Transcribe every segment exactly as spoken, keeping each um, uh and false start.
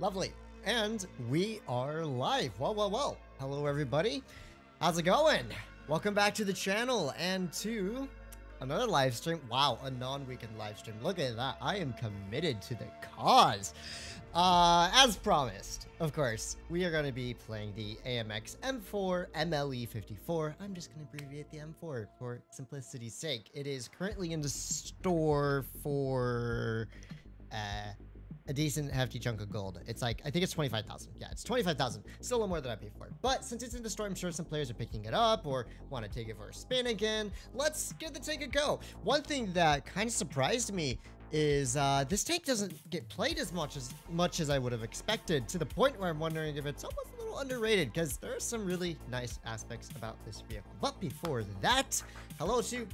Lovely. And we are live. Well, well, well. Hello, everybody. How's it going? Welcome back to the channel and to another live stream. Wow, a non-weekend live stream. Look at that. I am committed to the cause. Uh, as promised, of course, we are going to be playing the A M X M four M L E fifty-four. I'm just going to abbreviate the M four for simplicity's sake. It is currently in the store for uh, a decent hefty chunk of gold. It's like, I think it's twenty-five thousand. Yeah, it's twenty-five thousand. Still a little more than I paid for it. But since it's in the store, I'm sure some players are picking it up or want to take it for a spin again. Let's give the tank a go. One thing that kind of surprised me is uh, this tank doesn't get played as much as much as I would have expected, to the point where I'm wondering if it's almost a little underrated, because there are some really nice aspects about this vehicle. But before that, hello to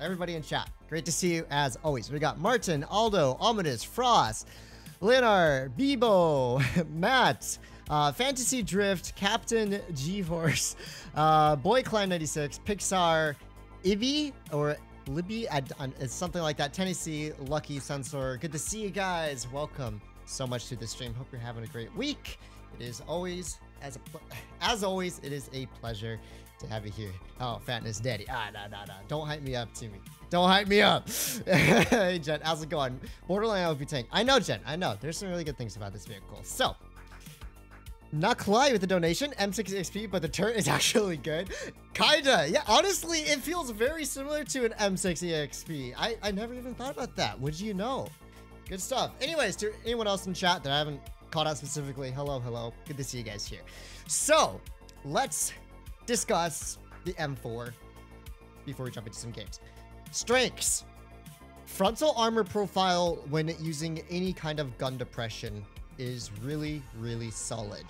everybody in chat. Great to see you as always. We got Martin, Aldo, Ominous, Frost, Linnar, Bebo, Matt, uh, Fantasy Drift, Captain G Horse, uh, Boy Clan ninety-six, Pixar, Ivy, or Libby, something like that. Tennessee, Lucky Sensor. Good to see you guys. Welcome so much to the stream. Hope you're having a great week. It is always, as a as always, it is a pleasure to have you here. Oh, Fatness Daddy. Ah, no, no, no. Don't hype me up, Timmy. Don't hype me up. Hey, Jen, how's it going? Borderline O P tank. I know, Jen. I know. There's some really good things about this vehicle. So, not Clyde with the donation, M six X P, but the turret is actually good. Kinda, yeah, honestly, it feels very similar to an M six E X P. I, I never even thought about that, would you know? Good stuff. Anyways, to anyone else in chat that I haven't called out specifically, hello, hello, good to see you guys here. So, let's discuss the M four before we jump into some games. Strengths. Frontal armor profile when using any kind of gun depression is really, really solid.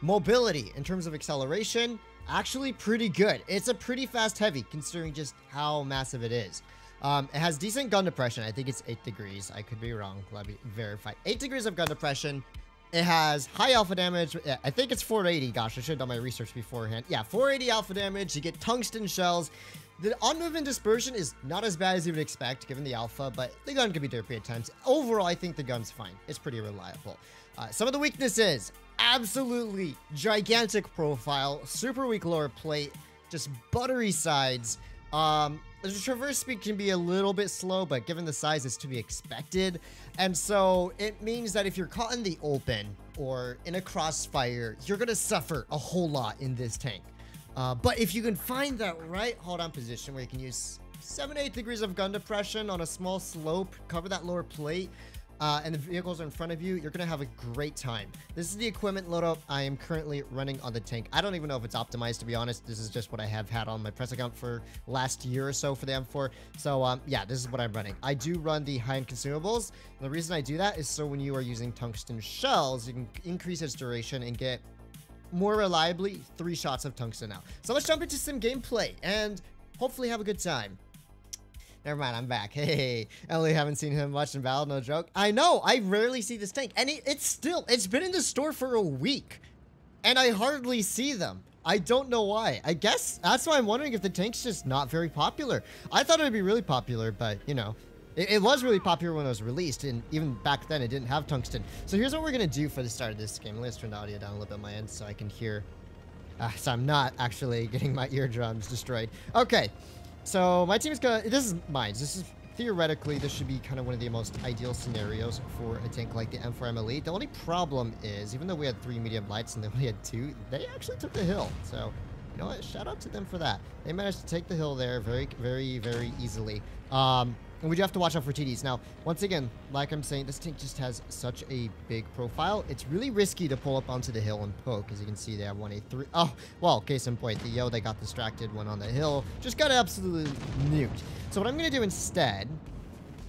Mobility in terms of acceleration, actually pretty good. It's a pretty fast heavy considering just how massive it is. Um, it has decent gun depression. I think it's eight degrees. I could be wrong. Let me verify. Eight degrees of gun depression. It has high alpha damage. I think it's four eighty. Gosh, I should have done my research beforehand. Yeah, four eighty alpha damage. You get tungsten shells. The on-movement dispersion is not as bad as you would expect given the alpha, but the gun can be derpy at times. Overall, I think the gun's fine. It's pretty reliable. Uh, some of the weaknesses. Absolutely gigantic profile, super weak lower plate, just buttery sides. Um, the traverse speed can be a little bit slow, but given the size, it's to be expected. And so it means that if you're caught in the open or in a crossfire, you're going to suffer a whole lot in this tank. Uh, but if you can find that right hold-on position where you can use seven to eight degrees of gun depression on a small slope, cover that lower plate, uh, and the vehicles are in front of you, you're going to have a great time. This is the equipment loadout I am currently running on the tank. I don't even know if it's optimized, to be honest. This is just what I have had on my press account for last year or so for the M four. So, um, yeah, this is what I'm running. I do run the high-end consumables. The reason I do that is so when you are using tungsten shells, you can increase its duration and get more reliably three shots of tungsten now. So let's jump into some gameplay and hopefully have a good time. Never mind, I'm back. Hey, Ellie, haven't seen him much in battle, no joke. I know, I rarely see this tank, and it, it's still, it's been in the store for a week, and I hardly see them. I don't know why. I guess that's why I'm wondering if the tank's just not very popular. I thought it would be really popular, but you know, it, it was really popular when it was released, and even back then it didn't have tungsten. So here's what we're going to do for the start of this game. Let's turn the audio down a little bit on my end so I can hear. Uh, so I'm not actually getting my eardrums destroyed. Okay, so my team is going to... This is mine. This is theoretically, this should be kind of one of the most ideal scenarios for a tank like the M four M L E. The only problem is, even though we had three medium lights and they only had two, they actually took the hill. So... you know what? Shout out to them for that. They managed to take the hill there very, very, very easily. Um, and we do have to watch out for T Ds. Now, once again, like I'm saying, this tank just has such a big profile. It's really risky to pull up onto the hill and poke. As you can see, they have one eighty-three. Oh, well, case in point, the yo that got distracted went on the hill. Just got absolutely nuked. So what I'm going to do instead...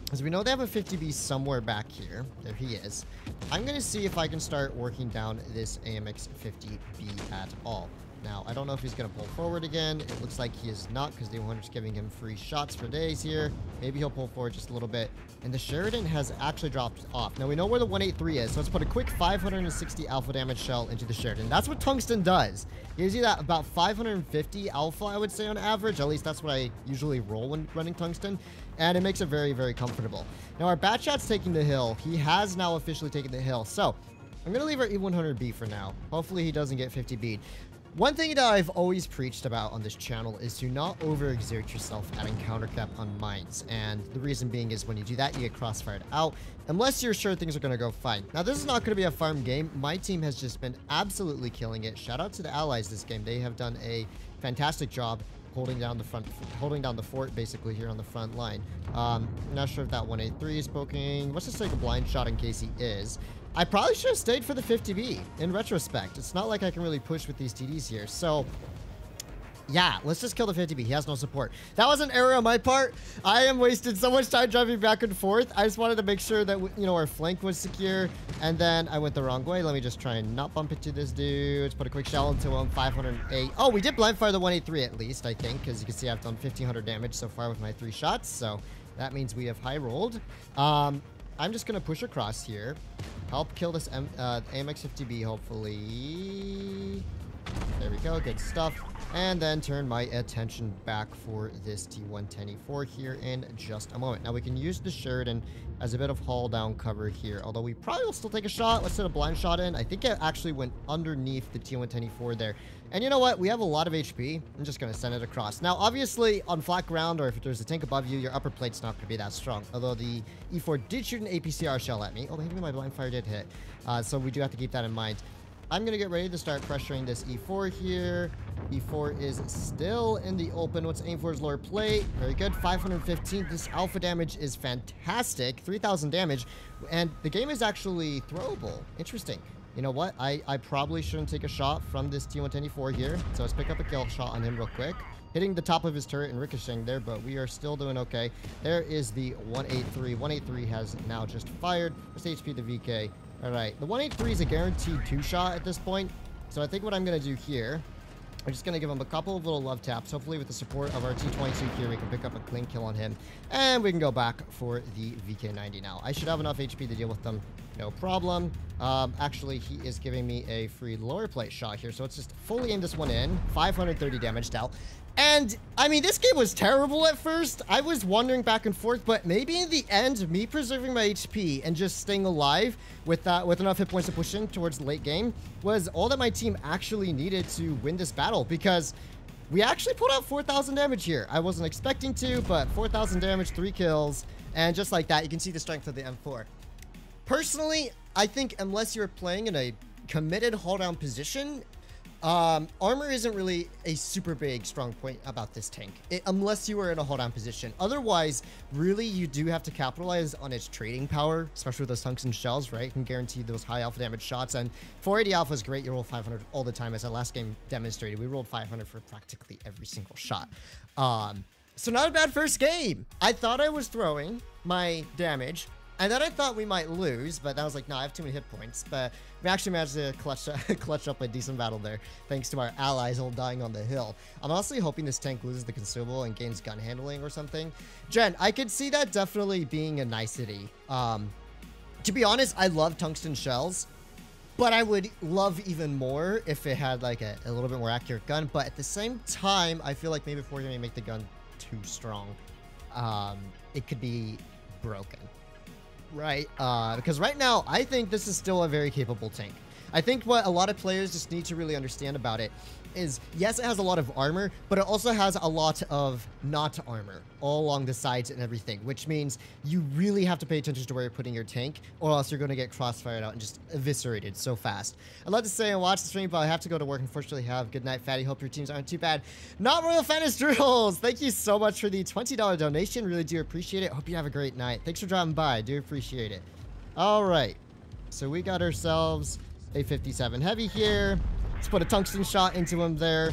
because we know they have a fifty B somewhere back here. There he is. I'm going to see if I can start working down this A M X fifty B at all. Now, I don't know if he's going to pull forward again. It looks like he is not, because the one hundred's giving him free shots for days here. Maybe he'll pull forward just a little bit. And the Sheridan has actually dropped off. Now, we know where the one eighty-three is, so let's put a quick five hundred sixty alpha damage shell into the Sheridan. That's what Tungsten does. Gives you that about five hundred fifty alpha, I would say, on average. At least that's what I usually roll when running Tungsten. And it makes it very, very comfortable. Now, our Batshot's taking the hill. He has now officially taken the hill. So, I'm going to leave our E one hundred B for now. Hopefully, he doesn't get fifty B'd. One thing that I've always preached about on this channel is to not overexert yourself at encounter cap on mines. And the reason being is when you do that, you get crossfired out, unless you're sure things are going to go fine. Now, this is not going to be a farm game. My team has just been absolutely killing it. Shout out to the allies this game. They have done a fantastic job holding down the front, holding down the fort, basically, here on the front line. Um, not sure if that one eighty-three is poking. Let's just take a blind shot in case he is. I probably should have stayed for the fifty B in retrospect. It's not like I can really push with these T Ds here. So, yeah, let's just kill the fifty B. He has no support. That was an error on my part. I am wasted so much time driving back and forth. I just wanted to make sure that, you know, our flank was secure. And then I went the wrong way. Let me just try and not bump into this dude. Let's put a quick shell into him. five hundred eight. Oh, we did blind fire the one eighty-three at least, I think. Because you can see I've done fifteen hundred damage so far with my three shots. So, that means we have high rolled. Um, I'm just going to push across here. Help kill this M uh, A M X fifty B, hopefully. There we go, good stuff. And then turn my attention back for this T one ten E four here in just a moment. Now, we can use the Sheridan as a bit of haul down cover here, although we probably will still take a shot. Let's hit a blind shot in. I think it actually went underneath the T one ten E four there. And you know what? We have a lot of H P. I'm just going to send it across. Now, obviously, on flat ground, or if there's a tank above you, your upper plate's not going to be that strong. Although the E four did shoot an A P C R shell at me. Oh, maybe my blind fire did hit. Uh, so we do have to keep that in mind. I'm going to get ready to start pressuring this E four here. E four is still in the open. Let's aim for his lower plate. Very good. five hundred fifteen. This alpha damage is fantastic. three thousand damage. And the game is actually throwable. Interesting. You know what? I, I probably shouldn't take a shot from this T one ten E four here. So let's pick up a kill shot on him real quick. Hitting the top of his turret and ricocheting there, but we are still doing okay. There is the one eighty-three. one eighty-three has now just fired. Let's H P the V K. All right. The one eighty-three is a guaranteed two-shot at this point. So I think what I'm going to do here, I'm just going to give him a couple of little love taps. Hopefully, with the support of our T twenty-two here, we can pick up a clean kill on him. And we can go back for the V K ninety now. I should have enough H P to deal with them. No problem. Um, actually, he is giving me a free lower plate shot here. So let's just fully aim this one in. five hundred thirty damage dealt. And, I mean, this game was terrible at first. I was wandering back and forth, but maybe in the end, me preserving my H P and just staying alive with uh, with enough hit points to push in towards the late game was all that my team actually needed to win this battle, because we actually put out four thousand damage here. I wasn't expecting to, but four thousand damage, three kills, and just like that, you can see the strength of the M four. Personally, I think unless you're playing in a committed hold-down position, Um, armor isn't really a super big strong point about this tank, it, unless you are in a hold down position. Otherwise, really, you do have to capitalize on its trading power, especially with those tungsten shells, right? You can guarantee those high alpha damage shots, and four eighty alpha is great. You roll five hundred all the time, as our last game demonstrated. We rolled five hundred for practically every single shot. Um, so not a bad first game. I thought I was throwing my damage, and then I thought we might lose, but I was like, no, nah, I have too many hit points. But we actually managed to clutch, uh, clutch up a decent battle there, thanks to our allies all dying on the hill. I'm honestly hoping this tank loses the consumable and gains gun handling or something. Jen, I could see that definitely being a nicety. Um, to be honest, I love tungsten shells, but I would love even more if it had like a, a little bit more accurate gun. But at the same time, I feel like maybe if we're going to make the gun too strong, um, it could be broken. Right, uh, because right now, I think this is still a very capable tank. I think what a lot of players just need to really understand about it is, yes, it has a lot of armor, but it also has a lot of not armor all along the sides and everything, which means you really have to pay attention to where you're putting your tank, or else you're going to get crossfired out and just eviscerated so fast. I'd love to stay and watch the stream, but I have to go to work, unfortunately. Have a good night, Fatty. Hope your teams aren't too bad. Not Royal Fantasy Drills! Thank you so much for the twenty dollar donation. Really do appreciate it. Hope you have a great night. Thanks for dropping by. I do appreciate it. All right. So we got ourselves a fifty-seven heavy here. Let's put a tungsten shot into him there.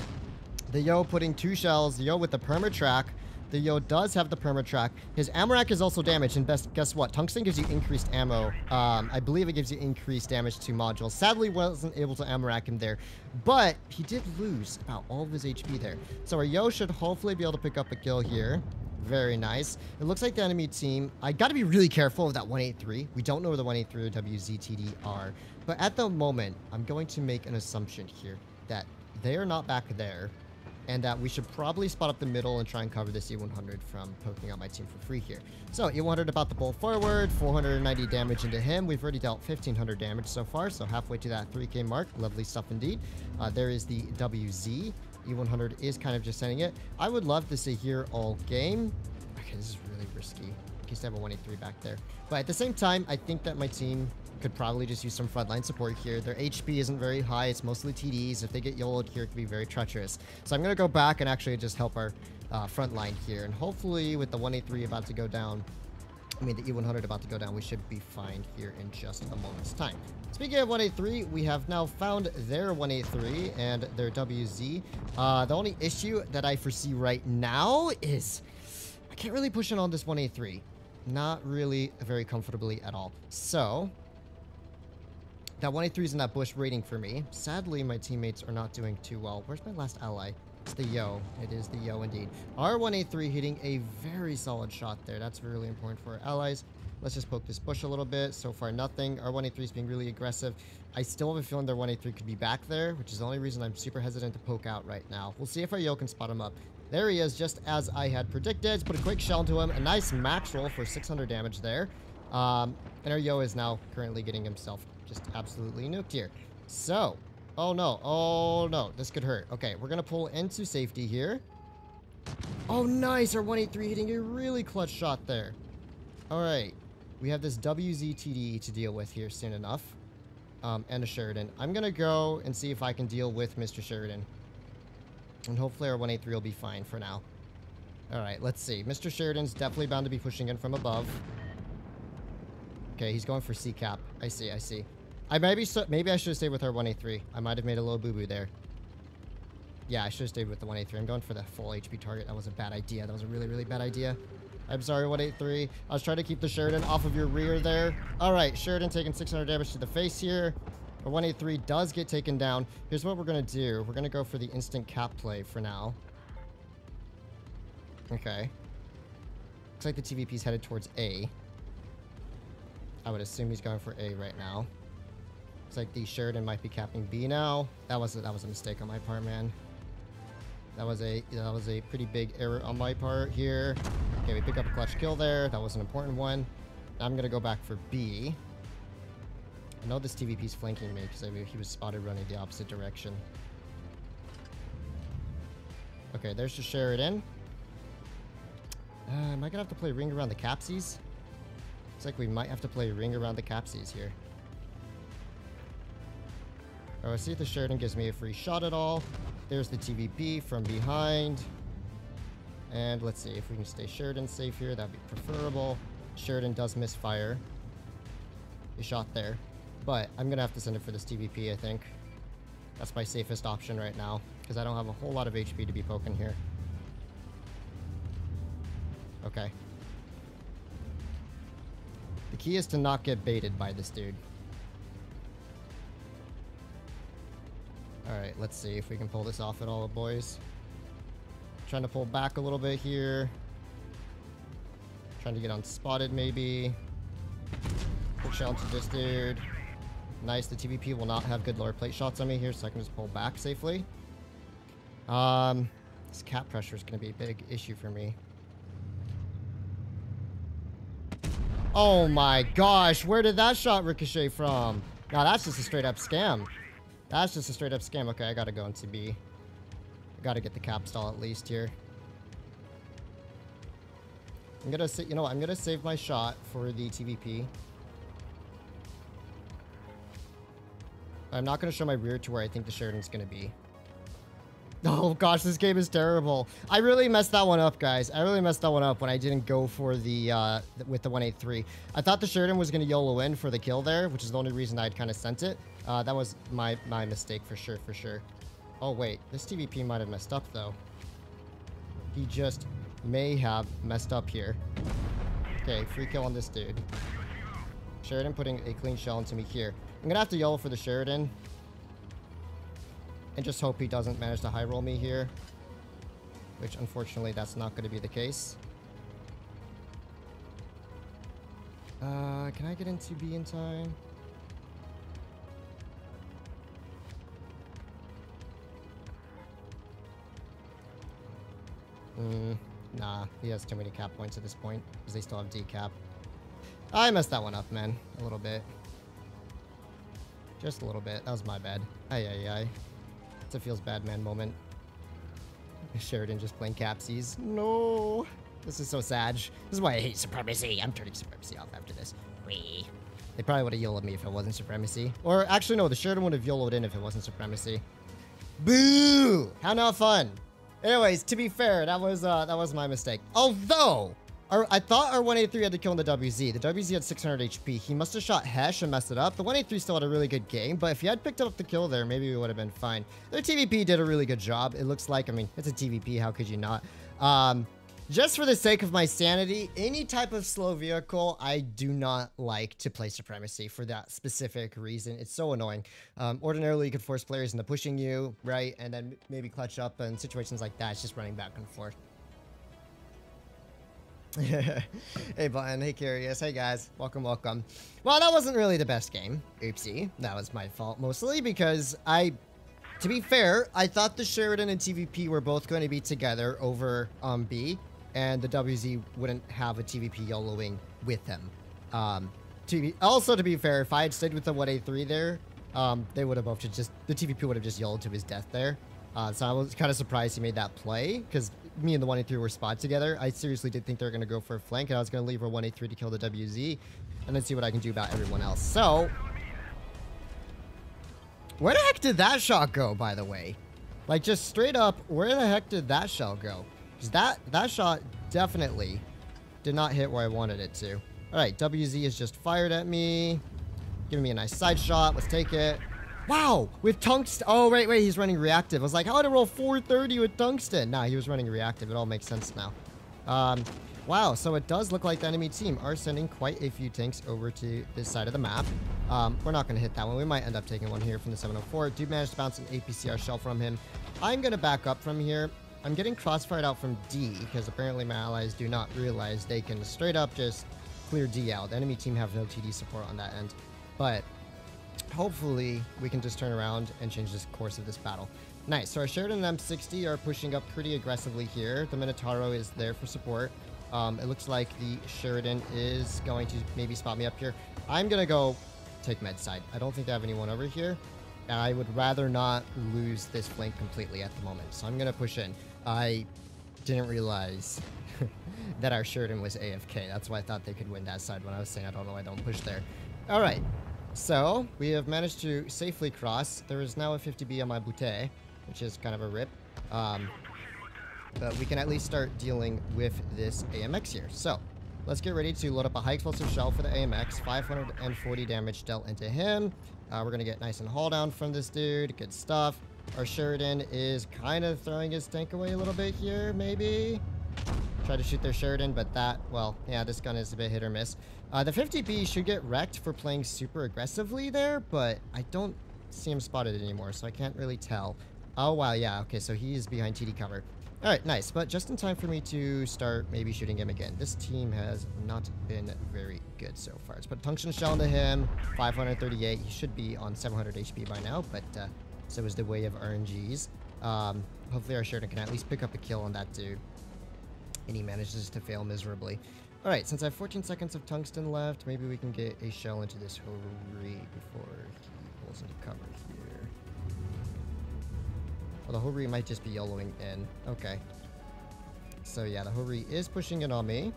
The Yo putting two shells. The Yo with the perma track. The Yo does have the permatrack. His Amarak is also damaged, and best guess what? Tungsten gives you increased ammo. Um, I believe it gives you increased damage to modules. Sadly, wasn't able to Amarak him there, but he did lose about all of his H P there. So our Yo should hopefully be able to pick up a kill here. Very nice. It looks like the enemy team... I got to be really careful of that one eighty-three. We don't know where the one eighty-three or W Z T D are. But at the moment, I'm going to make an assumption here that they are not back there, and that we should probably spot up the middle and try and cover this E one hundred from poking out my team for free here. So E one hundred about the bowl forward, four hundred ninety damage into him. We've already dealt fifteen hundred damage so far, so halfway to that three K mark. Lovely stuff indeed. Uh, there is the W Z. E one hundred is kind of just sending it. I would love to see here all game. Okay, this is really risky. In case they have a one eighty-three back there. But at the same time, I think that my team could probably just use some frontline support here. Their H P isn't very high. It's mostly T Ds. If they get YOLO'd here, it could be very treacherous. So I'm going to go back and actually just help our uh, frontline here. And hopefully with the one eighty-three about to go down, I mean the E one hundred about to go down, we should be fine here in just a moment's time. Speaking of one eighty-three, we have now found their one eighty-three and their W Z. Uh, the only issue that I foresee right now is I can't really push in on this one eighty-three. Not really very comfortably at all. So... that one eighty-three is in that bush waiting for me. Sadly, my teammates are not doing too well. Where's my last ally? It's the Yo. It is the Yo indeed. Our one eighty-three hitting a very solid shot there. That's really important for our allies. Let's just poke this bush a little bit. So far, nothing. Our one eighty-three is being really aggressive. I still have a feeling their one eighty-three could be back there, which is the only reason I'm super hesitant to poke out right now. We'll see if our Yo can spot him up. There he is, just as I had predicted. Let's put a quick shell into him. A nice max roll for six hundred damage there. Um, and our Yo is now currently getting himself just absolutely nuked here. So, oh no, oh no, this could hurt. Okay, we're gonna pull into safety here. Oh nice, our one eighty-three hitting a really clutch shot there. All right, we have this W Z T D to deal with here soon enough, um, and a Sheridan. I'm gonna go and see if I can deal with Mister Sheridan, and hopefully our one eighty-three will be fine for now. All right, let's see. Mister Sheridan's definitely bound to be pushing in from above. Okay, he's going for C cap. I see, I see. I maybe maybe I should have stayed with our one eighty-three. I might have made a little boo-boo there. Yeah, I should have stayed with the one eighty-three. I'm going for the full H P target. That was a bad idea. That was a really, really bad idea. I'm sorry, one eighty-three. I was trying to keep the Sheridan off of your rear there. All right, Sheridan taking six hundred damage to the face here. Our one eighty-three does get taken down. Here's what we're going to do. We're going to go for the instant cap play for now. Okay. Looks like the T V P's headed towards A. I would assume he's going for A right now. It's like the Sheridan might be capping B now. That was a, that was a mistake on my part, man. That was a that was a pretty big error on my part here. Okay, we pick up a clutch kill there. That was an important one. Now I'm gonna go back for B. I know this T V P's flanking me because he was spotted running the opposite direction. Okay, there's the Sheridan. Uh, am I gonna have to play ring around the capsies? It's like we might have to play ring around the capsies here. Oh, I see if the Sheridan gives me a free shot at all. There's the T V P from behind. And let's see if we can stay Sheridan safe here. That'd be preferable. Sheridan does misfire. He shot there. But I'm going to have to send it for this T V P, I think. That's my safest option right now, because I don't have a whole lot of H P to be poking here. Okay. The key is to not get baited by this dude. Alright, let's see if we can pull this off at all, boys. Trying to pull back a little bit here. Trying to get unspotted, maybe. Quick shot to this dude. Nice, the T V P will not have good lower plate shots on me here, so I can just pull back safely. Um, this cap pressure is going to be a big issue for me. Oh my gosh, where did that shot ricochet from? Now that's just a straight up scam. That's just a straight up scam. Okay, I gotta go into B. I gotta get the cap stall at least here. I'm gonna sit, you know what? I'm gonna save my shot for the T V P. I'm not gonna show my rear to where I think the Sheridan's gonna be. Oh gosh, this game is terrible. I really messed that one up, guys. I really messed that one up when I didn't go for the, uh, th with the one eighty-three. I thought the Sheridan was gonna YOLO in for the kill there, which is the only reason I'd kind of sent it. Uh, that was my, my mistake for sure, for sure. Oh, wait. This T V P might have messed up, though. He just may have messed up here. Okay, free kill on this dude. Sheridan putting a clean shell into me here. I'm gonna have to yell for the Sheridan. And just hope he doesn't manage to high roll me here. Which, unfortunately, that's not gonna be the case. Uh, can I get into B in time? Mm, nah, he has too many cap points at this point, because they still have decap. I messed that one up, man. A little bit. Just a little bit. That was my bad. Aye, aye, aye. It's a feels bad man moment. Sheridan just playing capsies. No! This is so sad. This is why I hate Supremacy. I'm turning Supremacy off after this. Wee. They probably would have yolo'd me if it wasn't Supremacy. Or, actually, no. The Sheridan would have yolo'd in if it wasn't Supremacy. Boo! How not fun! Anyways, to be fair, that was uh, that was my mistake. Although, our, I thought our one eighty-three had to kill in the W Z. The W Z had six hundred H P. He must have shot Hesh and messed it up. The one eighty-three still had a really good game, but if he had picked up the kill there, maybe we would have been fine. Their T V P did a really good job. It looks like, I mean, it's a T V P. How could you not? Um, just for the sake of my sanity, any type of slow vehicle, I do not like to play Supremacy for that specific reason. It's so annoying. Um, ordinarily, you could force players into pushing you, right? And then maybe clutch up and situations like that. It's just running back and forth. Hey, Button. Hey, Curious. Hey, guys. Welcome, welcome. Well, that wasn't really the best game. Oopsie. That was my fault, mostly, because I... To be fair, I thought the Sheridan and T V P were both going to be together over um, B, and the W Z wouldn't have a T V P YOLOing with them. Um, T V also, to be fair, if I had stayed with the one eighty-three there, um, they would have both just... The T V P would have just YOLOed to his death there. Uh, so I was kind of surprised he made that play, because... me and the one eighty-three were spotted together. I seriously did think they were going to go for a flank, and I was going to leave her one eighty-three to kill the W Z and then see what I can do about everyone else. So, where the heck did that shot go, by the way? Like, just straight up, where the heck did that shell go? Because that, that shot definitely did not hit where I wanted it to. All right, W Z has just fired at me, giving me a nice side shot. Let's take it. Wow, with tungsten. Oh, wait, wait, he's running reactive. I was like, how did I roll four thirty with tungsten? Nah, he was running reactive. It all makes sense now. Um, wow, so it does look like the enemy team are sending quite a few tanks over to this side of the map. Um, we're not going to hit that one. We might end up taking one here from the seven oh four. Dude managed to bounce an A P C R shell from him. I'm going to back up from here. I'm getting crossfired out from D because apparently my allies do not realize they can straight up just clear D out. The enemy team have no T D support on that end, but... hopefully, we can just turn around and change the course of this battle. Nice. So our Sheridan and M sixty are pushing up pretty aggressively here. The Minotauro is there for support. Um, it looks like the Sheridan is going to maybe spot me up here. I'm going to go take med side. I don't think they have anyone over here. And I would rather not lose this flank completely at the moment. So I'm going to push in. I didn't realize that our Sheridan was A F K. That's why I thought they could win that side when I was saying I don't know why I don't push there. All right. So, we have managed to safely cross. There is now a fifty B on my boute, which is kind of a rip. Um, but we can at least start dealing with this A M X here. So, let's get ready to load up a high explosive shell for the A M X. five hundred forty damage dealt into him. Uh, we're going to get nice and haul down from this dude. Good stuff. Our Sheridan is kind of throwing his tank away a little bit here, maybe. Try to shoot their Sheridan, but that, well, yeah, this gun is a bit hit or miss. Uh, the fifty B should get wrecked for playing super aggressively there, but I don't see him spotted anymore, so I can't really tell. Oh, wow, yeah, okay, so he is behind T D cover. All right, nice, but just in time for me to start maybe shooting him again. This team has not been very good so far. Let's put a tungsten shell into him, five hundred thirty-eight. He should be on seven hundred H P by now, but uh, so is the way of R N Gs. Um, hopefully our Sheridan can at least pick up a kill on that dude. And he manages to fail miserably. All right, since I have fourteen seconds of tungsten left, maybe we can get a shell into this Horuri before he pulls into cover here. Well, the Horuri might just be yellowing in. Okay. So yeah, the Horuri is pushing in on me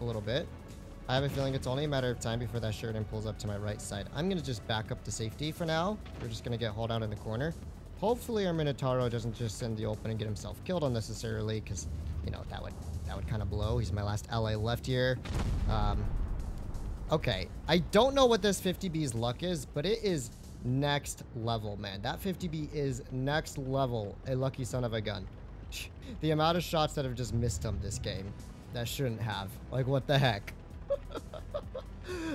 a little bit. I have a feeling it's only a matter of time before that Sheridan pulls up to my right side. I'm going to just back up to safety for now. We're just going to get hauled out in the corner. Hopefully our Minotauro doesn't just send the open and get himself killed unnecessarily, because, you know, that would... that would kind of blow. He's my last ally left here. Um, okay. I don't know what this fifty B's luck is, but it is next level, man. That fifty B is next level. A lucky son of a gun. The amount of shots that have just missed him this game. That shouldn't have. Like, what the heck?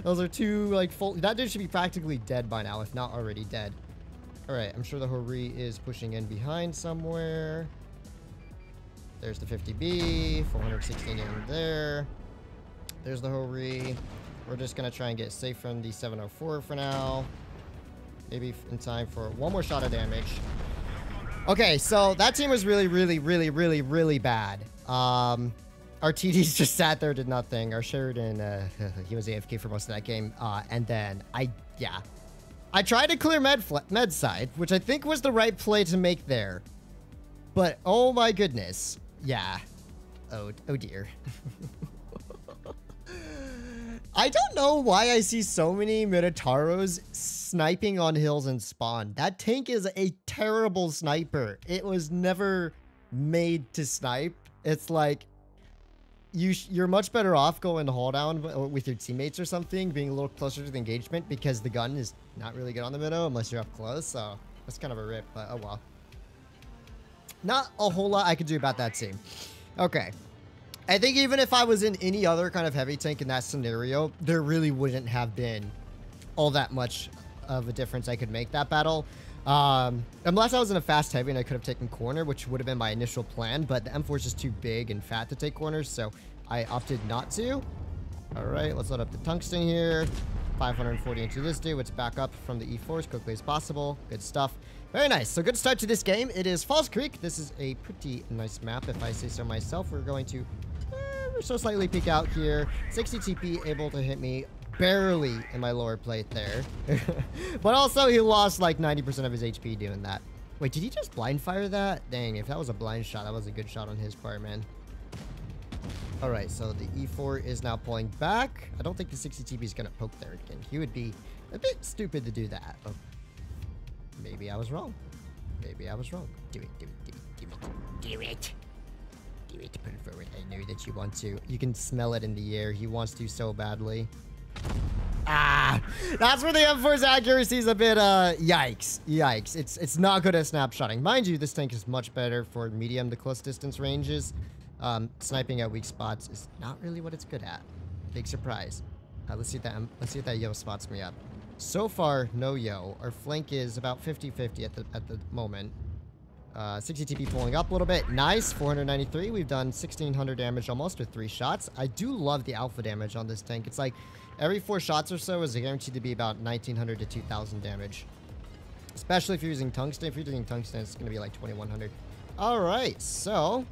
Those are two, like, full... That dude should be practically dead by now, if not already dead. Alright, I'm sure the Hori is pushing in behind somewhere. There's the fifty B. four sixteen in there. There's the Hori. We're just going to try and get safe from the seven oh four for now. Maybe in time for one more shot of damage. Okay, so that team was really, really, really, really, really bad. Um... Our T Ds just sat there, did nothing. Our Sheridan, uh, he was A F K for most of that game. Uh, and then I, yeah. I tried to clear med, med side, which I think was the right play to make there. But, oh my goodness. Yeah. Oh, oh dear. I don't know why I see so many Minotauros sniping on hills and spawn. That tank is a terrible sniper. It was never made to snipe. It's like... You sh you're much better off going hold down with your teammates or something, being a little closer to the engagement because the gun is not really good on the minnow unless you're up close. So that's kind of a rip, but oh well. Not a whole lot I could do about that team. Okay. I think even if I was in any other kind of heavy tank in that scenario, there really wouldn't have been all that much of a difference I could make that battle. Um, unless I was in a fast heavy and I could have taken corner, which would have been my initial plan, but the M four is just too big and fat to take corners, so I opted not to. All right, let's load up the tungsten here. five forty into this dude. Let's back up from the E four as quickly as possible. Good stuff. Very nice. So good start to this game. It is Falls Creek. This is a pretty nice map, if I say so myself. We're going to eh, we're so slightly peek out here. sixty T P able to hit me. Barely in my lower plate there. But also he lost like ninety percent of his H P doing that. Wait, did he just blind fire that? Dang, if that was a blind shot, that was a good shot on his part, man. All right, so the E four is now pulling back. I don't think the sixty T B is going to poke there again. He would be a bit stupid to do that. Oh, maybe I was wrong. Maybe I was wrong. Do it, do it, do it, do it, do it. Do it, put it forward. I know that you want to. You can smell it in the air. He wants to so badly. Ah, that's where the M four's accuracy is a bit, uh, yikes, yikes. It's it's not good at snapshotting. Mind you, this tank is much better for medium to close distance ranges. Um, sniping at weak spots is not really what it's good at. Big surprise. Uh, let's see if that, let's see if that yo spots me up. So far, no yo. Our flank is about fifty fifty at the, at the moment. Uh, sixty T P pulling up a little bit. Nice, four ninety-three. We've done sixteen hundred damage almost with three shots. I do love the alpha damage on this tank. It's like... Every four shots or so is guaranteed to be about nineteen hundred to two thousand damage. Especially if you're using tungsten. If you're using tungsten, it's going to be like twenty-one hundred. All right, so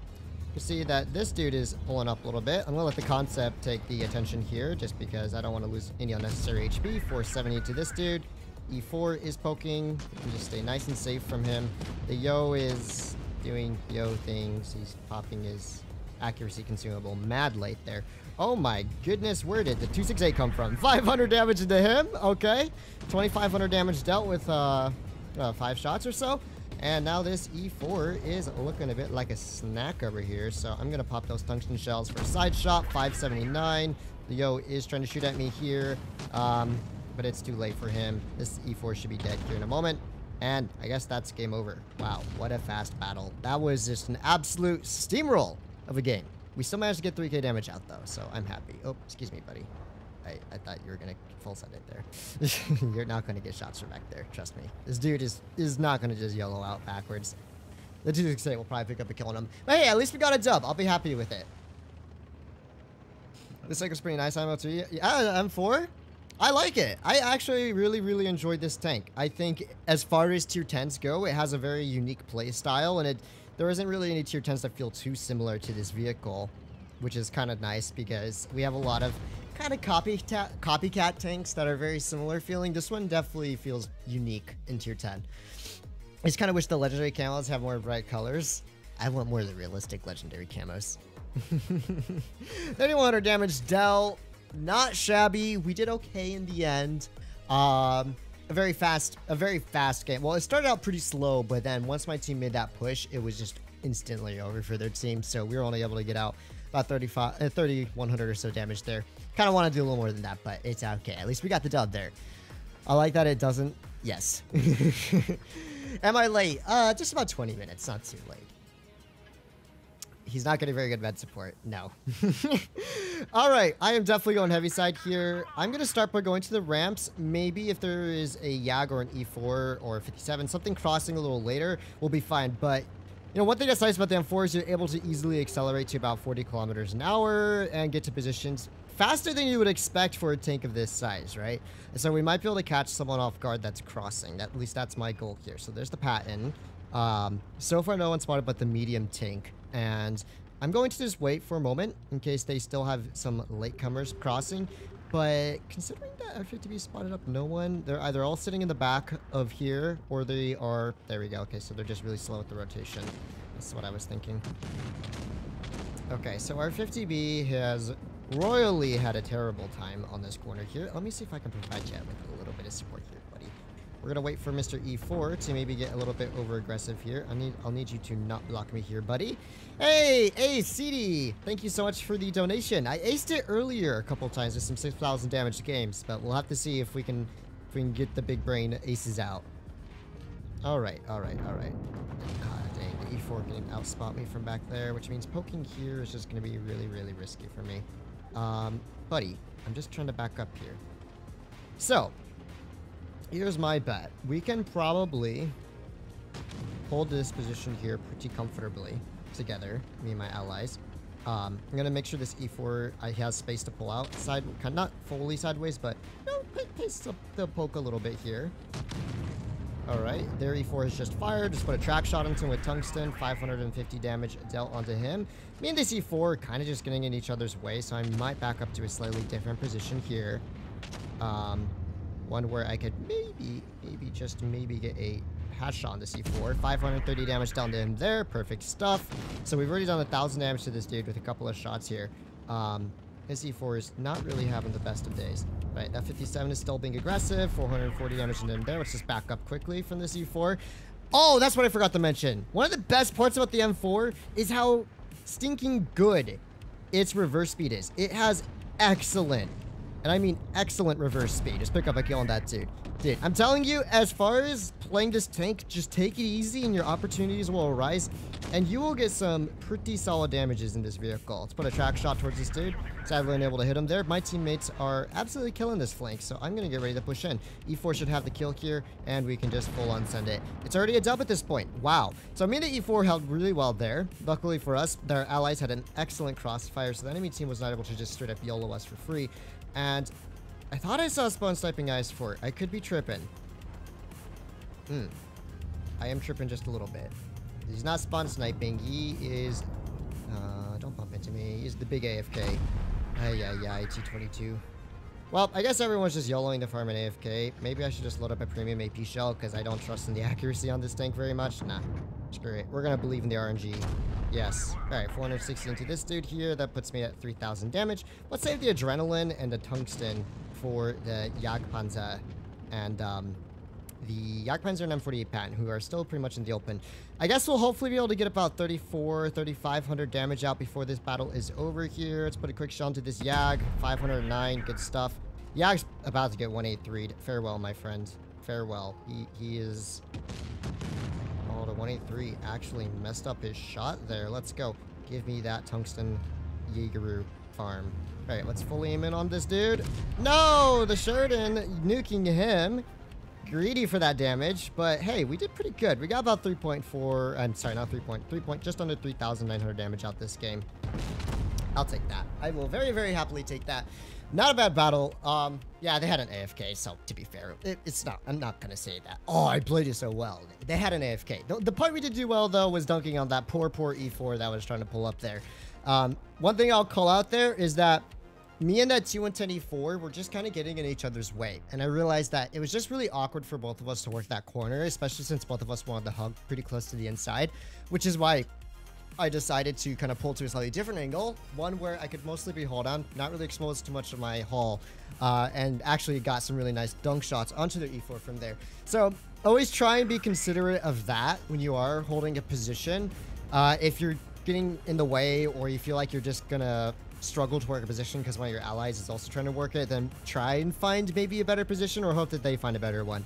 you see that this dude is pulling up a little bit. I'm going to let the concept take the attention here just because I don't want to lose any unnecessary H P. four seventy to this dude. E four is poking. You can just stay nice and safe from him. The yo is doing yo things. He's popping his accuracy consumable mad late there. Oh my goodness, where did the two sixty-eight come from? five hundred damage into him, okay. twenty-five hundred damage dealt with uh, uh, five shots or so. And now this E four is looking a bit like a snack over here. So I'm gonna pop those tungsten shells for a side shot, five seventy-nine. The yo is trying to shoot at me here, um, but it's too late for him. This E four should be dead here in a moment. And I guess that's game over. Wow, what a fast battle. That was just an absolute steamroll of a game. We still managed to get three K damage out, though, so I'm happy. Oh, excuse me, buddy. I, I thought you were going to full set it there. You're not going to get shots from back there. Trust me. This dude is, is not going to just yellow out backwards. The two sixty-eight will probably pick up a kill on him. But hey, at least we got a dub. I'll be happy with it. This tank was pretty nice. M L three. Yeah, M four? I like it. I actually really, really enjoyed this tank. I think as far as tier tens go, it has a very unique play style, and it... There isn't really any tier tens that feel too similar to this vehicle, which is kind of nice because we have a lot of kind of copycat, copycat tanks that are very similar feeling. This one definitely feels unique in tier ten. I just kind of wish the legendary camos have more bright colors. I want more of the realistic legendary camos. thirty-one hundred damage dealt. Not shabby. We did okay in the end. Um... A very fast, a very fast game. Well, it started out pretty slow, but then once my team made that push, it was just instantly over for their team. So we were only able to get out about thirty-one hundred or so damage there. Kind of want to do a little more than that, but it's okay. At least we got the dub there. I like that it doesn't. Yes. Am I late? Uh, just about twenty minutes. Not too late. he's not getting very good med support. No. All right. I am definitely going heavy side here. I'm going to start by going to the ramps. Maybe if there is a YAG or an E four or a fifty-seven, something crossing a little later will be fine. But, you know, one thing that's nice about the M four is you're able to easily accelerate to about forty kilometers an hour and get to positions faster than you would expect for a tank of this size, right? And so we might be able to catch someone off guard that's crossing. At least that's my goal here. So there's the pattern. Um, so far, no one spotted but the medium tank. And I'm going to just wait for a moment in case they still have some latecomers crossing. But considering that F fifty B spotted up no one, they're either all sitting in the back of here or they are... There we go. Okay, so they're just really slow with the rotation. That's what I was thinking. Okay, so our F fifty B has royally had a terrible time on this corner here. Let me see if I can provide Jet with a little bit of support here, buddy. We're going to wait for Mister E four to maybe get a little bit over-aggressive here. I need, I'll need you to not block me here, buddy. Hey, hey, C D! Thank you so much for the donation. I aced it earlier a couple times with some six thousand damage to games, but we'll have to see if we can if we can get the big brain aces out. All right, all right, all right. God dang, the E four can outspot me from back there, which means poking here is just going to be really, really risky for me. Um, buddy, I'm just trying to back up here. So... here's my bet. We can probably hold this position here pretty comfortably together, me and my allies. Um, I'm going to make sure this E four I has space to pull out. Side, not fully sideways, but no, they'll, they'll poke a little bit here. All right, their E four has just fired. Just put a track shot into him with tungsten. five hundred fifty damage dealt onto him. Me and this E four are kind of just getting in each other's way, so I might back up to a slightly different position here. Um... One where I could maybe, maybe just maybe get a hat shot on the C four. five hundred thirty damage down to him there. Perfect stuff. So we've already done one thousand damage to this dude with a couple of shots here. Um, his E four is not really having the best of days. Right, that fifty-seven is still being aggressive. four hundred forty damage to him there. Let's just back up quickly from this E four. Oh, that's what I forgot to mention. One of the best parts about the M four is how stinking good its reverse speed is. It has excellent... and I mean excellent reverse speed. Just pick up a kill on that dude. Dude, I'm telling you, as far as playing this tank, just take it easy and your opportunities will arise. And you will get some pretty solid damages in this vehicle. Let's put a track shot towards this dude. Sadly unable to hit him there. My teammates are absolutely killing this flank, so I'm going to get ready to push in. E four should have the kill here, and we can just full on send it. It's already a dub at this point. Wow. So I mean the E four held really well there. Luckily for us, their allies had an excellent crossfire, so the enemy team was not able to just straight up YOLO us for free. And I thought I saw spawn sniping I S four. I could be tripping. Hmm. I am tripping just a little bit. He's not spawn sniping. He is... Uh, don't bump into me. He's the big A F K. Ay, ay, ay, T twenty-two. Well, I guess everyone's just YOLOing the farm in A F K. Maybe I should just load up a premium A P shell because I don't trust in the accuracy on this tank very much. Nah. Screw it. We're going to believe in the R N G. Yes. Alright, four hundred sixty into this dude here. That puts me at three thousand damage. Let's save the adrenaline and the tungsten for the Jagdpanzer and um, the Jagdpanzer and M forty-eight Patton, who are still pretty much in the open. I guess we'll hopefully be able to get about thirty-four, thirty-five hundred damage out before this battle is over here. Let's put a quick shot into this Jag. five hundred nine. Good stuff. Jagd's about to get one eighty-three'd. Farewell, my friend. Farewell. He, he is... Oh, the one eighty-three actually messed up his shot there. Let's go. Give me that tungsten Jaegeru farm. All right, let's fully aim in on this dude. No, the Sheridan nuking him. Greedy for that damage, but hey, we did pretty good. We got about three point four. I'm sorry, not three point three point, just under three thousand nine hundred damage out this game. I'll take that. I will very, very happily take that. Not a bad battle. Um, yeah, they had an A F K, so to be fair, it, it's not, I'm not going to say that. Oh, I played it so well. They had an A F K. The, the part we did do well, though, was dunking on that poor, poor E four that I was trying to pull up there. Um, one thing I'll call out there is that me and that T one ten E four were just kind of getting in each other's way. And I realized that it was just really awkward for both of us to work that corner, especially since both of us wanted to hug pretty close to the inside, which is why... I decided to kind of pull to a slightly different angle, one where I could mostly be hauled on, not really exposed too much of my haul, uh, and actually got some really nice dunk shots onto the E four from there. So always try and be considerate of that when you are holding a position. Uh, if you're getting in the way or you feel like you're just going to struggle to work a position because one of your allies is also trying to work it, then try and find maybe a better position or hope that they find a better one.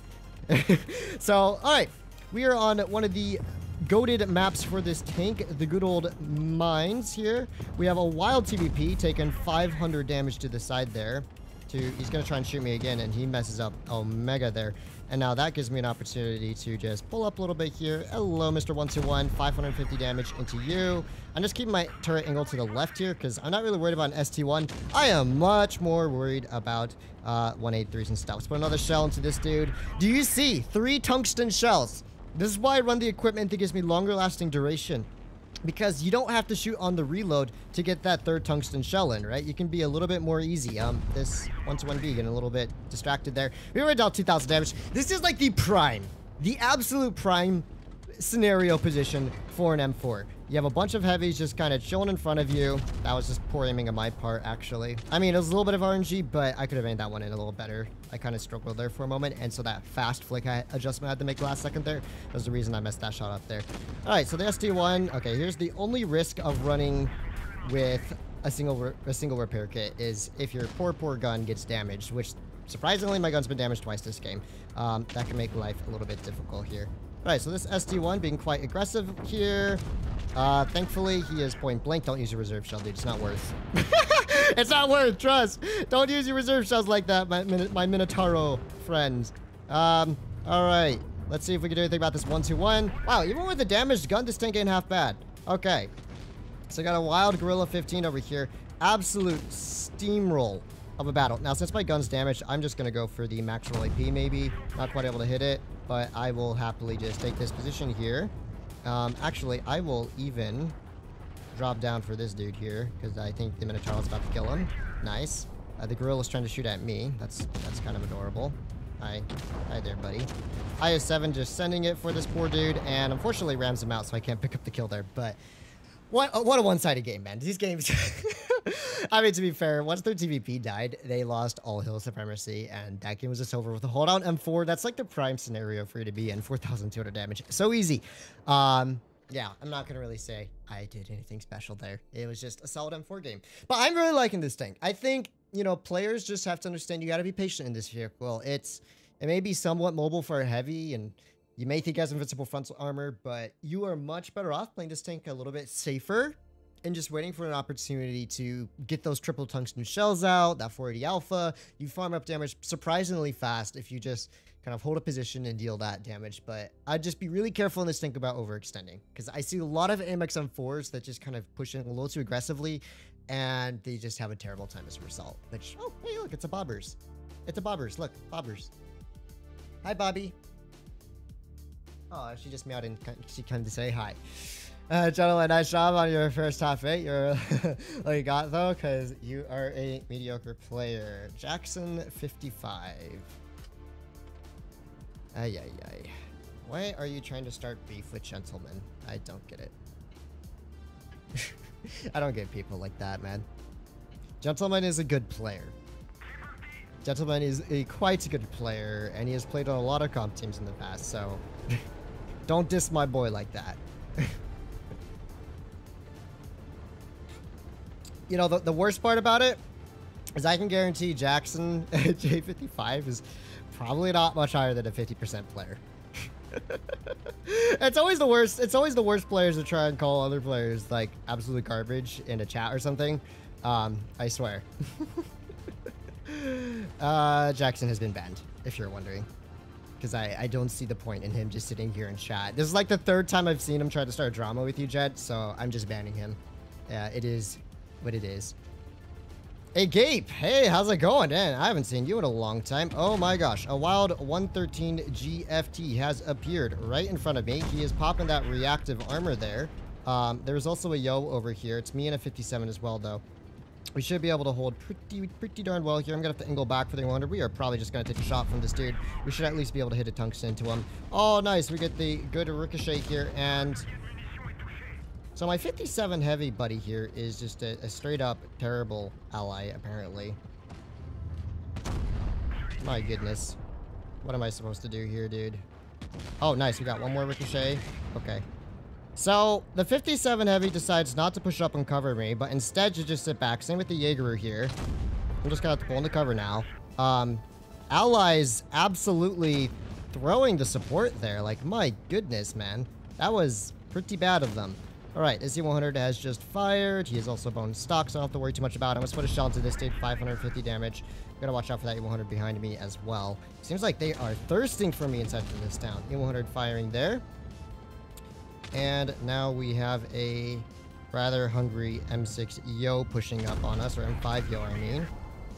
So, all right, we are on one of the goated maps for this tank, the good old mines here. We have a wild T V P taking five hundred damage to the side there. To, he's going to try and shoot me again, and he messes up Omega there. And now that gives me an opportunity to just pull up a little bit here. Hello, Mister one two one. five hundred fifty damage into you. I'm just keeping my turret angle to the left here because I'm not really worried about an S T one. I am much more worried about uh, one eighty-threes and stuff. Let's put another shell into this dude. Do you see? Three tungsten shells. This is why I run the equipment that gives me longer lasting duration. Because you don't have to shoot on the reload to get that third tungsten shell in, right? You can be a little bit more easy. Um, this one two one B getting a little bit distracted there. We already dealt two thousand damage. This is like the prime, the absolute prime scenario position for an M four. You have a bunch of heavies just kind of chilling in front of you. That was just poor aiming on my part, actually. I mean, it was a little bit of R N G, but I could have aimed that one in a little better. I kind of struggled there for a moment, and so that fast flick I, adjustment I had to make last second there, that was the reason I messed that shot up there. All right, so the S D one, okay, here's the only risk of running with a single a single repair kit is if your poor, poor gun gets damaged, which surprisingly, my gun's been damaged twice this game. Um, that can make life a little bit difficult here. All right, so this S D one being quite aggressive here. Uh, thankfully, he is point blank. Don't use your reserve shell, dude. It's not worth. It's not worth. Trust. Don't use your reserve shells like that, my, my Minotauro friends. Um, all right. Let's see if we can do anything about this one two one. Wow, even with a damaged gun, this tank ain't half bad. Okay. So I got a wild Grille fifteen over here. Absolute steamroll of a battle. Now, since my gun's damaged, I'm just going to go for the max roll A P maybe. Not quite able to hit it, but I will happily just take this position here. Um, actually, I will even drop down for this dude here because I think the Minotaur is about to kill him. Nice. Uh, the gorilla is trying to shoot at me. That's that's kind of adorable. Hi. Hi there, buddy. I seven just sending it for this poor dude, and unfortunately rams him out, so I can't pick up the kill there. But what, uh, what a one-sided game, man. These games... I mean, to be fair, once their T V P died, they lost all hill supremacy, and that game was just over with a holdout M four. That's like the prime scenario for you to be in. four thousand two hundred damage. So easy. Um, yeah, I'm not going to really say I did anything special there. It was just a solid M four game. But I'm really liking this tank. I think, you know, players just have to understand you got to be patient in this vehicle. It's, it may be somewhat mobile for a heavy, and you may think it has invincible frontal armor, but you are much better off playing this tank a little bit safer. And just waiting for an opportunity to get those triple tungsten shells out, that four eighty alpha. You farm up damage surprisingly fast if you just kind of hold a position and deal that damage. But I'd just be really careful in this thing about overextending, because I see a lot of A M X M fours that just kind of push in a little too aggressively, and they just have a terrible time as a result. Which, oh, hey, look, it's a Bobbers. It's a Bobbers. Look, Bobbers. Hi, Bobby. Oh, she just meowed and she came to say hi. Uh, gentlemen, nice job on your first top eight. You're all you got though, because you are a mediocre player. Jackson fifty-five. Ay, ay, ay. Why are you trying to start beef with gentlemen? I don't get it. I don't get people like that, man. Gentleman is a good player. Gentleman is a quite a good player, and he has played on a lot of comp teams in the past, so don't diss my boy like that. You know, the, the worst part about it is I can guarantee Jackson J fifty-five is probably not much higher than a fifty percent player. It's always the worst. It's always the worst players to try and call other players like absolute garbage in a chat or something. Um, I swear. uh, Jackson has been banned, if you're wondering. Because I, I don't see the point in him just sitting here in chat. This is like the third time I've seen him try to start drama with you, Jet. So I'm just banning him. Yeah, it is... But it is. Hey, Gape. Hey, how's it going? Man, I haven't seen you in a long time. Oh my gosh. A wild one thirteen G F T has appeared right in front of me. He is popping that reactive armor there. Um, there's also a Yo over here. It's me and a fifty-seven as well, though. We should be able to hold pretty, pretty darn well here. I'm going to have to angle back for the one hundred. We are probably just going to take a shot from this dude. We should at least be able to hit a tungsten to him. Oh, nice. We get the good ricochet here, and... So my fifty-seven heavy buddy here is just a, a straight up terrible ally, apparently. My goodness. What am I supposed to do here, dude? Oh, nice. We got one more ricochet. Okay. So the fifty-seven heavy decides not to push up and cover me, but instead to just sit back. Same with the Jaeger here. I'm just gonna have to pull into cover now. Um, allies absolutely throwing the support there. Like, my goodness, man. That was Pretty bad of them. Alright, S C one hundred has just fired. He has also bonus stock, so I don't have to worry too much about it. I'm going to put a shell into this dude, five hundred fifty damage. I've got to watch out for that E one hundred behind me as well. Seems like they are thirsting for me inside of this town. E one hundred firing there. And now we have a rather hungry M six Yo pushing up on us, or M five Yo, I mean.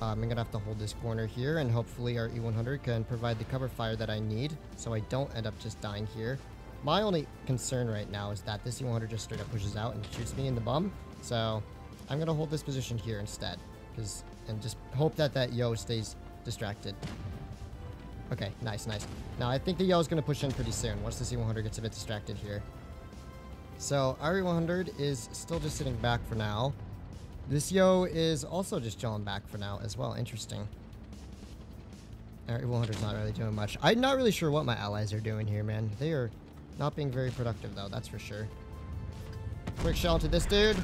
Um, I'm going to have to hold this corner here, and hopefully our E one hundred can provide the cover fire that I need, so I don't end up just dying here. My only concern right now is that this E one hundred just straight up pushes out and shoots me in the bum. So I'm going to hold this position here instead, because and just hope that that Yo stays distracted. Okay, nice, nice. Now I think the Yo is going to push in pretty soon once this E one hundred gets a bit distracted here. So our E one hundred is still just sitting back for now. This Yo is also just chilling back for now as well. Interesting. Our E one hundred's not really doing much. I'm not really sure what my allies are doing here, man. They are not being very productive, though. That's for sure. Quick shell into this dude.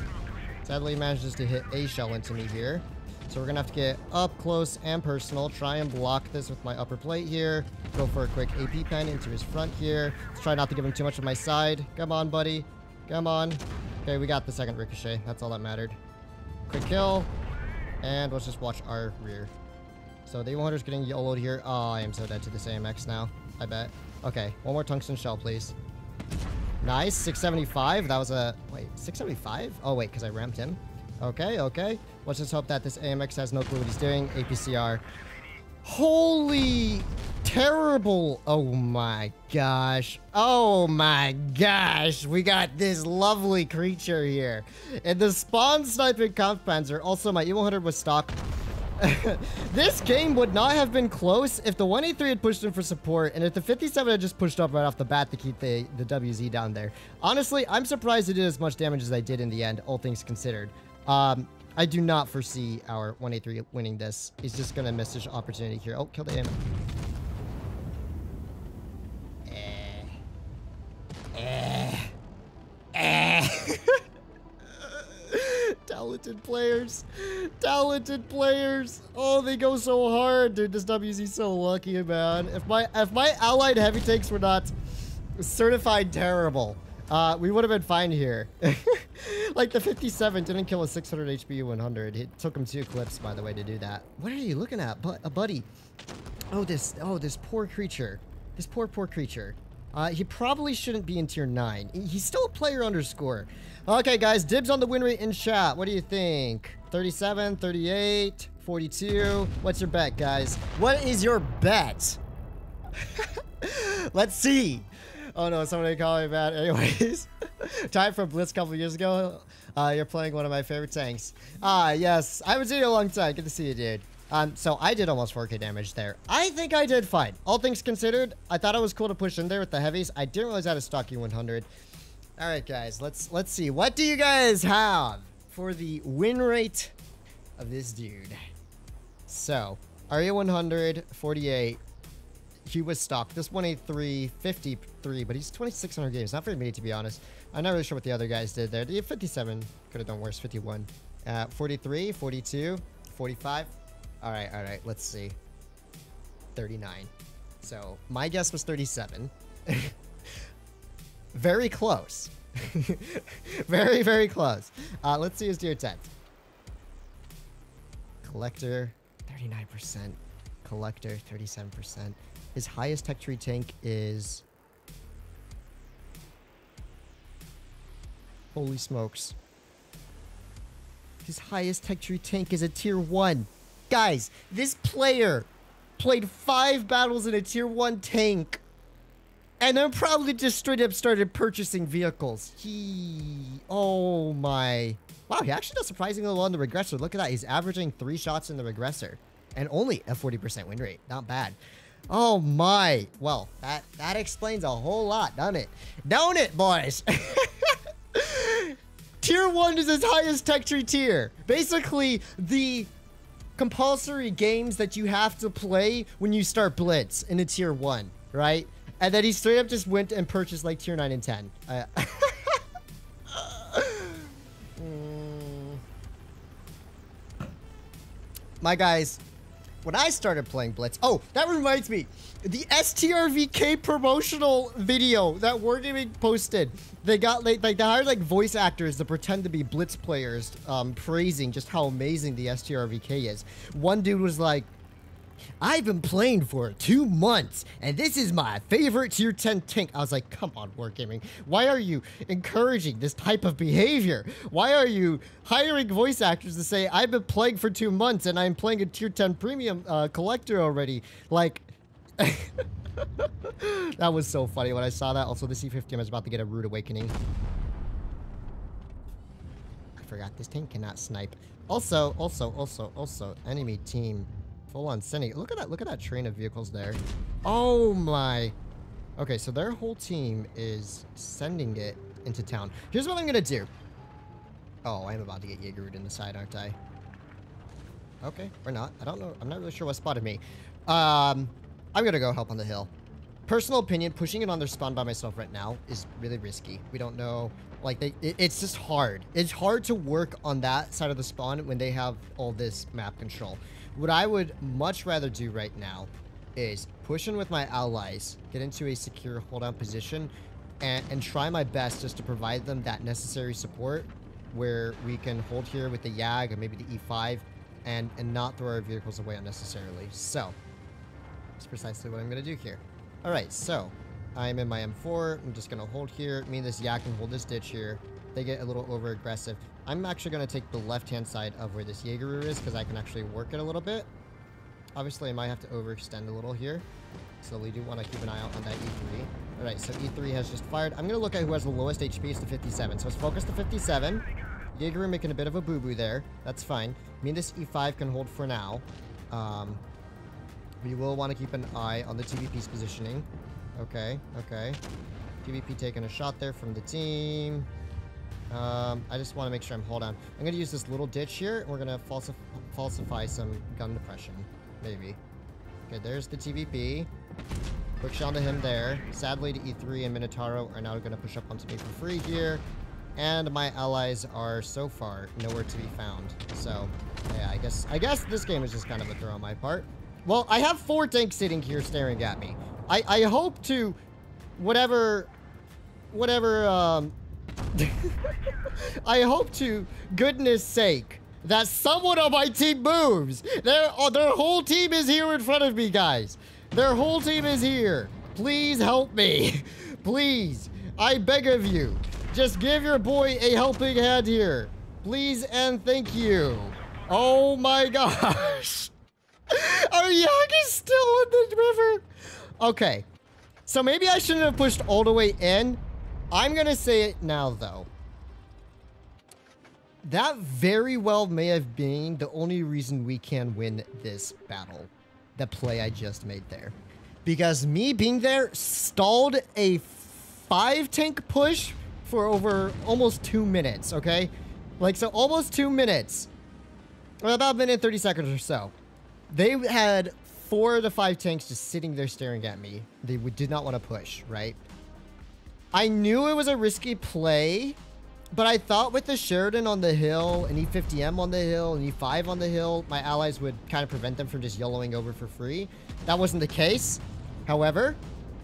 Sadly, manages to hit a shell into me here. So we're going to have to get up close and personal. Try and block this with my upper plate here. Go for a quick A P pen into his front here. Let's try not to give him too much of my side. Come on, buddy. Come on. Okay, we got the second ricochet. That's all that mattered. Quick kill. And let's just watch our rear. So the E one hundred's getting YOLO'd here. Oh, I am so dead to this A M X now. I bet. Okay, one more tungsten shell, please. Nice. six seventy-five. That was a... Wait, six seventy-five? Oh, wait, because I ramped him. Okay, okay. Let's just hope that this A M X has no clue what he's doing. A P C R. Holy... Terrible. Oh, my gosh. Oh, my gosh. We got this lovely creature here. And the spawn sniping Kampfpanzer. Also, my E one hundred was stock. This game would not have been close if the one eighty-three had pushed in for support, and if the fifty-seven had just pushed up right off the bat to keep the, the W Z down there. Honestly, I'm surprised it did as much damage as I did in the end, all things considered. Um, I do not foresee our one eighty-three winning this. He's just going to miss his opportunity here. Oh, kill the aim. Eh. Eh. Eh. Talented players. Talented players. Oh, they go so hard. Dude, this W Z's so lucky, man. If my if my allied heavy takes were not certified terrible, uh, we would have been fine here. Like, the fifty-seven didn't kill a six hundred H P one hundred. It took him two clips, by the way, to do that. What are you looking at, but a buddy? Oh, this oh, this poor creature. This poor, poor creature. Uh, he probably shouldn't be in tier nine. He's still a player underscore. Okay, guys, dibs on the win rate in chat. What do you think? thirty-seven, thirty-eight, forty-two. What's your bet, guys? What is your bet? Let's see. Oh, no, somebody called me bad. Anyways, time for Blitz a couple years ago. Uh, you're playing one of my favorite tanks. Ah, yes. I haven't seen you in a long time. Good to see you, dude. Um, so I did almost four K damage there. I think I did fine. All things considered, I thought it was cool to push in there with the heavies. I didn't realize I had a stocky one hundred. All right, guys, let's let's see. What do you guys have for the win rate of this dude? So, Aria one hundred forty-eight. He was stocked. This one eighty-three, fifty-three, but he's twenty-six hundred games. Not very many, to be honest. I'm not really sure what the other guys did there. The fifty-seven could have done worse. fifty-one, uh, forty-three, forty-two, forty-five. All right, all right, let's see. thirty-nine. So my guess was thirty-seven. Very close. Very, very close. Uh, let's see his tier ten. Collector, thirty-nine percent. Collector, thirty-seven percent. His highest tech tree tank is... Holy smokes. His highest tech tree tank is a tier one. Guys, this player played five battles in a tier one tank, and then probably just straight up started purchasing vehicles. He... Oh my... Wow, he actually does surprisingly well in the regressor. Look at that. He's averaging three shots in the regressor, and only a forty percent win rate. Not bad. Oh my... Well, that, that explains a whole lot, doesn't it? Don't it, boys? Tier one is his highest tech tree tier. Basically, the... compulsory games that you have to play when you start Blitz in a tier one, right? And then he straight up just went and purchased like tier nine and ten. Uh, mm. My guys, when I started playing Blitz. Oh, that reminds me, the S T R V K promotional video that Wargaming posted. They got like, like they hired like voice actors to pretend to be Blitz players, um, praising just how amazing the S T R V K is. One dude was like, "I've been playing for two months, and this is my favorite tier ten tank." I was like, come on, Wargaming. Why are you encouraging this type of behavior? Why are you hiring voice actors to say, "I've been playing for two months, and I'm playing a tier ten premium uh, collector already"? Like, that was so funny when I saw that. Also, the C fifty M is about to get a rude awakening. I forgot this tank cannot snipe. Also, also, also, also, enemy team. Hold on, Senny. Look at that. Look at that train of vehicles there. Oh my. Okay, so their whole team is sending it into town. Here's what I'm gonna do. Oh, I am about to get Jaegered in the side, aren't I? Okay, or not. I don't know. I'm not really sure what spotted me. Um, I'm gonna go help on the hill. Personal opinion, pushing it on their spawn by myself right now is really risky. We don't know. Like, they, it, it's just hard. It's hard to work on that side of the spawn when they have all this map control. What I would much rather do right now is push in with my allies, get into a secure hold-down position, and, and try my best just to provide them that necessary support where we can hold here with the YAG or maybe the E five and, and not throw our vehicles away unnecessarily. So, that's precisely what I'm going to do here. All right, so I'm in my M four. I'm just going to hold here. Me and this YAG can hold this ditch here. They get a little over-aggressive. I'm actually going to take the left-hand side of where this Jaegeru is because I can actually work it a little bit. Obviously, I might have to overextend a little here. So we do want to keep an eye out on that E three. All right, so E three has just fired. I'm going to look at who has the lowest H P. It's the fifty-seven. So it's focused to fifty-seven. Jaegeru making a bit of a boo-boo there. That's fine. I mean, this E five can hold for now. Um, we will want to keep an eye on the T V P's positioning. Okay, okay. T V P taking a shot there from the team. Um, I just want to make sure I'm hold on. I'm going to use this little ditch here. We're going to falsif falsify some gun depression, maybe. Okay, there's the T V P. Quick shot to him there. Sadly, to E three and Minotauro are now going to push up onto me for free here. And my allies are so far nowhere to be found. So, yeah, I guess I guess this game is just kind of a throw on my part. Well, I have four tanks sitting here staring at me. I, I hope to whatever... Whatever, um... I hope to goodness sake that someone on my team moves. Their, oh, their whole team is here in front of me, guys. Their whole team is here. Please help me. Please. I beg of you. Just give your boy a helping hand here. Please and thank you. Oh my gosh. Our Yak is still in the river. Okay. So maybe I shouldn't have pushed all the way in. I'm going to say it now, though. That very well may have been the only reason we can win this battle. The play I just made there. Because me being there stalled a five tank push for over almost two minutes, okay? Like, so almost two minutes. Well, about a minute and thirty seconds or so. They had four to five tanks just sitting there staring at me. They did not want to push, right? I knew it was a risky play, but I thought with the Sheridan on the hill, an E fifty M on the hill, an E five on the hill, my allies would kind of prevent them from just yellowing over for free. That wasn't the case. However,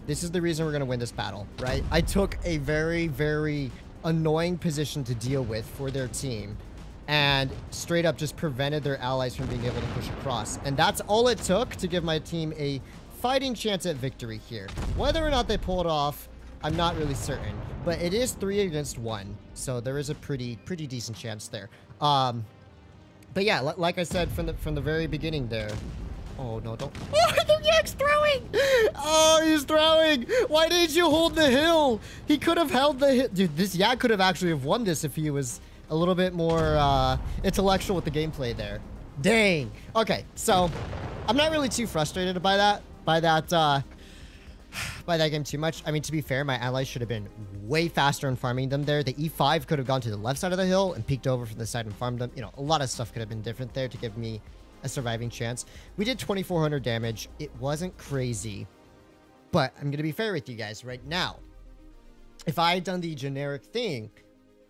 this is the reason we're going to win this battle, right? I took a very, very annoying position to deal with for their team and straight up just prevented their allies from being able to push across. And that's all it took to give my team a fighting chance at victory here. Whether or not they pulled off, I'm not really certain, but it is three against one, so there is a pretty, pretty decent chance there. Um, but yeah, like I said from the from the very beginning there. Oh no, don't! Oh, the Yak's throwing! Oh, he's throwing! Why didn't you hold the hill? He could have held the hill, dude. This Yak could have actually have won this if he was a little bit more uh, intellectual with the gameplay there. Dang. Okay, so I'm not really too frustrated by that. By that. Uh, By that game too much. I mean, to be fair, my allies should have been way faster in farming them there. The E five could have gone to the left side of the hill and peeked over from the side and farmed them. You know, a lot of stuff could have been different there to give me a surviving chance. We did twenty-four hundred damage. It wasn't crazy, but I'm going to be fair with you guys right now. If I had done the generic thing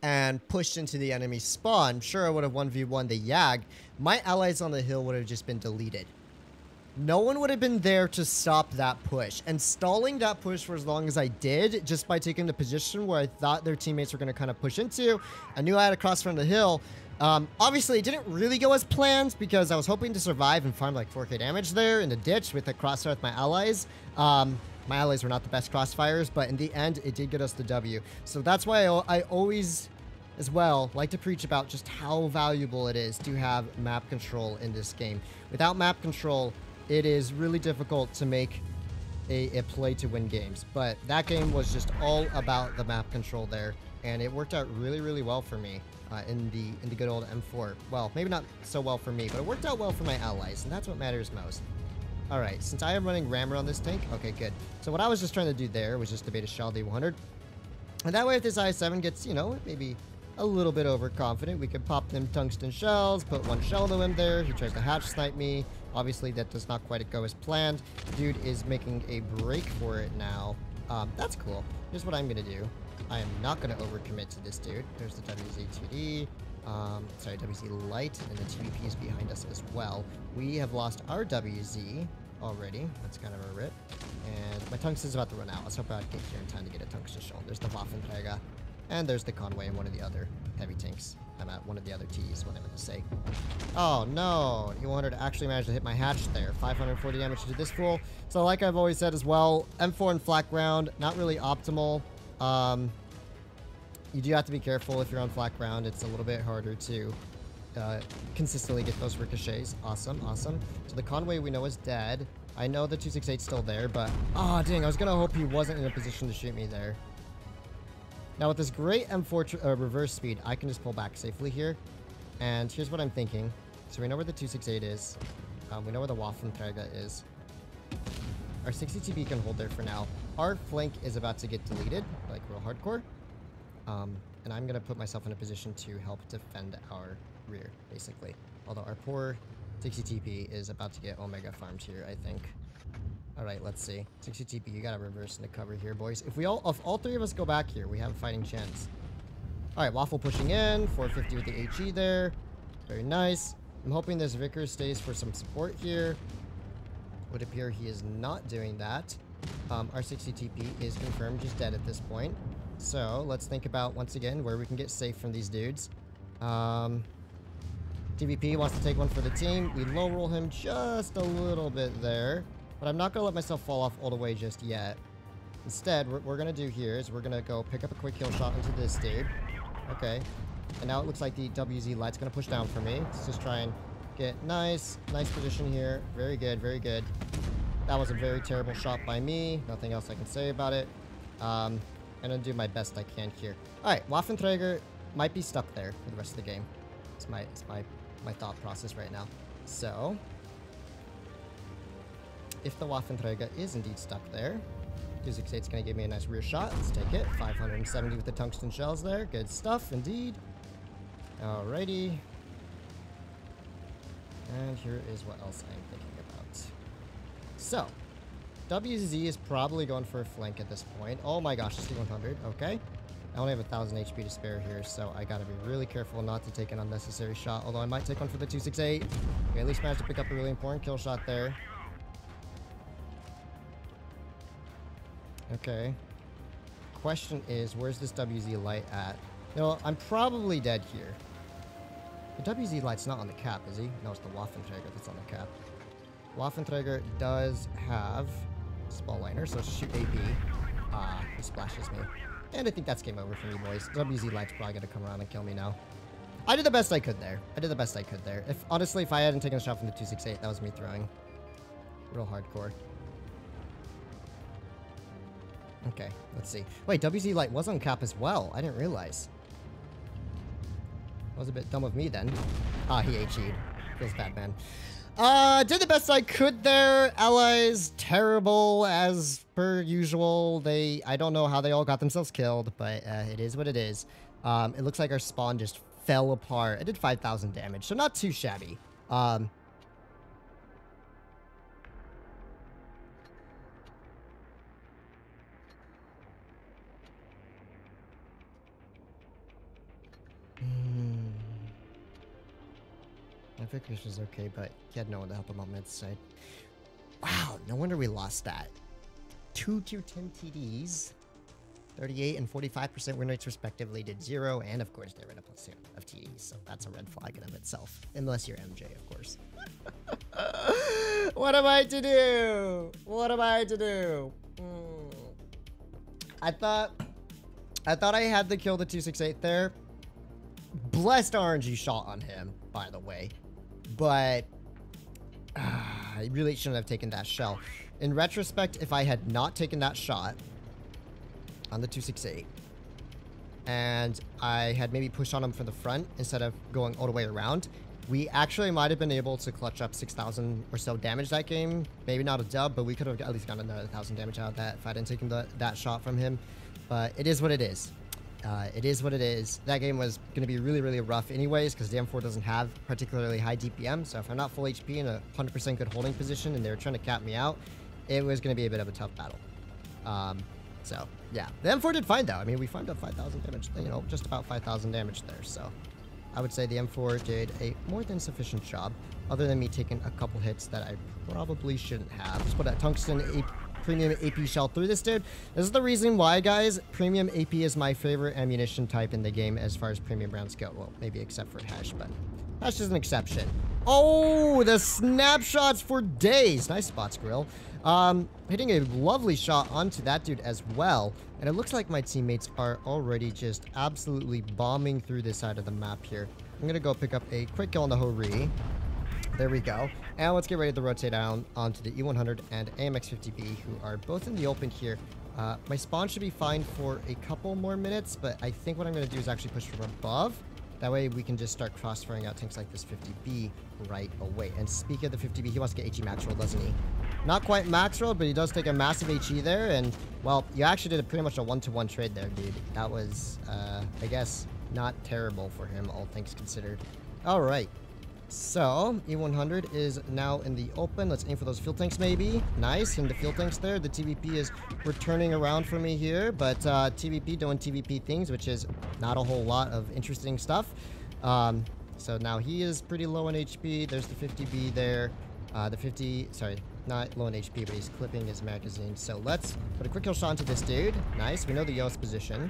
and pushed into the enemy spawn, sure, I would have one v one the Yag. My allies on the hill would have just been deleted. No one would have been there to stop that push. And stalling that push for as long as I did, just by taking the position where I thought their teammates were going to kind of push into, I knew I had to cross from the hill. Um, obviously, it didn't really go as planned because I was hoping to survive and farm like four K damage there in the ditch with the crossfire with my allies. Um, my allies were not the best crossfires, but in the end, it did get us the W. So that's why I, I always... as well, like to preach about just how valuable it is to have map control in this game. Without map control, it is really difficult to make a, a play to win games. But that game was just all about the map control there, and it worked out really, really well for me uh, in the in the good old M four. Well, maybe not so well for me, but it worked out well for my allies, and that's what matters most. All right, since I am running rammer on this tank, okay, good. So what I was just trying to do there was just to bait a Shell D one hundred, and that way, if this I seven gets, you know, maybe a little bit overconfident, we could pop them tungsten shells, put one shell to him there. He tries to hatch snipe me. Obviously, that does not quite go as planned. Dude is making a break for it now. Um, that's cool. Here's what I'm going to do. I am not going to overcommit to this dude. There's the W Z two D. Um, sorry, W Z light. And the T V P is behind us as well. We have lost our W Z already. That's kind of a rip. And my tungsten's about to run out. Let's hope I get here in time to get a tungsten shell. There's the Waffenträger. And there's the Conway and one of the other heavy tanks. I'm at one of the other T's, what I'm going to say. Oh, no. You wanted to actually manage to hit my hatch there. five hundred forty damage to this fool. So like I've always said as well, M four and flat ground, not really optimal. Um, you do have to be careful if you're on flat ground. It's a little bit harder to uh, consistently get those ricochets. Awesome, awesome. So the Conway we know is dead. I know the two sixty-eight's still there, but... Oh, dang. I was going to hope he wasn't in a position to shoot me there. Now, with this great M four uh, reverse speed, I can just pull back safely here. And here's what I'm thinking. So we know where the two sixty-eight is. Um, we know where the Waffenträger is. Our sixty T B can hold there for now. Our flank is about to get deleted, like real hardcore. Um, and I'm going to put myself in a position to help defend our rear, basically. Although our poor sixty T B is about to get Omega farmed here, I think. All right, let's see. sixty T P, you gotta reverse into cover here, boys. If we all, if all three of us go back here, we have a fighting chance. All right, Waffle pushing in, four fifty with the H E there. Very nice. I'm hoping this Vickers stays for some support here. Would appear he is not doing that. Um, our sixty T P is confirmed just dead at this point. So let's think about, once again, where we can get safe from these dudes. Um, T V P wants to take one for the team. We low roll him just a little bit there. But I'm not going to let myself fall off all the way just yet. Instead, what we're going to do here is we're going to go pick up a quick kill shot into this dude. Okay. And now it looks like the W Z light's going to push down for me. Let's just try and get nice, nice position here. Very good, very good. That was a very terrible shot by me. Nothing else I can say about it. Um, I'm going to do my best I can here. Alright, Waffenträger might be stuck there for the rest of the game. It's my, it's my, my thought process right now. So... if the Waffenträger is indeed stuck there, two sixty-eight's going to give me a nice rear shot. Let's take it. five hundred seventy with the tungsten shells there. Good stuff, indeed. Alrighty. And here is what else I'm thinking about. So, W Z is probably going for a flank at this point. Oh my gosh, C one hundred. Okay. I only have one thousand H P to spare here, so I got to be really careful not to take an unnecessary shot, although I might take one for the two sixty-eight. We at least managed to pick up a really important kill shot there. Okay. Question is, where's this W Z light at? No, I'm probably dead here. The W Z light's not on the cap, is he? No, it's the Waffenträger that's on the cap. Waffenträger does have spall liner, so shoot A P. Ah, uh, he splashes me. And I think that's game over for me, boys. W Z light's probably gonna come around and kill me now. I did the best I could there. I did the best I could there. If honestly, if I hadn't taken a shot from the two sixty-eight, that was me throwing. Real hardcore. Okay, let's see. Wait, W Z light was on cap as well. I didn't realize. That was a bit dumb of me then. Ah, he H E'd. Feels bad, man. Uh, did the best I could there. Allies, terrible as per usual. They, I don't know how they all got themselves killed, but uh, it is what it is. Um, it looks like our spawn just fell apart. I did five thousand damage, so not too shabby. Um... I think this was okay, but he had no one to help him on mid side. Wow, no wonder we lost that. Two tier ten T Ds, thirty-eight and forty-five percent win rates respectively, did zero, and of course they ran a plus two of T Ds, so that's a red flag in of itself. Unless you're M J, of course. What am I to do? What am I to do? Mm. I thought, I thought I had to kill the two six eight there. Blessed R N G shot on him, by the way, but uh, I really shouldn't have taken that shell. In retrospect, if I had not taken that shot on the two six eight and I had maybe pushed on him from the front instead of going all the way around, we actually might have been able to clutch up six thousand or so damage that game. Maybe not a dub, but we could have at least gotten another one thousand damage out of that if I didn't take the, that shot from him. But it is what it is. Uh, it is what it is. That game was going to be really, really rough anyways because the M four doesn't have particularly high D P M. So if I'm not full H P in a one hundred percent good holding position and they were trying to cap me out, it was going to be a bit of a tough battle. Um, so, yeah. The M four did fine, though. I mean, we farmed up five thousand damage. You know, just about five thousand damage there. So, I would say the M four did a more than sufficient job, other than me taking a couple hits that I probably shouldn't have. Just put that tungsten A P, premium A P shell through this dude. This is the reason why, guys. Premium A P is my favorite ammunition type in the game as far as premium rounds go. Well, maybe except for Hash, but Hash is an exception. Oh, the snapshots for days. Nice spots, Grille. Um, hitting a lovely shot onto that dude as well. And it looks like my teammates are already just absolutely bombing through this side of the map here. I'm going to go pick up a quick kill on the Hori. There we go. And let's get ready to rotate down onto the E one hundred and A M X fifty B, who are both in the open here. Uh, my spawn should be fine for a couple more minutes, but I think what I'm going to do is actually push from above. That way we can just start cross-firing out tanks like this fifty B right away. And speaking of the fifty B, he wants to get HE max roll, doesn't he? Not quite max roll, but he does take a massive HE there. And, well, you actually did a pretty much a one-to-one trade there, dude. That was, uh, I guess, not terrible for him, all things considered. All right. So, E one hundred is now in the open. Let's aim for those fuel tanks, maybe. Nice, and the fuel tanks there. The T V P is returning around for me here, but uh, T V P doing T V P things, which is not a whole lot of interesting stuff. Um, so now he is pretty low on H P. There's the fifty B there. Uh, the fifty, sorry, not low on H P, but he's clipping his magazine. So let's put a quick kill shot into this dude. Nice, we know the Yo's position.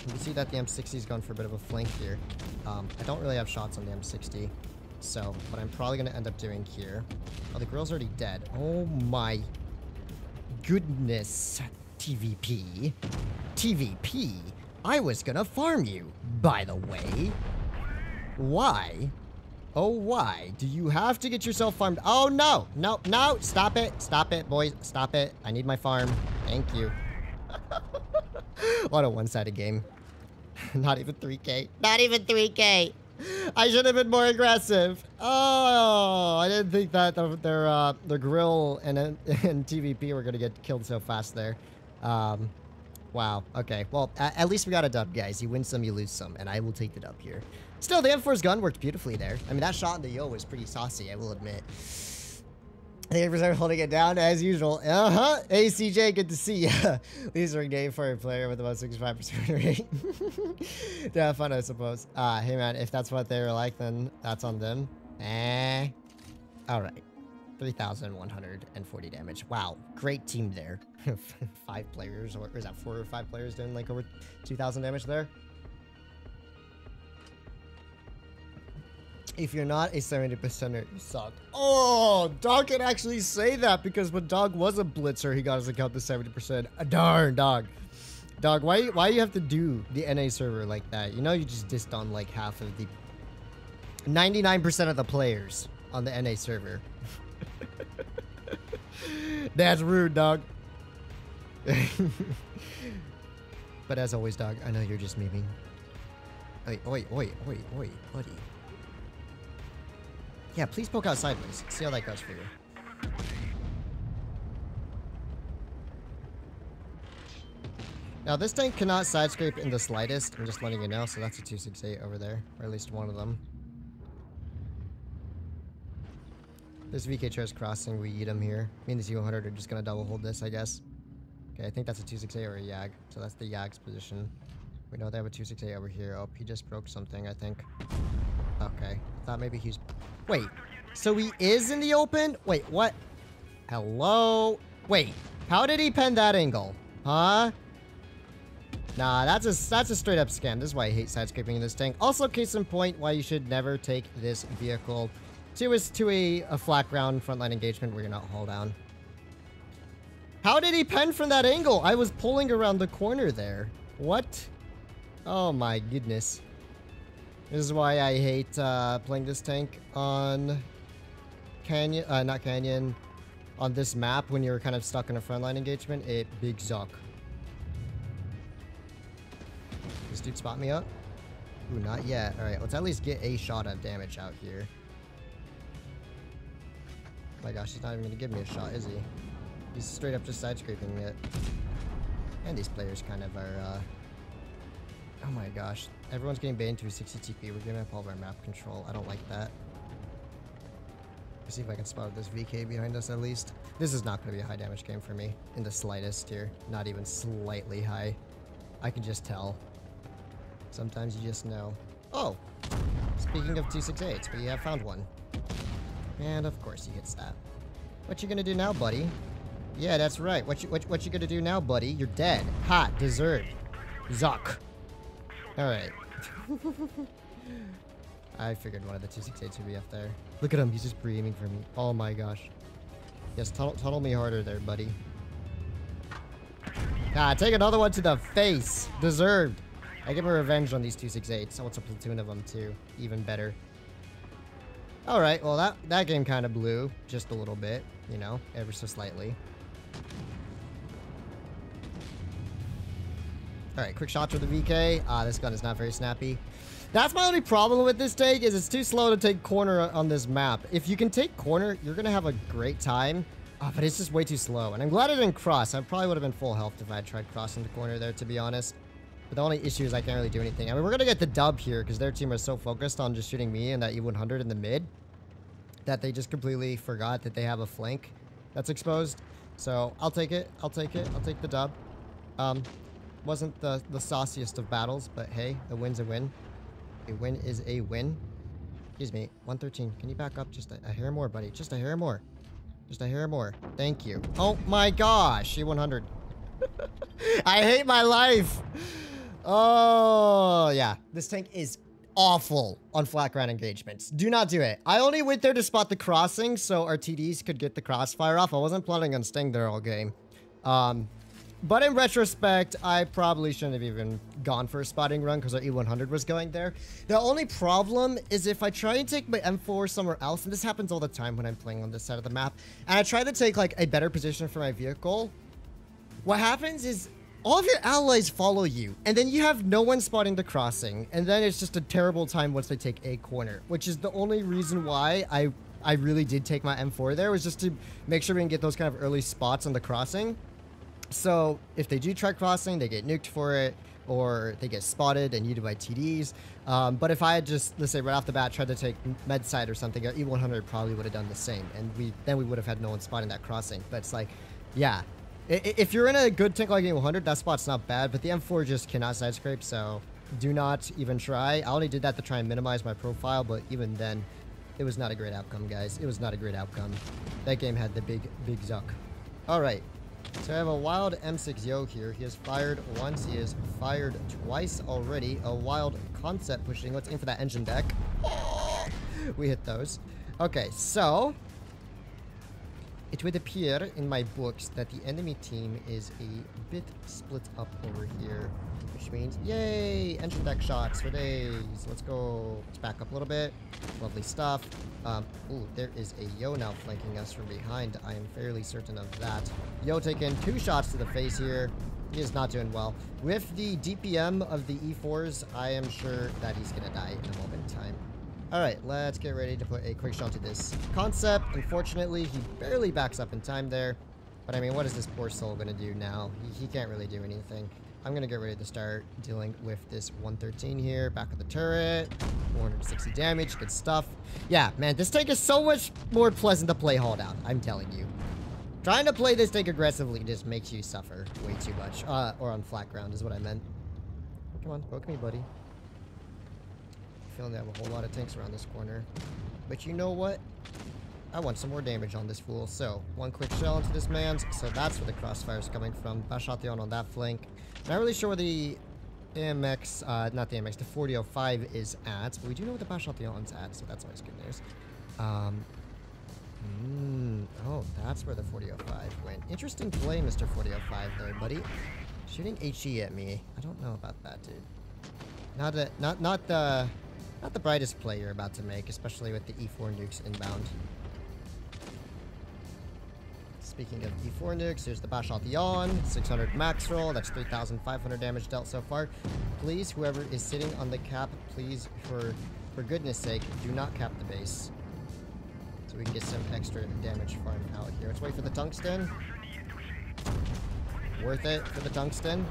You can see that the M sixty's gone for a bit of a flank here. Um, I don't really have shots on the M sixty. So, what I'm probably going to end up doing here... Oh, the girl's already dead. Oh my goodness, T V P. T V P, I was going to farm you, by the way. Why? Oh, why? Do you have to get yourself farmed? Oh, no. No, no. Stop it. Stop it, boys. Stop it. I need my farm. Thank you. What a one-sided game. Not even three K. Not even three K. I should have been more aggressive. Oh, I didn't think that the, their uh, the Grille and and T V P were gonna get killed so fast there. Um, wow. Okay. Well, at, at least we got a dub, guys. You win some, you lose some, and I will take the dub here. Still, the M four's gun worked beautifully there. I mean, that shot in the Yo was pretty saucy, I will admit. eighty percent holding it down as usual. Uh huh. Hey C J, good to see ya. Least ring day for a player with about sixty-five percent rate. Yeah, fun, I suppose. Ah, uh, hey man, if that's what they were like, then that's on them. Eh. All right. three thousand one hundred forty damage. Wow, great team there. Five players, or is that four or five players doing like over two thousand damage there? If you're not a seventy percenter, you suck. Oh, Dog can actually say that because when Dog was a blitzer, he got his account to seventy percent. Ah, darn, Dog. Dog, why why you have to do the N A server like that? You know you just dissed on like half of the... ninety-nine percent of the players on the N A server. That's rude, Dog. But as always, Dog, I know you're just memeing. Oi, oi, oi, oi, oi, buddy. Yeah, please poke out sideways. See how that goes for you. Now, this tank cannot side scrape in the slightest. I'm just letting you know, so that's a two six eight over there. Or at least one of them. This V K chair is crossing. We eat him here. Me and the Z one hundred are just going to double hold this, I guess. Okay, I think that's a two six eight or a Yag. So that's the Yag's position. We know they have a two six eight over here. Oh, he just broke something, I think. Okay. Thought maybe he's... Wait, so he is in the open? Wait, what? Hello? Wait, how did he pen that angle? Huh? Nah, that's a, that's a straight up scam. This is why I hate side scraping in this tank. Also, case in point, why you should never take this vehicle to, is to a, a flat ground frontline engagement where you're not hull down. How did he pen from that angle? I was pulling around the corner there. What? Oh my goodness. This is why I hate uh, playing this tank on Canyon, uh, not Canyon, on this map when you're kind of stuck in a frontline engagement. It big suck. This dude spot me up? Ooh, not yet. Alright, let's at least get a shot of damage out here. Oh my gosh, he's not even gonna give me a shot, is he? He's straight up just side scraping it. And these players kind of are, uh... oh my gosh. Everyone's getting banned to a sixty T P. We're giving up all of our map control. I don't like that. Let's see if I can spot this V K behind us at least. This is not gonna be a high damage game for me. In the slightest here. Not even slightly high. I can just tell. Sometimes you just know. Oh! Speaking of two sixty-eights, we have found one. And of course he hits that. What you gonna do now, buddy? Yeah, that's right. What you, what, what you gonna do now, buddy? You're dead. Hot. Deserved. Zuck. Alright. I figured one of the two sixty-eights would be up there. Look at him. He's just pre-aiming for me. Oh my gosh. Yes, tunnel, tunnel me harder there, buddy. Ah, take another one to the face. Deserved. I give a revenge on these two sixty-eights. I want a platoon of them too. Even better. Alright, well that, that game kind of blew. Just a little bit. You know, ever so slightly. Alright, quick shots with the V K. Ah, this gun is not very snappy. That's my only problem with this take, is it's too slow to take corner on this map. If you can take corner, you're going to have a great time. Ah, but it's just way too slow. And I'm glad I didn't cross. I probably would have been full health if I had tried crossing the corner there, to be honest. But the only issue is I can't really do anything. I mean, we're going to get the dub here because their team are so focused on just shooting me and that E one hundred in the mid that they just completely forgot that they have a flank that's exposed. So I'll take it. I'll take it. I'll take the dub. Um, wasn't the, the sauciest of battles, but hey, a win's a win. A win is a win. Excuse me. one thirteen. Can you back up just a, a hair more, buddy? Just a hair more. Just a hair more. Thank you. Oh my gosh. E one hundred. I hate my life. Oh, yeah. This tank is awful on flat ground engagements. Do not do it. I only went there to spot the crossing so our T Ds could get the crossfire off. I wasn't planning on staying there all game. Um, but in retrospect, I probably shouldn't have even gone for a spotting run because our E one hundred was going there. The only problem is if I try and take my M four somewhere else, and this happens all the time when I'm playing on this side of the map, and I try to take like a better position for my vehicle, what happens is all of your allies follow you, and then you have no one spotting the crossing, and then it's just a terrible time once they take a corner, which is the only reason why I I really did take my M four there, was just to make sure we can get those kind of early spots on the crossing. So if they do try crossing, they get nuked for it, or they get spotted and you do by T Ds. Um, but if I had just, let's say right off the bat, tried to take med side or something, E one hundred probably would have done the same, and we then we would have had no one spotting that crossing. But it's like, yeah. If you're in a good tank like E one hundred, that spot's not bad, but the M four just cannot side scrape, so do not even try. I only did that to try and minimize my profile, but even then, it was not a great outcome, guys. It was not a great outcome. That game had the big, big zuck. All right, so I have a wild M six Yo here. He has fired once. He has fired twice already. A wild concept pushing. Let's aim for that engine deck. Oh, we hit those. Okay, so it would appear in my books that the enemy team is a bit split up over here, which means, yay, engine deck shots for days. Let's go. Let's back up a little bit. Lovely stuff. Um, ooh, there is a Yo now flanking us from behind. I am fairly certain of that. Yo taking two shots to the face here. He is not doing well. With the D P M of the E fours, I am sure that he's going to die in a moment in time. Alright, let's get ready to put a quick shot to this concept. Unfortunately, he barely backs up in time there. But I mean, what is this poor soul going to do now? He, he can't really do anything. I'm going to get ready to start dealing with this one thirteen here. Back of the turret. four hundred sixty damage. Good stuff. Yeah, man, this tank is so much more pleasant to play haul down. I'm telling you. Trying to play this tank aggressively just makes you suffer way too much. Uh, or on flat ground is what I meant. Come on, poke me, buddy. Feeling they have a whole lot of tanks around this corner, but you know what, I want some more damage on this fool. So one quick shell into this man's. So that's where the crossfire is coming from. Bashatyon on that flank. Not really sure where the A M X, uh, not the A M X, the forty oh five is at. But we do know what the Bashatyon's at, so that's always good news. Um, mm, oh, that's where the forty oh five went. Interesting play, Mister forty oh five, there, buddy. Shooting HE at me. I don't know about that, dude. Not a, not not the not the brightest play you're about to make, especially with the E four nukes inbound. Speaking of E four nukes, here's the Bashatyon. six hundred max roll. That's three thousand five hundred damage dealt so far. Please, whoever is sitting on the cap, please, for for goodness sake, do not cap the base. So we can get some extra damage farm out here. Let's wait for the tungsten. Worth it for the tungsten.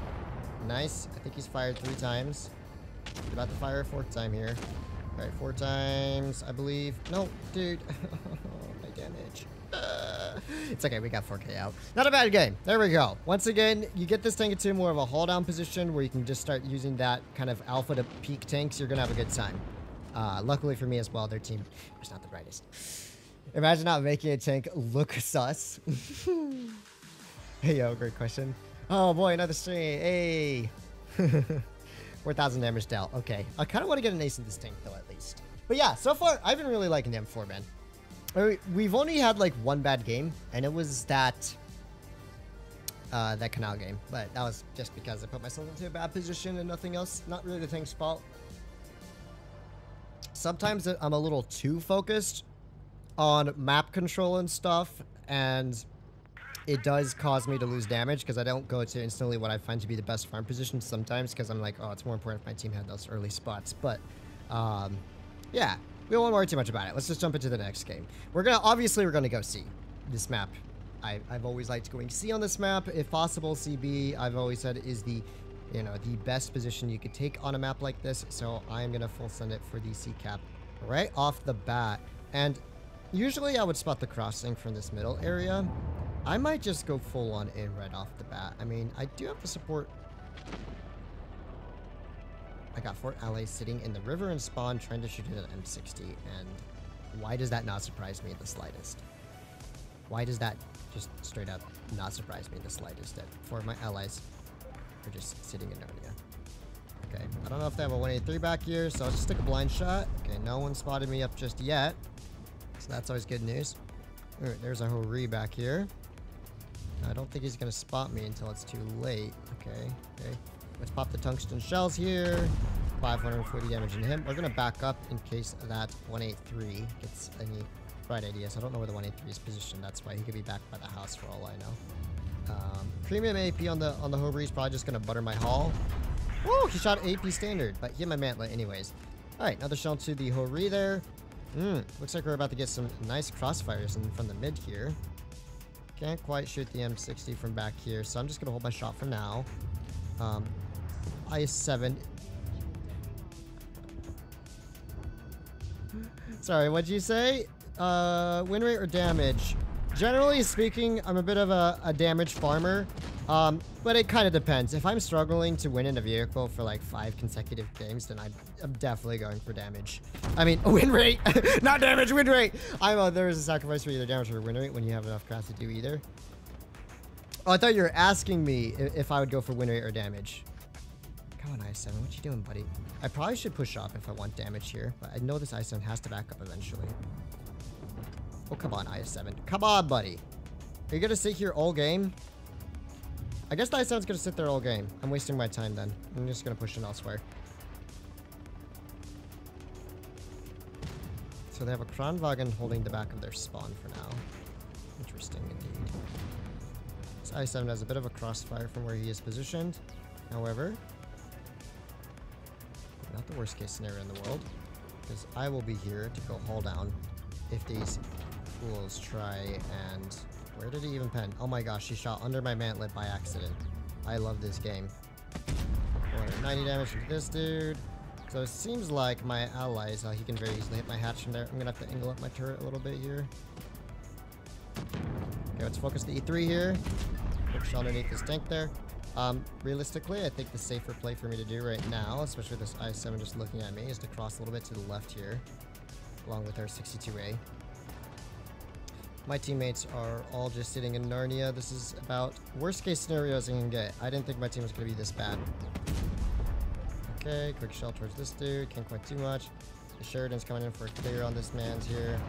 Nice. I think he's fired three times. He's about to fire a fourth time here. All right, four times, I believe. No, dude. My damage. Uh, it's okay. We got four K out. Not a bad game. There we go. Once again, you get this tank into more of a haul down position where you can just start using that kind of alpha to peak tanks. You're going to have a good time. Uh, luckily for me as well, their team was not the brightest. Imagine not making a tank look sus. Hey, yo, great question. Oh, boy, another stream. Hey. four thousand damage dealt. Okay. I kind of want to get an ace in this tank, though, at least. But yeah, so far, I've been really liking the M four, man. We've only had, like, one bad game, and it was that uh, that canal game. But that was just because I put myself into a bad position and nothing else. Not really the tank's fault. Sometimes I'm a little too focused on map control and stuff, and it does cause me to lose damage because I don't go to instantly what I find to be the best farm position sometimes because I'm like, oh, it's more important if my team had those early spots. But, um, yeah, we won't worry too much about it. Let's just jump into the next game. We're going to, obviously, we're going to go C, this map. I, I've always liked going C on this map. If possible, C B, I've always said, is the, you know, the best position you could take on a map like this. So I'm going to full send it for the C cap right off the bat. And usually I would spot the crossing from this middle area. I might just go full on in right off the bat. I mean, I do have to support. I got four allies sitting in the river and spawn trying to shoot at an M sixty. And why does that not surprise me the slightest? Why does that just straight up not surprise me the slightest that four of my allies are just sitting in Narnia? Okay, I don't know if they have a one eighty-three back here, so I'll just stick a blind shot. Okay, no one spotted me up just yet. So that's always good news. All right, there's a Hori back here. I don't think he's going to spot me until it's too late. Okay, okay. Let's pop the tungsten shells here. five hundred forty damage in him. We're going to back up in case that one eighty-three gets any bright ideas. I don't know where the one eighty-three is positioned. That's why he could be back by the house for all I know. Um, premium A P on the on the Hori is probably just going to butter my haul. Woo, he shot A P standard, but hit my mantlet anyways. All right, another shell to the Hori there. Mm, looks like we're about to get some nice crossfires in from the mid here. Can't quite shoot the M sixty from back here, so I'm just going to hold my shot for now. Um, I seven. Sorry, what'd you say? Uh, win rate or damage? Generally speaking, I'm a bit of a, a damage farmer, um, but it kind of depends. If I'm struggling to win in a vehicle for like five consecutive games, then I'm, I'm definitely going for damage. I mean, win rate, not damage, win rate. I know there is a sacrifice for either damage or win rate when you have enough craft to do either. Oh, I thought you were asking me if I would go for win rate or damage. Come on, I seven, what you doing, buddy? I probably should push up if I want damage here, but I know this I seven has to back up eventually. Oh, come on, I seven. Come on, buddy. Are you going to sit here all game? I guess the I seven's going to sit there all game. I'm wasting my time then. I'm just going to push in elsewhere. So they have a Kronwagen holding the back of their spawn for now. Interesting indeed. This I seven has a bit of a crossfire from where he is positioned. However, not the worst case scenario in the world. Because I will be here to go haul down if these fools try and... Where did he even pen? Oh my gosh, he shot under my mantlet by accident. I love this game. four hundred ninety damage to this dude. So it seems like my allies, uh, he can very easily hit my hatch from there. I'm gonna have to angle up my turret a little bit here. Okay, let's focus the E three here. Push underneath this tank there. Um, realistically, I think the safer play for me to do right now, especially with this I seven just looking at me, is to cross a little bit to the left here, along with our sixty-two A. My teammates are all just sitting in Narnia. This is about worst case scenarios I can get. I didn't think my team was going to be this bad. Okay, quick shell towards this dude. Can't quite do much. The Sheridan's coming in for a clear on this man's here.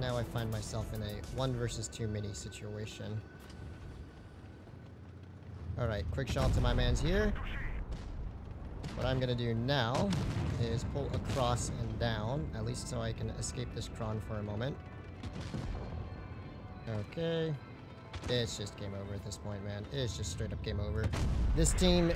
Now I find myself in a one versus two mini situation. Alright, quick shot to my man's here. What I'm going to do now is pull across and down, at least so I can escape this cron for a moment. Okay. It's just game over at this point, man. It's just straight up game over. This team...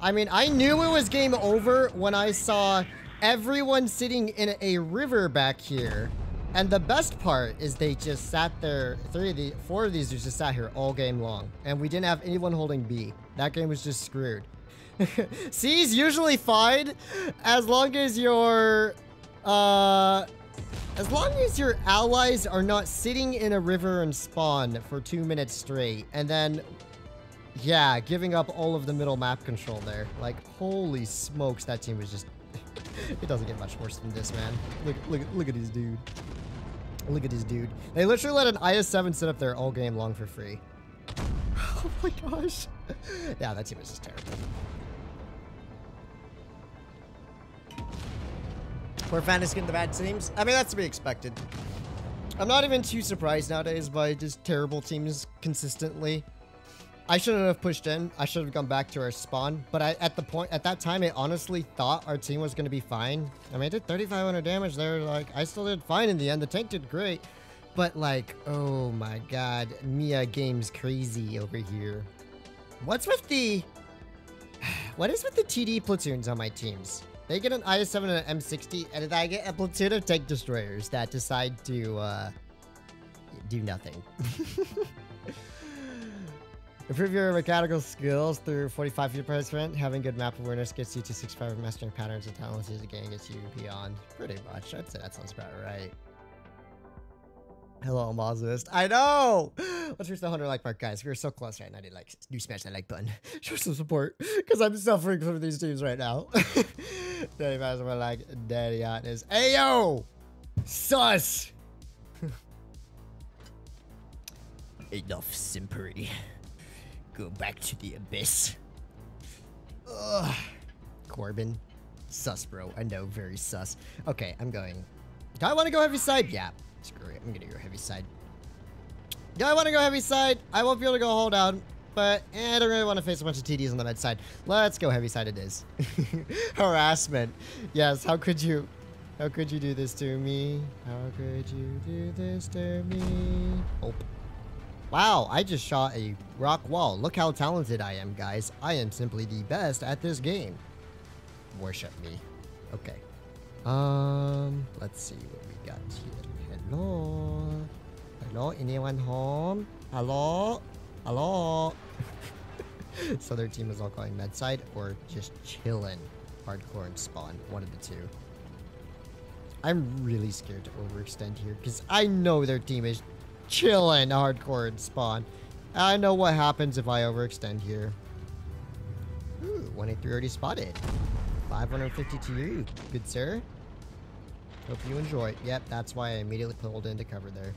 I mean, I knew it was game over when I saw everyone sitting in a river back here. And the best part is they just sat there. Three of the four of these just sat here all game long. And we didn't have anyone holding B. That game was just screwed. C is usually fine as long as your uh as long as your allies are not sitting in a river and spawn for two minutes straight, and then yeah, giving up all of the middle map control there. Like, holy smokes, that team was just it doesn't get much worse than this, man. Look look look at this dude. Look at this dude. They literally let an I S seven sit up there all game long for free. Oh my gosh. Yeah, that team is just terrible. We're fantasizing the bad teams. I mean, that's to be expected. I'm not even too surprised nowadays by just terrible teams consistently. I shouldn't have pushed in. I should have gone back to our spawn. But I, at the point, at that time, I honestly thought our team was going to be fine. I mean, I did thirty-five hundred damage there. Like, I still did fine in the end. The tank did great. But like, oh my god, Mia game's crazy over here. What's with the... What is with the T D platoons on my teams? They get an I S seven and an M sixty, and I get a platoon of tank destroyers that decide to, uh... do nothing. Improve your mechanical skills through forty-five feet placement. Having good map awareness gets you to sixty-five, mastering patterns and talents as a game gets you beyond. Pretty much. I'd say that sounds about right. Hello, Mazoist. I know! Let's reach the one hundred like mark, guys. We're so close right now. ninety likes. Do smash that like button. Show some support, because I'm suffering from these teams right now. Daddy Mazoist, like, Daddy Hotness. Ayo! Sus! Enough simpery. Go back to the abyss. Ugh. Corbin. Sus, bro. I know, very sus. Okay, I'm going. Do I want to go heavy side? Yeah. Screw it. I'm gonna go heavy side. Do I want to go heavy side? I won't be able to go hold down, but eh, I don't really want to face a bunch of T Ds on the med side. Let's go heavy side it is. Harassment. Yes, how could you? How could you do this to me? How could you do this to me? Oh. Wow, I just shot a rock wall. Look how talented I am, guys. I am simply the best at this game. Worship me. Okay. Um, let's see what we got here. Hello? Hello? Anyone home? Hello? Hello? So their team is all going med side or just chillin'. Hardcore and spawn. One of the two. I'm really scared to overextend here because I know their team is chillin', hardcore, and spawn. I know what happens if I overextend here. Ooh, one eighty-three already spotted. five hundred fifty to you, good sir. Hope you enjoy. Yep, that's why I immediately pulled into cover there.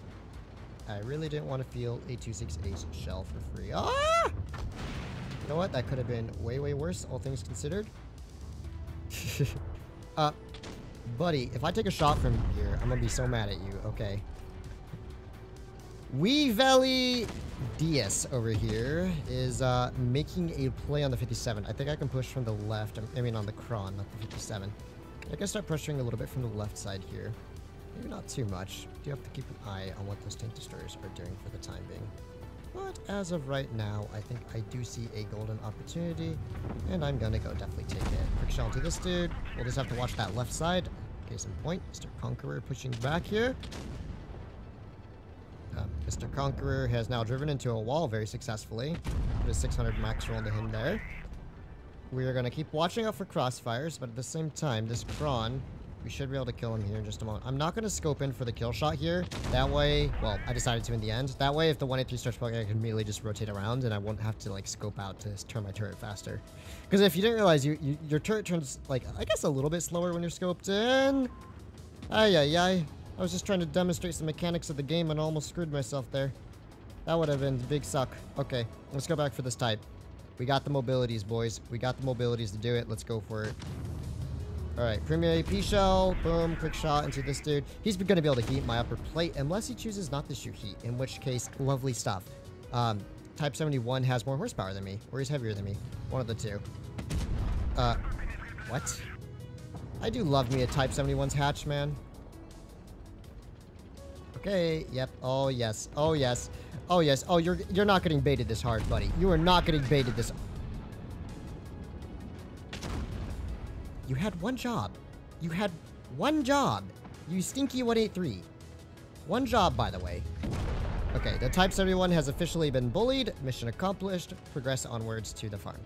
I really didn't want to feel a two sixty-eight's shell for free. Ah! You know what? That could have been way, way worse, all things considered. uh, buddy, if I take a shot from here, I'm going to be so mad at you. Okay. We Valley D S over here is uh, making a play on the fifty-seven. I think I can push from the left. I mean, on the Kron, not the fifty-seven. I can start pressuring a little bit from the left side here. Maybe not too much. Do have to keep an eye on what those tank destroyers are doing for the time being. But as of right now, I think I do see a golden opportunity, and I'm gonna go definitely take it. Quick shot to this dude. We'll just have to watch that left side. Case in point, Mister Conqueror pushing back here. Um, Mister Conqueror has now driven into a wall very successfully. Put a six hundred max roll to him there. We are going to keep watching out for crossfires, but at the same time, this Kron, we should be able to kill him here in just a moment. I'm not going to scope in for the kill shot here. That way, well, I decided to in the end. That way, if the one eighty-three starts bugging, I can immediately just rotate around, and I won't have to, like, scope out to turn my turret faster. Because if you didn't realize, you, you your turret turns, like, I guess a little bit slower when you're scoped in. Ay, ay, ay. I was just trying to demonstrate some mechanics of the game and almost screwed myself there. That would have been big suck. Okay, let's go back for this type. We got the mobilities, boys. We got the mobilities to do it. Let's go for it. Alright, premier A P shell. Boom, quick shot into this dude. He's going to be able to heat my upper plate unless he chooses not to shoot heat, in which case, lovely stuff. Um, type seventy-one has more horsepower than me, or he's heavier than me. One of the two. Uh, what? I do love me a Type seventy-one's hatch, man. Okay, yep. Oh, yes. Oh, yes. Oh, yes. Oh, you're you're not getting baited this hard, buddy. You are not getting baited this... You had one job. You had one job. You stinky one eighty-three. One job, by the way. Okay, the Type seventy-one has officially been bullied. Mission accomplished. Progress onwards to the farm.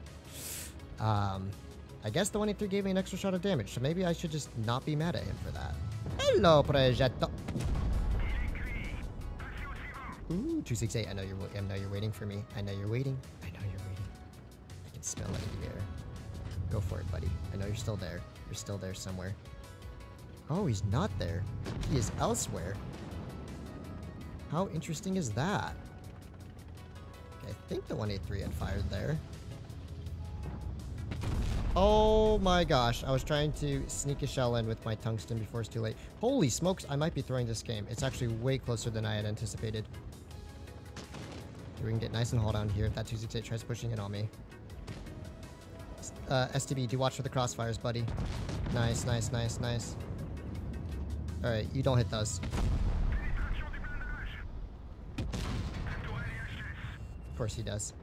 Um, I guess the one eighty-three gave me an extra shot of damage, so maybe I should just not be mad at him for that. Hello, Progetto. Ooh, two six eight. I know you're. I know you're waiting for me. I know you're waiting. I know you're waiting. I can smell it in the air. Go for it, buddy. I know you're still there. You're still there somewhere. Oh, he's not there. He is elsewhere. How interesting is that? Okay, I think the one eighty-three had fired there. Oh my gosh, I was trying to sneak a shell in with my tungsten before it's too late. Holy smokes, I might be throwing this game. It's actually way closer than I had anticipated. We can get nice and hold on here if that two six eight tries pushing it on me. Uh, S T B, do watch for the crossfires, buddy. Nice, nice, nice, nice. Alright, you don't hit those. Of course he does.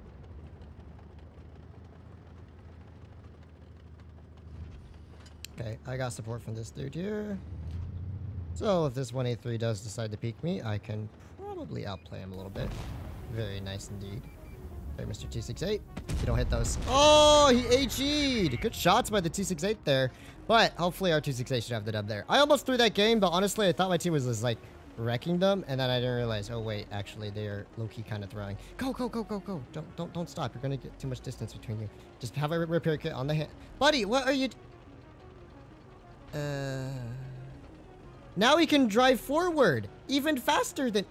Okay, I got support from this dude here. So if this one eighty-three does decide to peek me, I can probably outplay him a little bit. Very nice indeed. Alright, Mister two six eight. You don't hit those. Oh, he H E'd. Good shots by the two six eight there. But hopefully our two six eight should have the dub there. I almost threw that game, but honestly, I thought my team was just like wrecking them. And then I didn't realize, oh wait, actually they're low-key kind of throwing. Go, go, go, go, go. Don't, don't, don't stop. You're going to get too much distance between you. Just have a repair kit on the hand. Buddy, what are you... Uh... Now he can drive forward even faster than...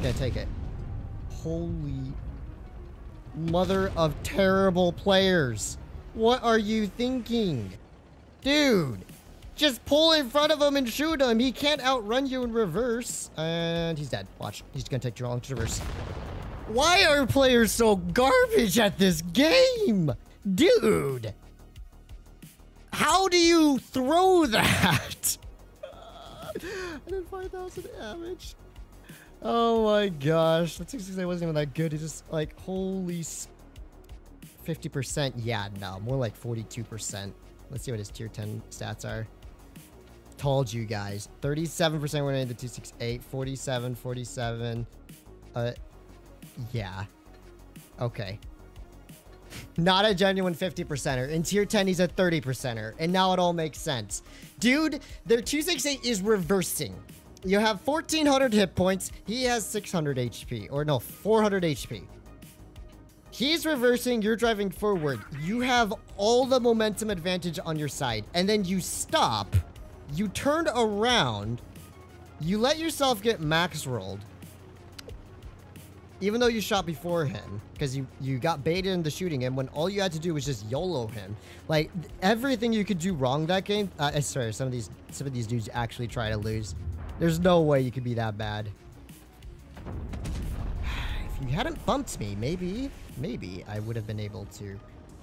Gonna take it. Holy mother of terrible players. What are you thinking? Dude, just pull in front of him and shoot him. He can't outrun you in reverse. And he's dead. Watch. He's gonna take too long to reverse. Why are players so garbage at this game? Dude. How do you throw that? I did five thousand damage. Oh my gosh, the two six eight wasn't even that good. It just like, holy fifty percent. Yeah, no, more like forty-two percent. Let's see what his tier ten stats are. Told you guys, thirty-seven percent went into two six eight, forty-seven, forty-seven. Uh, yeah. Okay. Not a genuine fifty percenter. In tier ten, he's a thirty percenter. And now it all makes sense. Dude, their two six eight is reversing. You have fourteen hundred hit points. He has six hundred H P. Or no, four hundred H P. He's reversing. You're driving forward. You have all the momentum advantage on your side. And then you stop. You turn around. You let yourself get max rolled. Even though you shot before him. Because you, you got baited into shooting him when all you had to do was just YOLO him. Like, everything you could do wrong that game. Uh, I swear, some of these, some of these dudes actually try to lose. There's no way you could be that bad. If you hadn't bumped me, maybe, maybe I would have been able to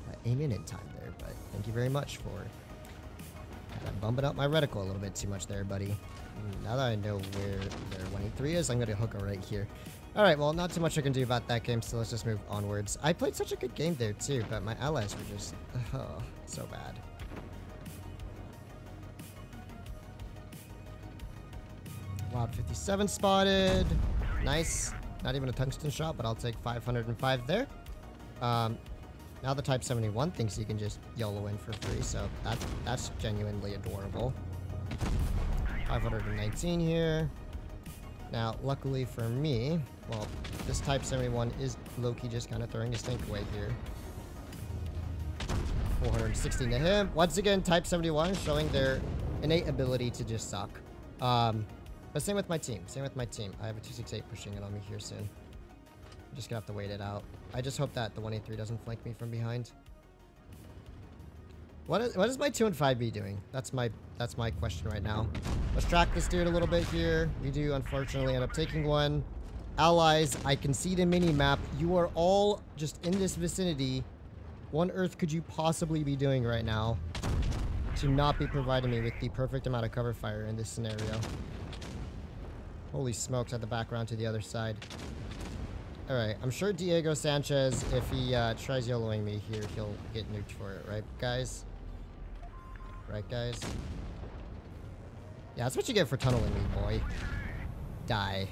uh, aim in in time there, but thank you very much for uh, bumping up my reticle a little bit too much there, buddy. Now that I know where their one eighty-three is, I'm going to hook her right here. All right, well, not too much I can do about that game, so let's just move onwards. I played such a good game there too, but my allies were just, oh, so bad. Wild fifty-seven spotted. Nice. Not even a tungsten shot, but I'll take five hundred five there. Um, now the Type seventy-one thinks he can just YOLO in for free, so that's, that's genuinely adorable. five hundred nineteen here. Now, luckily for me, well, this Type seventy-one is low-key just kind of throwing his tank away here. four hundred sixteen to him. Once again, Type seventy-one showing their innate ability to just suck. Um, but same with my team. Same with my team. I have a two sixty-eight pushing it on me here soon. I'm just gonna have to wait it out. I just hope that the one eighty-three doesn't flank me from behind. What is, what is my two and five B doing? That's my that's my question right now. Let's track this dude a little bit here. We do unfortunately end up taking one. Allies, I can see the mini-map. You are all just in this vicinity. What on earth could you possibly be doing right now to not be providing me with the perfect amount of cover fire in this scenario? Holy smokes, at the background to the other side. Alright, I'm sure Diego Sanchez, if he uh, tries YOLOing me here, he'll get nuked for it, right guys? Right guys? Yeah, that's what you get for tunneling me, boy. Die.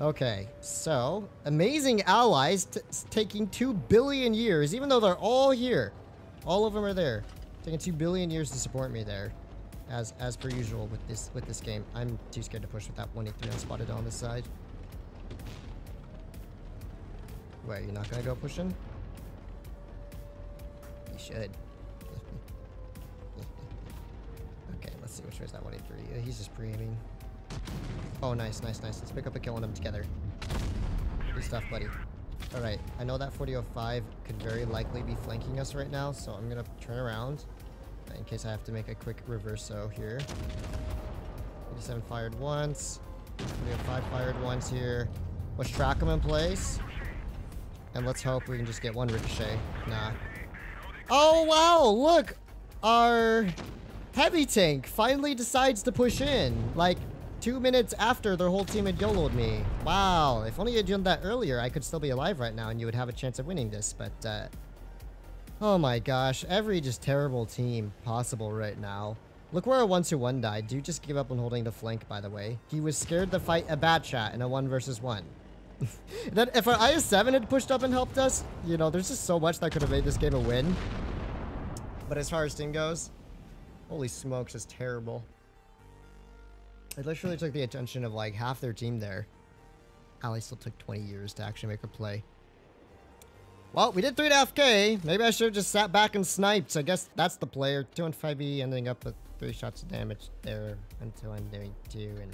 Okay, so amazing allies t taking two billion years, even though they're all here, all of them are there, taking two billion years to support me there, as as per usual with this with this game. I'm too scared to push with that one eighty-three unspotted on this side. Wait, you're not gonna go pushing? You should. Okay, let's see which way is that one eighty-three. He's just pre-aiming. Oh, nice, nice, nice. Let's pick up a kill on them together. Good stuff, buddy. Alright, I know that forty oh five could very likely be flanking us right now, so I'm gonna turn around in case I have to make a quick reverso here. forty-seven fired once. forty oh five fired once here. Let's track them in place. And let's hope we can just get one ricochet. Nah. Oh, wow! Look! Our heavy tank finally decides to push in. Like, two minutes after their whole team had YOLO'd me. Wow, if only you had done that earlier, I could still be alive right now and you would have a chance of winning this, but, uh... oh my gosh, every just terrible team possible right now. Look where a one two one died. Dude just gave up on holding the flank, by the way. He was scared to fight a bad shot in a one versus one. Then if our I S seven had pushed up and helped us, you know, there's just so much that could have made this game a win. But as far as team goes, holy smokes, it's terrible. It literally took the attention of like half their team there. Allie still took twenty years to actually make a play. Well, we did three and a half K. Maybe I should have just sat back and sniped. I guess that's the player. two and five B ending up with three shots of damage there until I'm doing two and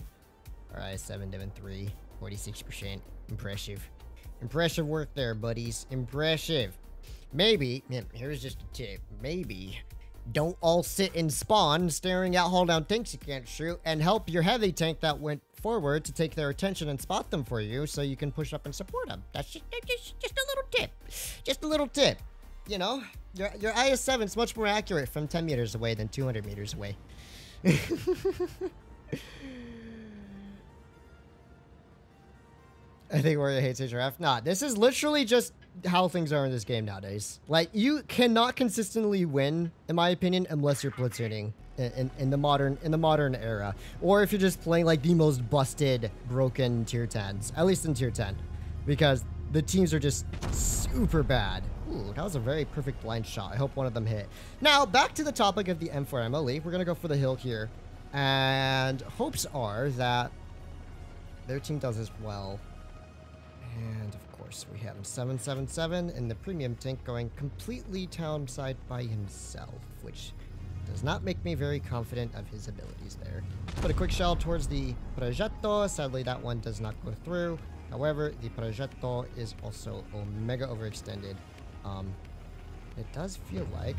our I seven doing three. forty-six percent. Impressive. Impressive work there, buddies. Impressive. Maybe, here's just a tip. Maybe don't all sit in spawn staring at hold down tanks you can't shoot and help your heavy tank that went forward to take their attention and spot them for you so you can push up and support them. That's just just, just a little tip. Just a little tip. You know, your, your I S seven is much more accurate from ten meters away than two hundred meters away. I think Warrior hates H R F. Nah, this is literally just how things are in this game nowadays. Like, you cannot consistently win, in my opinion, unless you're platooning in, in, in the modern in the modern era, or if you're just playing like the most busted, broken tier tens, at least in tier ten, because the teams are just super bad. Ooh, that was a very perfect blind shot. I hope one of them hit. Now back to the topic of the M four M L E. We're gonna go for the hill here, and hopes are that their team does as well. And of course, we have seven seven seven in the premium tank going completely townside by himself, which does not make me very confident of his abilities there. Put a quick shell towards the Progetto. Sadly, that one does not go through. However, the Progetto is also omega overextended. Um, it does feel like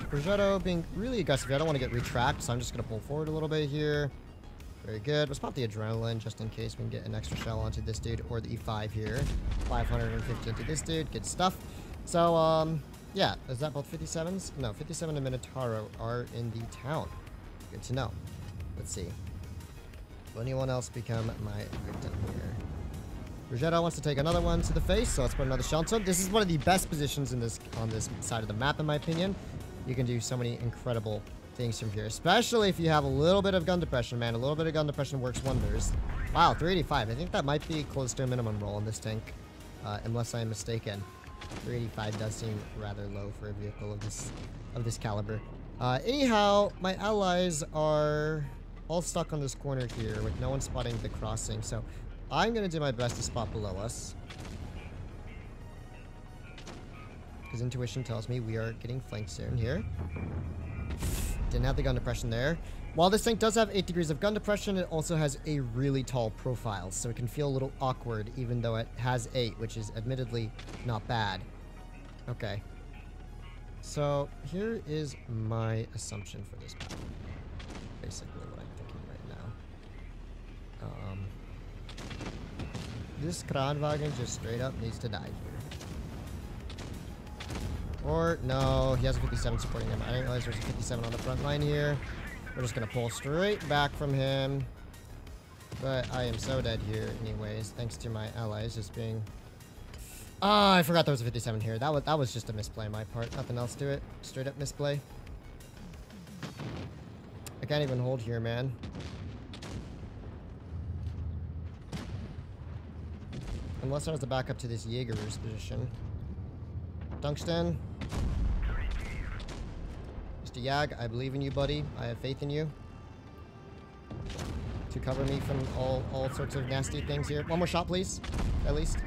the Progetto being really aggressive. I don't want to get retrapped, so I'm just going to pull forward a little bit here. Very good. Let's pop the adrenaline just in case we can get an extra shell onto this dude or the E five here. five hundred fifty into this dude. Good stuff. So, um, yeah. Is that both fifty-sevens? No, fifty-seven and Minotauro are in the town. Good to know. Let's see. Will anyone else become my victim here? Rogetta wants to take another one to the face, so let's put another shell into him. This is one of the best positions in this on this side of the map, in my opinion. You can do so many incredible things from here, especially if you have a little bit of gun depression, man. A little bit of gun depression works wonders. Wow, three eighty-five. I think that might be close to a minimum roll on this tank, uh, unless I am mistaken. three eighty-five does seem rather low for a vehicle of this of this caliber. Uh, anyhow, my allies are all stuck on this corner here with no one spotting the crossing, so I'm gonna do my best to spot below us. because intuition tells me we are getting flanked soon here. Didn't have the gun depression there. While this tank does have eight degrees of gun depression, it also has a really tall profile, so it can feel a little awkward even though it has eight, which is admittedly not bad. Okay. So here is my assumption for this map. Basically what I'm thinking right now. Um, this Kranwagen just straight up needs to die here. Or no, he has a fifty-seven supporting him. I didn't realize there's a fifty-seven on the front line here. We're just gonna pull straight back from him. But I am so dead here anyways, thanks to my allies just being... Ah, oh, I forgot there was a fifty-seven here. That was, that was just a misplay on my part. Nothing else to it. Straight up misplay. I can't even hold here, man. Unless I was the backup to this Jaeger's position. Tungsten. Mister Jag, I believe in you, buddy. I have faith in you. To cover me from all, all sorts of nasty things here. One more shot, please. At least.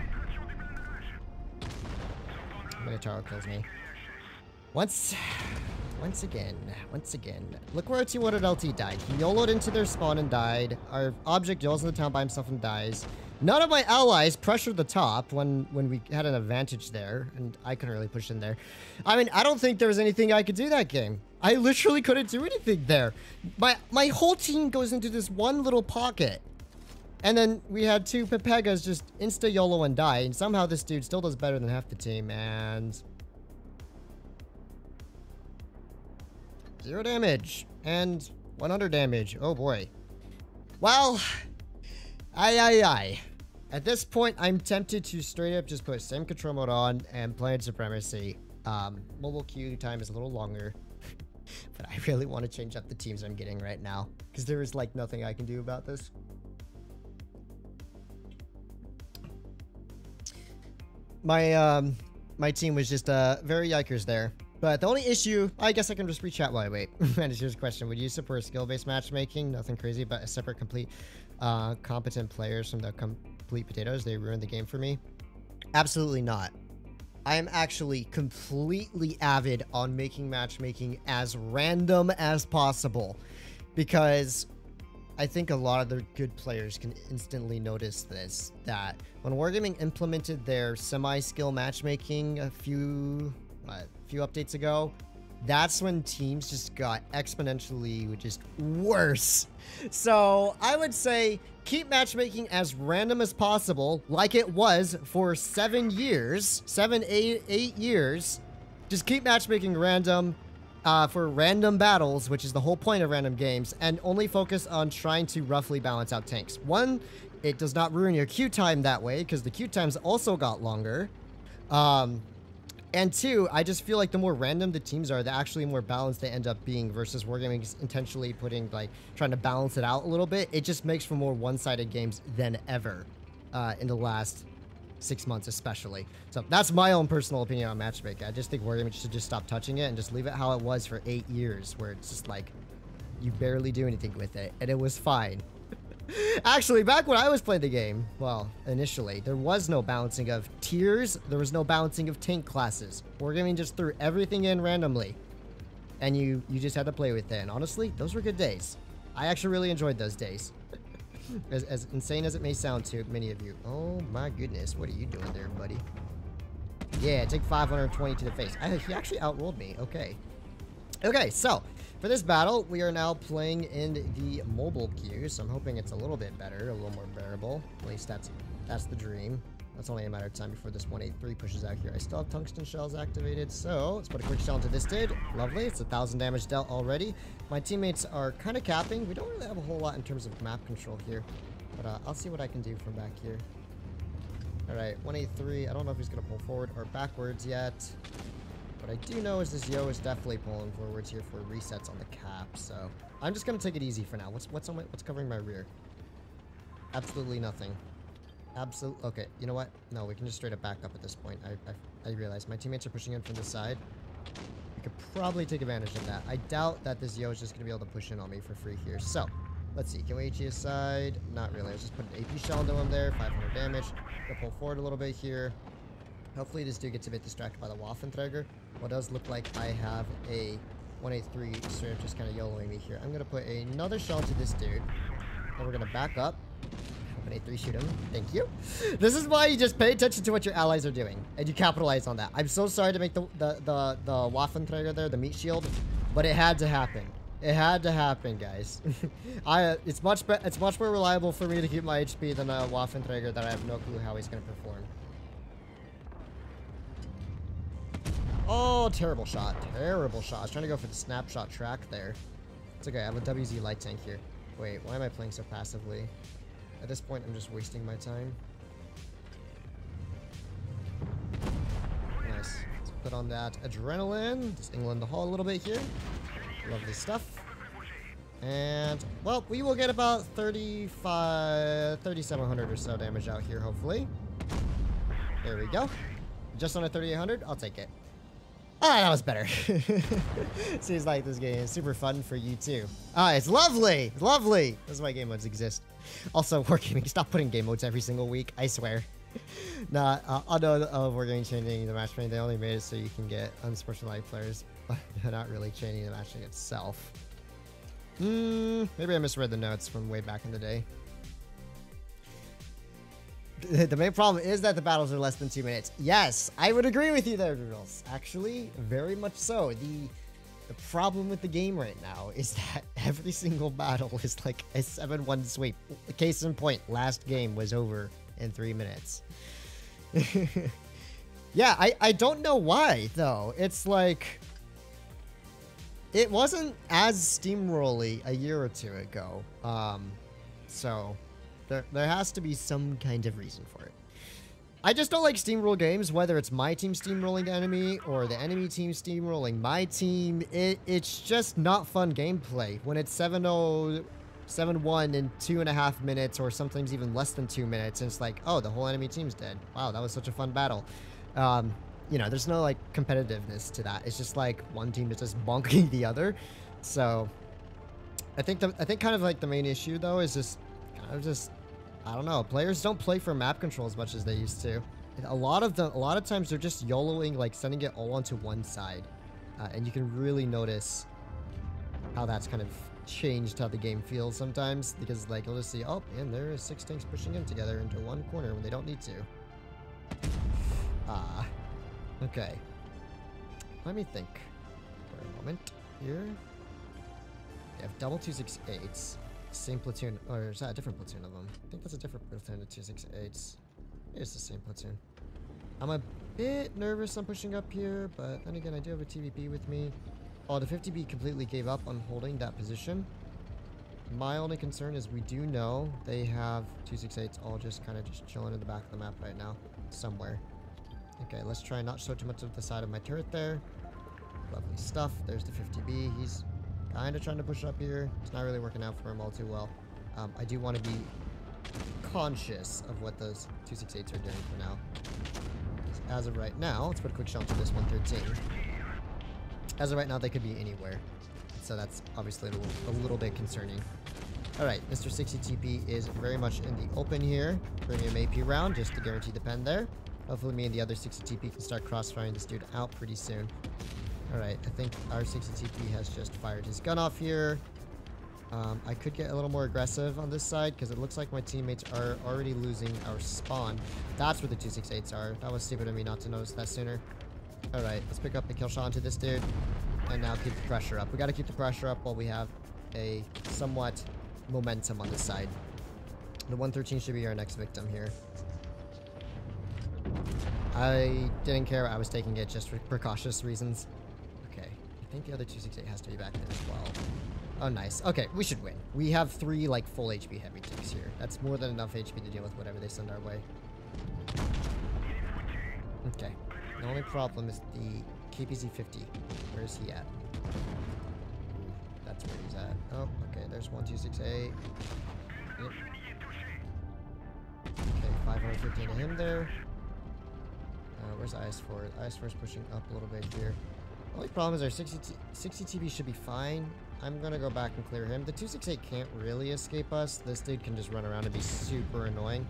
Minotauro kills me. Once. Once again. Once again. Look where our two hundred L T died. He YOLO'd into their spawn and died. Our object YOLOs in the town by himself and dies. None of my allies pressured the top when, when we had an advantage there. And I couldn't really push in there. I mean, I don't think there was anything I could do that game. I literally couldn't do anything there. My, my whole team goes into this one little pocket. And then we had two Pepegas just insta-YOLO and die. And somehow this dude still does better than half the team. And... zero damage. And one hundred damage. Oh boy. Well... Aye, aye, aye. At this point, I'm tempted to straight up just put Sim Control Mode on and Planet Supremacy. Um, mobile queue time is a little longer. But I really want to change up the teams I'm getting right now. Because there is, like, nothing I can do about this. My, um, my team was just, uh, very yikers there. But the only issue... I guess I can just re-chat while I wait. Manager's question. Would you support skill-based matchmaking? Nothing crazy, but a separate complete... Uh, competent players from the complete potatoes. They ruined the game for me. Absolutely not. I am actually completely avid on making matchmaking as random as possible because I think a lot of the good players can instantly notice this, that when Wargaming implemented their semi-skill matchmaking a few, uh, few updates ago, that's when teams just got exponentially just worse. So I would say keep matchmaking as random as possible, like it was for seven years, seven, eight, eight years. Just keep matchmaking random uh, for random battles, which is the whole point of random games, and only focus on trying to roughly balance out tanks. One, it does not ruin your queue time that way, because the queue times also got longer. Um... And two, I just feel like the more random the teams are, the actually more balanced they end up being versus Wargaming intentionally putting, like, trying to balance it out a little bit. It just makes for more one-sided games than ever uh, in the last six months especially. So that's my own personal opinion on matchmaking. I just think Wargaming should just stop touching it and just leave it how it was for eight years where it's just like you barely do anything with it and it was fine. Actually, back when I was playing the game, well, initially, there was no balancing of tiers. There was no balancing of tank classes. Wargaming just threw everything in randomly. And you, you just had to play with it. And honestly, those were good days. I actually really enjoyed those days. as, as insane as it may sound to many of you. Oh my goodness, what are you doing there, buddy? Yeah, take five hundred twenty to the face. I, he actually outrolled me. Okay. Okay, so... for this battle, we are now playing in the mobile queue, so I'm hoping it's a little bit better, a little more bearable. At least that's that's the dream. That's only a matter of time before this one eighty-three pushes out here. I still have tungsten shells activated, so let's put a quick shell into this dude. Lovely, it's a thousand damage dealt already. My teammates are kind of capping. We don't really have a whole lot in terms of map control here, but uh, I'll see what I can do from back here. All right, one eighty-three. I don't know if he's going to pull forward or backwards yet. What I do know is this Yo is definitely pulling forwards here for resets on the cap, so I'm just gonna take it easy for now. What's what's on my, what's covering my rear? Absolutely nothing. Absolute. Okay, you know what? No, we can just straight up back up at this point. I, I I realize my teammates are pushing in from this side. We could probably take advantage of that. I doubt that this Yo is just gonna be able to push in on me for free here. So let's see. Can we H E aside? Not really. Let's just put an A P shell into him there. five hundred damage. Gonna pull forward a little bit here. Hopefully this dude gets a bit distracted by the Waffenträger. Well, it does look like I have a one eighty-three serve just kind of YOLOing me here. I'm going to put another shell to this dude. And we're going to back up. one eighty-three, shoot him. Thank you. This is why you just pay attention to what your allies are doing. And you capitalize on that. I'm so sorry to make the, the, the, the Waffenträger there, the meat shield. But it had to happen. It had to happen, guys. I it's much it's much more reliable for me to keep my H P than a Waffenträger that I have no clue how he's going to perform. Oh, terrible shot. Terrible shot. I was trying to go for the snapshot track there. It's okay. I have a W Z light tank here. Wait, why am I playing so passively? At this point, I'm just wasting my time. Nice. Let's put on that adrenaline. Just England the hall a little bit here. Lovely stuff. And, well, we will get about thirty-seven hundred or so damage out here, hopefully. There we go. Just under thirty-eight hundred. I'll take it. Ah, that was better. Seems like this game is super fun for you, too. Ah, it's lovely. Lovely. That's why game modes exist. Also, Wargaming, stop putting game modes every single week. I swear. Nah, uh, although uh, Wargaming changing the matchmaking, they only made it so you can get unsportsmanlike players. But they're not really changing the matching itself. Mm, maybe I misread the notes from way back in the day. The main problem is that the battles are less than two minutes. Yes, I would agree with you there, Doodles. Actually, very much so. The the problem with the game right now is that every single battle is like a seven one sweep. Case in point, last game was over in three minutes. Yeah, I, I don't know why, though. It's like... It wasn't as steamrolly a year or two ago, um, so there, there has to be some kind of reason for it. I just don't like steamroll games, whether it's my team steamrolling the enemy or the enemy team steamrolling my team. It, it's just not fun gameplay when it's seven oh, seven one in two and a half minutes or sometimes even less than two minutes. And it's like, oh, the whole enemy team's dead. Wow, that was such a fun battle. Um... You know, there's no, like, competitiveness to that. It's just, like, one team is just bonking the other. So, I think, the, I think kind of, like, the main issue, though, is just, kind of just, I don't know. Players don't play for map control as much as they used to. And a lot of the, a lot of times, they're just YOLOing, like, sending it all onto one side. Uh, and you can really notice how that's kind of changed how the game feels sometimes. Because, like, you'll just see, oh, and there are six tanks pushing in together into one corner when they don't need to. Ah... Uh, Okay, let me think for a moment here. We have double two six eights, same platoon, or is that a different platoon of them? I think that's a different platoon of two six eights. It's the same platoon. I'm a bit nervous on pushing up here, but then again, I do have a T V P with me. Oh, the fifty B completely gave up on holding that position. My only concern is we do know they have two six eights all just kind of just chilling in the back of the map right now, somewhere. Okay, let's try not show too much of the side of my turret there. Lovely stuff. There's the fifty B. He's kind of trying to push up here. It's not really working out for him all too well. Um, I do want to be conscious of what those two six eights are doing for now. As of right now, let's put a quick shot to this one thirteen. As of right now, they could be anywhere. So that's obviously a little, a little bit concerning. Alright, Mister sixty T P is very much in the open here. Premium A P round just to guarantee the pen there. Hopefully me and the other sixty T P can start crossfiring this dude out pretty soon. Alright, I think our sixty T P has just fired his gun off here. Um, I could get a little more aggressive on this side because it looks like my teammates are already losing our spawn. That's where the two six eights are. That was stupid of me not to notice that sooner. Alright, let's pick up a kill shot onto this dude. And now keep the pressure up. We gotta keep the pressure up while we have a somewhat momentum on this side. The one thirteen should be our next victim here. I didn't care. I was taking it just for precautious reasons. Okay. I think the other two six eight has to be back there as well. Oh, nice. Okay. We should win. We have three, like, full H P heavy tanks here. That's more than enough H P to deal with whatever they send our way. Okay. The only problem is the K P Z fifty. Where is he at? That's where he's at. Oh, okay. There's one two six eight. Yep. Okay. five fifteen to him there. Uh, where's I S four? I S four is pushing up a little bit here. Only problem is our sixty T B should be fine. I'm going to go back and clear him. The two six eight can't really escape us. This dude can just run around and be super annoying.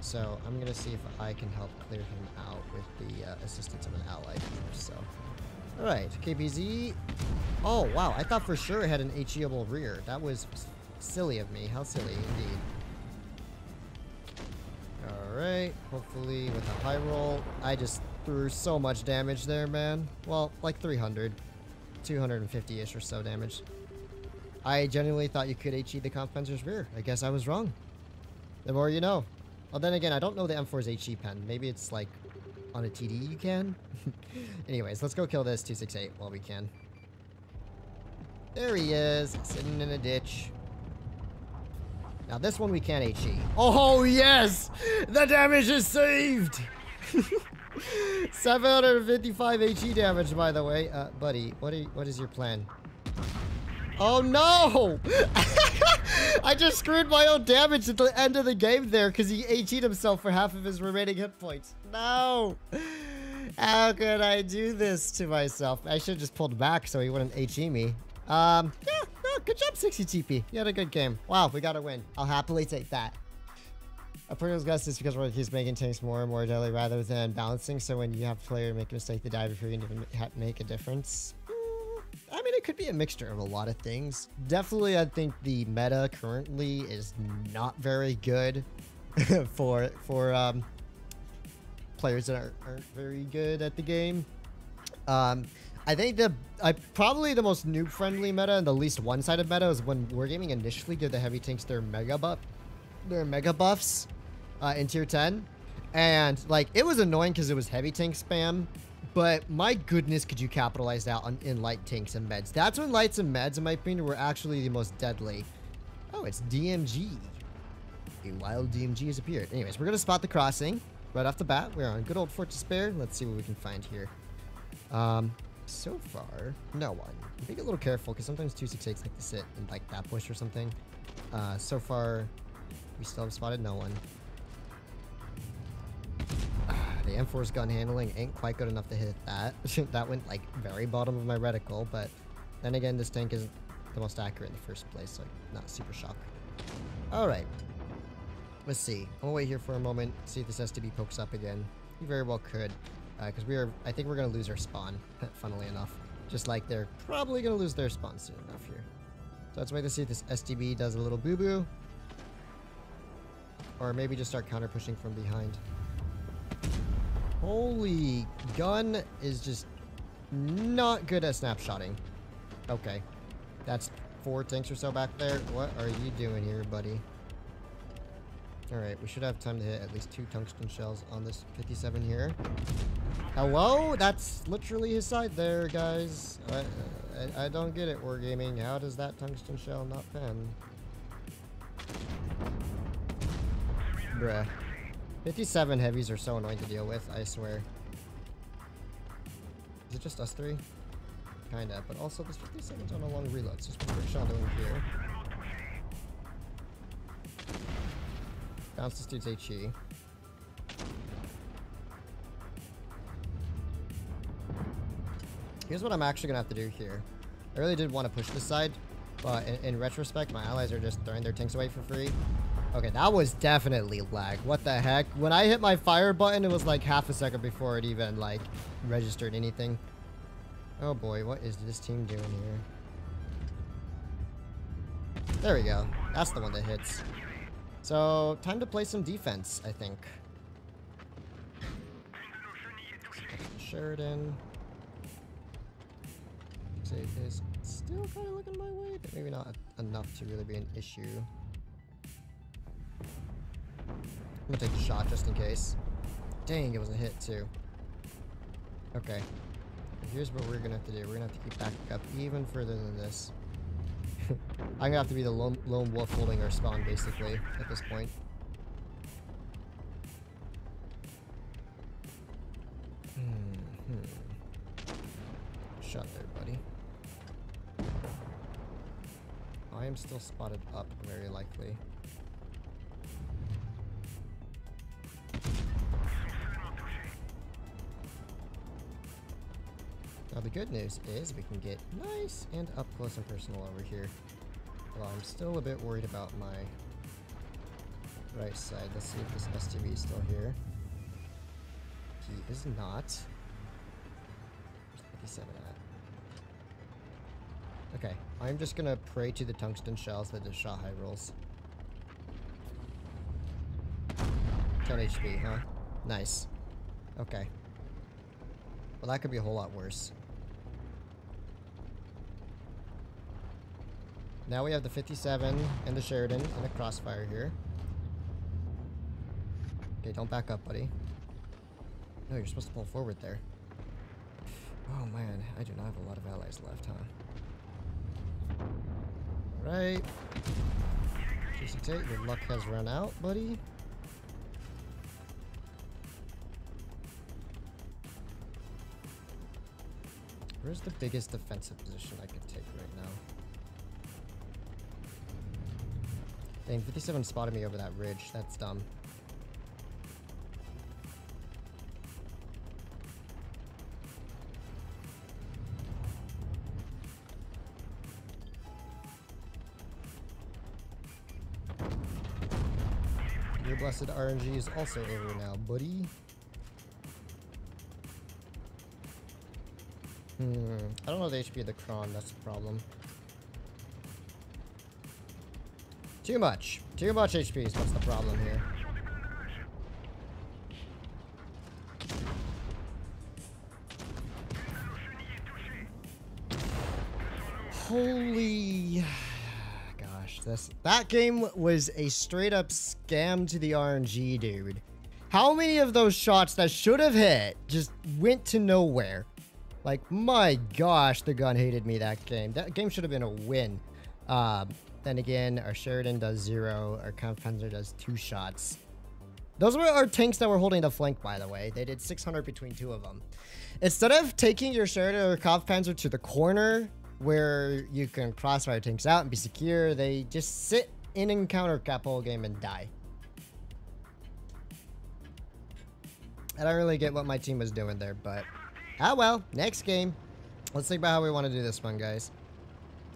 So I'm gonna see if I can help clear him out with the uh, assistance of an ally here. So, all right, K P Z. Oh wow, I thought for sure it had an HEable rear. That was silly of me. How silly, indeed. All right, hopefully with a high roll. I just threw so much damage there, man. Well, like three hundred, two hundred fifty-ish or so damage. I genuinely thought you could HE the comp fencer's rear. I guess I was wrong. The more you know. Well, then again, I don't know the M four's HE pen. Maybe it's like on a T D you can? Anyways, let's go kill this two six eight while we can. There he is, sitting in a ditch. Now this one we can't HE. Oh yes! The damage is saved! seven hundred fifty-five HE damage, by the way. Uh, buddy, what, are, what is your plan? Oh no! I just screwed my own damage at the end of the game there because he HE'd himself for half of his remaining hit points. No! How could I do this to myself? I should have just pulled back so he wouldn't HE me. Um, yeah, no, good job, sixty T P. You had a good game. Wow, we got a win. I'll happily take that. A person's guess is because Roy keeps making tanks more and more deadly rather than balancing, so when you have a player make a mistake, they die before you can even make a difference. I mean, it could be a mixture of a lot of things. Definitely, I think the meta currently is not very good for for um, players that aren't, aren't very good at the game. Um, I think the I probably the most noob-friendly meta and the least one-sided meta is when Wargaming initially gave the heavy tanks their mega buff, their mega buffs uh, in tier ten, and like it was annoying because it was heavy tank spam. But my goodness, could you capitalize that on in light tanks and meds? That's when lights and meds, in my opinion, were actually the most deadly. Oh, it's D M G. A wild D M G has appeared. Anyways, we're going to spot the crossing right off the bat. We're on good old Fort Despair. Let's see what we can find here. Um, so far, no one. Be a little careful because sometimes two six eights like to sit and like that bush or something. Uh, so far, we still have spotted no one. The M four's gun handling ain't quite good enough to hit that. That went like very bottom of my reticle, but then again, this tank isn't the most accurate in the first place, so not super shocked. Alright. Let's see. I'm gonna wait here for a moment, see if this S T B pokes up again. You very well could, because uh, we are, I think we're gonna lose our spawn, funnily enough. Just like they're probably gonna lose their spawn soon enough here. So let's wait to see if this S T B does a little boo-boo. Or maybe just start counter-pushing from behind. Holy gun is just not good at snapshotting. Okay. That's four tanks or so back there. What are you doing here, buddy? Alright, we should have time to hit at least two tungsten shells on this fifty-seven here. Hello? That's literally his side there, guys. I, I, I don't get it, Wargaming. How does that tungsten shell not pen? Bruh. fifty-seven heavies are so annoying to deal with, I swear. Is it just us three? Kinda, but also this fifty-seven's on a long reload, so it's pretty shadowing here. Bounce this dude's HE. Here's what I'm actually gonna have to do here. I really did want to push this side, but in, in retrospect, my allies are just throwing their tanks away for free. Okay, that was definitely lag. What the heck? When I hit my fire button, it was like half a second before it even like registered anything. Oh boy, what is this team doing here? There we go. That's the one that hits. So, time to play some defense, I think. Sheridan. Save is still kind of looking my way, but maybe not enough to really be an issue. I'm gonna take a shot just in case. Dang, it was a hit too. Okay. Here's what we're gonna have to do. We're gonna have to keep backing up even further than this. I'm gonna have to be the lone, lone wolf holding our spawn basically at this point. Mm-hmm. Shot there, buddy. I am still spotted up very likely. Now the good news is we can get nice and up close and personal over here. Well, I'm still a bit worried about my right side. Let's see if this S T B is still here. He is not. Where's fifty-seven at? Okay, I'm just gonna pray to the tungsten shells that just shot high rolls. ten H P, huh? Nice. Okay. Well, that could be a whole lot worse. Now we have the fifty-seven and the Sheridan and the Crossfire here. Okay, don't back up, buddy. No, you're supposed to pull forward there. Oh man, I do not have a lot of allies left, huh? Right. G sixty-eight, your luck has run out, buddy. Where's the biggest defensive position I could take right now? Dang, fifty-seven spotted me over that ridge. That's dumb. Blessed R N G is also over now, buddy. Hmm. I don't know the H P of the Kron. That's the problem. Too much. Too much H P is what's the problem here. Holy... This, that game was a straight up scam to the R N G, dude. How many of those shots that should have hit just went to nowhere? Like, my gosh, the gun hated me that game. That game should have been a win. Uh, then again, our Sheridan does zero. Our Confender does two shots. Those were our tanks that were holding the flank, by the way. They did six hundred between two of them. Instead of taking your Sheridan or Kampfpanzer to the corner, where you can crossfire tanks out and be secure, they just sit in encounter cap whole game and die. I don't really get what my team was doing there, but ah well, next game. Let's think about how we want to do this one, guys.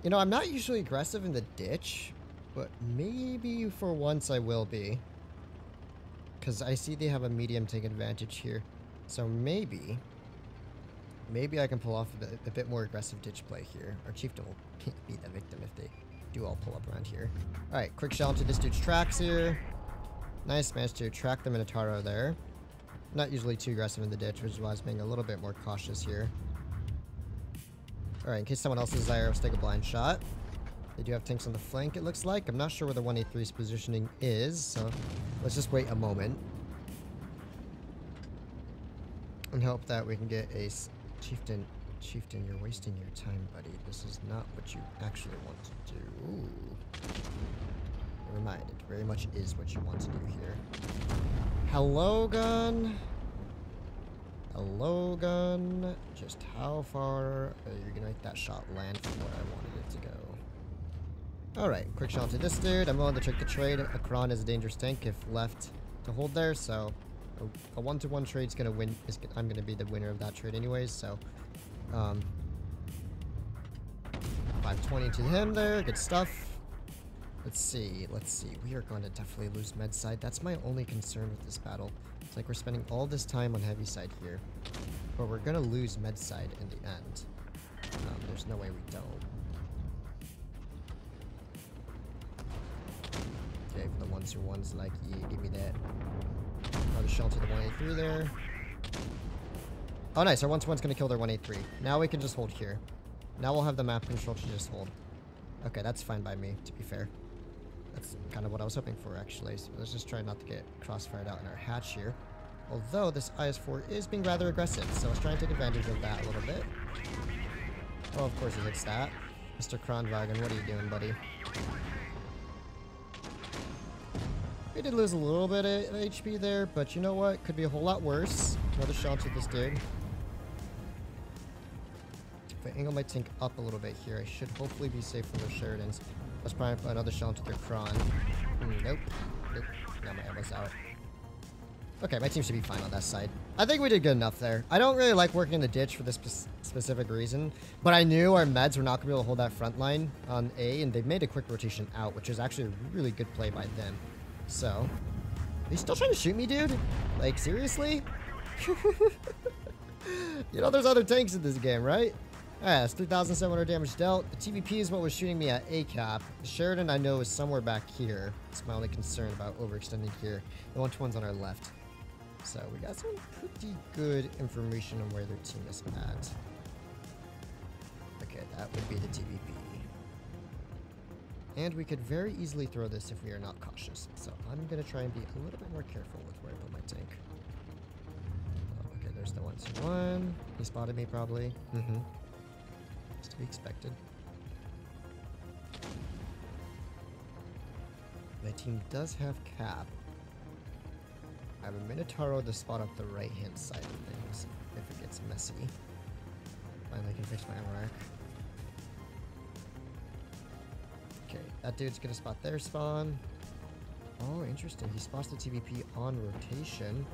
You know, I'm not usually aggressive in the ditch, but maybe for once I will be. Because I see they have a medium tank advantage here. So maybe... Maybe I can pull off a bit, a bit more aggressive ditch play here. Our chieftain will be the victim if they do all pull up around here. All right, quick shell into this dude's tracks here. Nice, managed to track the Minotauro there. Not usually too aggressive in the ditch, which is why I was being a little bit more cautious here. All right, in case someone else desires, let's take a blind shot. They do have tanks on the flank, it looks like. I'm not sure where the one eighty-three's positioning is, so let's just wait a moment and hope that we can get a... Chieftain, Chieftain, you're wasting your time, buddy. This is not what you actually want to do. Ooh. Never mind, it very much is what you want to do here. Hello, gun. Hello, gun. Just how far are you gonna make that shot land from where I wanted it to go? All right, quick shot to this dude. I'm willing to take the trade. A Kron is a dangerous tank if left to hold there, so. A one-to-one trade's gonna win. Is, I'm gonna be the winner of that trade, anyways. So, um, five twenty to him there. Good stuff. Let's see. Let's see. We are going to definitely lose med side. That's my only concern with this battle. It's like we're spending all this time on heavy side here, but we're gonna lose med side in the end. Um, there's no way we don't. Okay, for the ones who ones like you, yeah, give me that. Oh, the shell to the one eighty-three there. Oh, nice. Our one-to-one's going to kill their one eighty-three. Now we can just hold here. Now we'll have the map control to just hold. Okay, that's fine by me, to be fair. That's kind of what I was hoping for, actually. So let's just try not to get crossfired out in our hatch here. Although this I S four is being rather aggressive, so let's try and take advantage of that a little bit. Oh, of course he hits that. Mister Kronwagen, what are you doing, buddy? We did lose a little bit of H P there, but you know what? Could be a whole lot worse. Another shot to this dude. If I angle my tank up a little bit here, I should hopefully be safe from those Sheridans. Let's probably put another shot to their Kron. Mm, nope. Nope. Now my ammo's out. Okay, my team should be fine on that side. I think we did good enough there. I don't really like working in the ditch for this spe specific reason, but I knew our meds were not going to be able to hold that front line on A, and they made a quick rotation out, which is actually a really good play by them. So, you still trying to shoot me, dude? Like, seriously? You know there's other tanks in this game, right? Alright, that's three thousand seven hundred damage dealt. The T V P is what was shooting me at A COP. Sheridan, I know, is somewhere back here. It's my only concern about overextending here. The one twenty-one's on our left. So we got some pretty good information on where their team is at. Okay, that would be the T V P. And we could very easily throw this if we are not cautious. So I'm going to try and be a little bit more careful with where I put my tank. Oh, okay, there's the one twenty-one. He spotted me probably. Mm-hmm. It's to be expected. My team does have cap. I have a Minotauro to spot up the right-hand side of things if it gets messy. Finally can fix my rack. Okay, that dude's gonna spot their spawn. Oh, interesting. He spots the T V P on rotation.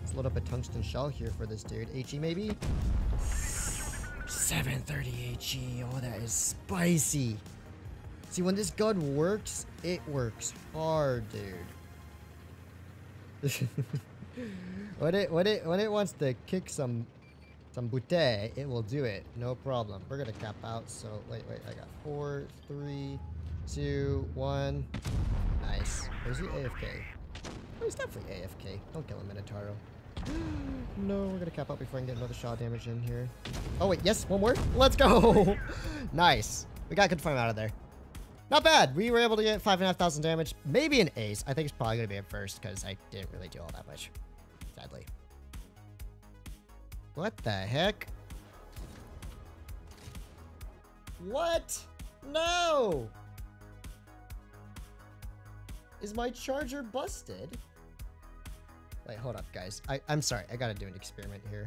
Let's load up a tungsten shell here for this dude. H E maybe? seven thirty H E. Oh, that is spicy. See, when this gun works, it works hard, dude. when it when it when it wants to kick some some bouteille, it will do it. No problem. We're gonna cap out. So wait, wait. I got four, three, two, one. Nice. Where's the A F K? Oh, he's definitely A F K. Don't kill him, Minotauro. No, we're gonna cap out before I can get another shot damage in here. Oh wait, yes, one more. Let's go. Nice. We got good farm out of there. Not bad. We were able to get five and a half thousand damage. Maybe an ace. I think it's probably gonna be at first because I didn't really do all that much. Sadly. What the heck? What? No! Is my charger busted? Wait, hold up, guys. I, I'm sorry. I gotta do an experiment here.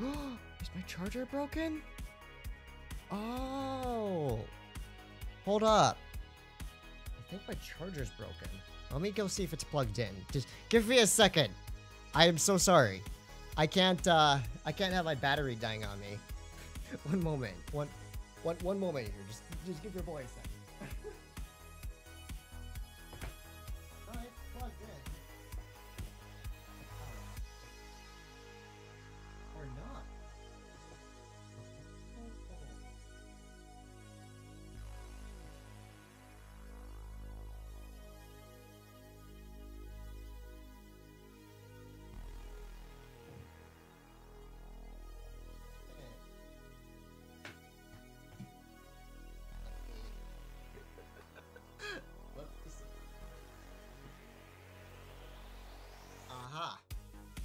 Is my charger broken? Oh. Hold up. I think my charger's broken. Let me go see if it's plugged in. Just give me a second. I am so sorry. I can't, uh, I can't have my battery dying on me. One moment. One, one, one moment here. Just, just give your boy a second.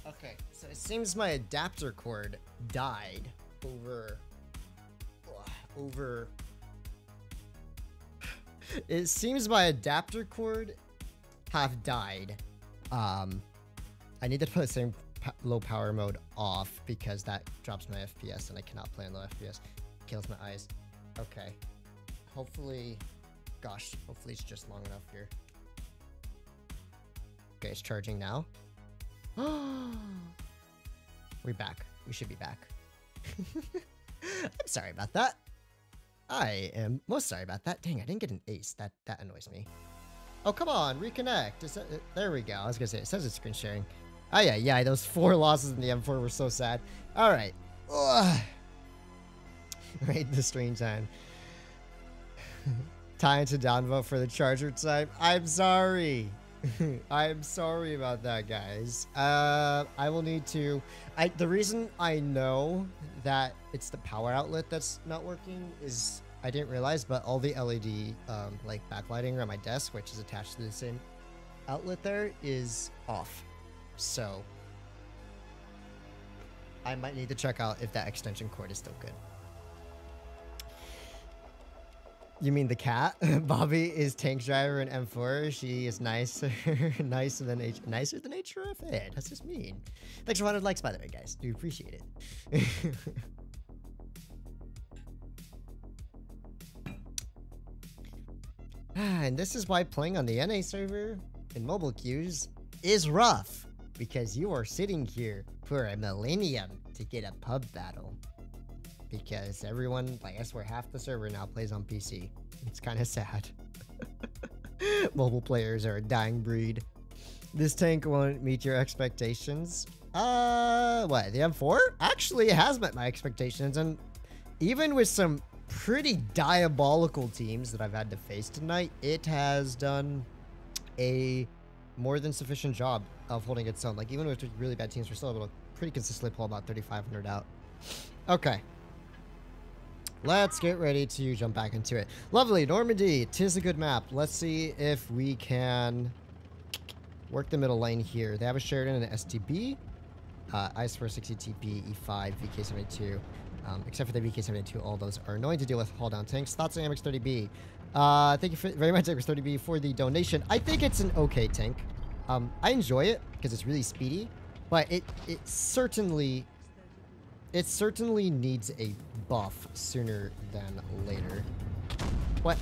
Okay, so it seems my adapter cord died over, ugh, over, it seems my adapter cord have died. Um, I need to put the same low power mode off because that drops my F P S and I cannot play on low F P S. Kills my eyes. Okay. Hopefully, gosh, hopefully it's just long enough here. Okay, it's charging now. We're back. We should be back. I'm sorry about that. I am most sorry about that. Dang, I didn't get an ace. That that annoys me. Oh, come on. Reconnect. Is that, uh, there we go. I was going to say, it says it's screen sharing. Oh, yeah, yeah. Those four losses in the M four were so sad. All right. Ugh. Right, the stream time. Time to downvote for the charger time. I'm sorry. I'm sorry about that, guys. Uh, I will need to... I, the reason I know that it's the power outlet that's not working is... I didn't realize, but all the L E D um, like backlighting around my desk, which is attached to the same outlet there, is off. So... I might need to check out if that extension cord is still good. You mean the cat? Bobby is tank driver in M four. She is nicer, nicer than H, nicer than H R F A. That's just mean. Thanks for one hundred likes, by the way, guys. Do appreciate it. And this is why playing on the N A server in mobile queues is rough, because you are sitting here for a millennium to get a pub battle. Because everyone, like I swear half the server now plays on P C. It's kind of sad. Mobile players are a dying breed. This tank won't meet your expectations. Uh, what, the M four? Actually, it has met my expectations, and even with some pretty diabolical teams that I've had to face tonight, it has done a more than sufficient job of holding its own. Like, even with really bad teams, we're still able to pretty consistently pull about thirty-five hundred out. Okay. Let's get ready to jump back into it. Lovely, Normandy. Tis a good map. Let's see if we can work the middle lane here. They have a Sheridan and an S T B. Uh, I four sixty T P, E five, V K seventy-two. Um, except for the V K seventy-two, all those are annoying to deal with. Haul down tanks. Thoughts on A M X thirty B? Uh, thank you for, very much, A M X thirty B, for the donation. I think it's an okay tank. Um, I enjoy it because it's really speedy, but it it certainly it certainly needs a buff sooner than later. What?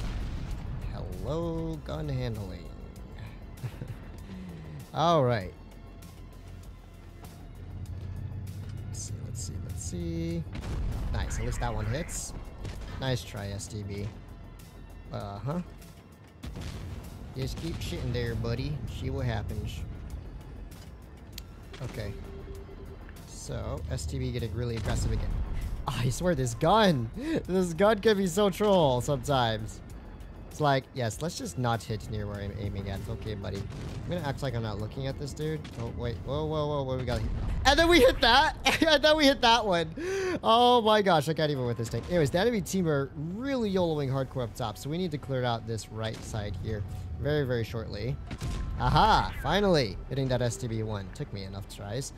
Hello, gun handling. All right. Let's see. Let's see. Let's see. Nice. At least that one hits. Nice try, S T B. Uh huh. Just keep shitting there, buddy. See what happens. Okay. So S T B getting really aggressive again. Oh, I swear this gun, this gun can be so troll sometimes. It's like, yes, let's just not hit near where I'm aiming at. It's okay, buddy. I'm gonna act like I'm not looking at this dude. Oh wait, whoa, whoa, whoa, what we got here? And then we hit that. And then we hit that one. Oh my gosh, I can't even with this tank. Anyways, the enemy team are really YOLOing hardcore up top, so we need to clear out this right side here very, very shortly. Aha! Finally hitting that S T B one. Took me enough tries.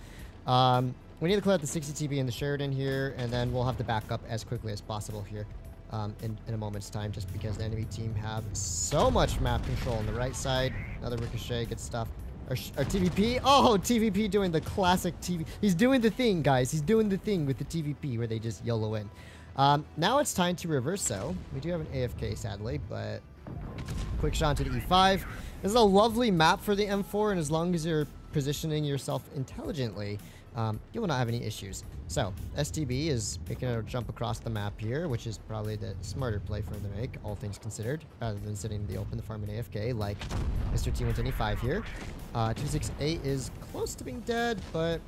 Um, we need to clear out the sixty T B and the Sheridan here, and then we'll have to back up as quickly as possible here. Um, in, in a moment's time, just because the enemy team have so much map control on the right side. Another ricochet, good stuff. Our, our T V P, oh, T V P doing the classic T V. He's doing the thing, guys. He's doing the thing with the T V P where they just YOLO in. Um, now it's time to reverse, though. We do have an A F K, sadly, but quick shot to the E five. This is a lovely map for the M four, and as long as you're positioning yourself intelligently, Um, you will not have any issues. So, S T B is making a jump across the map here, which is probably the smarter play for him to make, all things considered, rather than sitting in the open, the farm, and A F K, like Mister T one twenty-five here. Uh, two sixty-eight is close to being dead, but...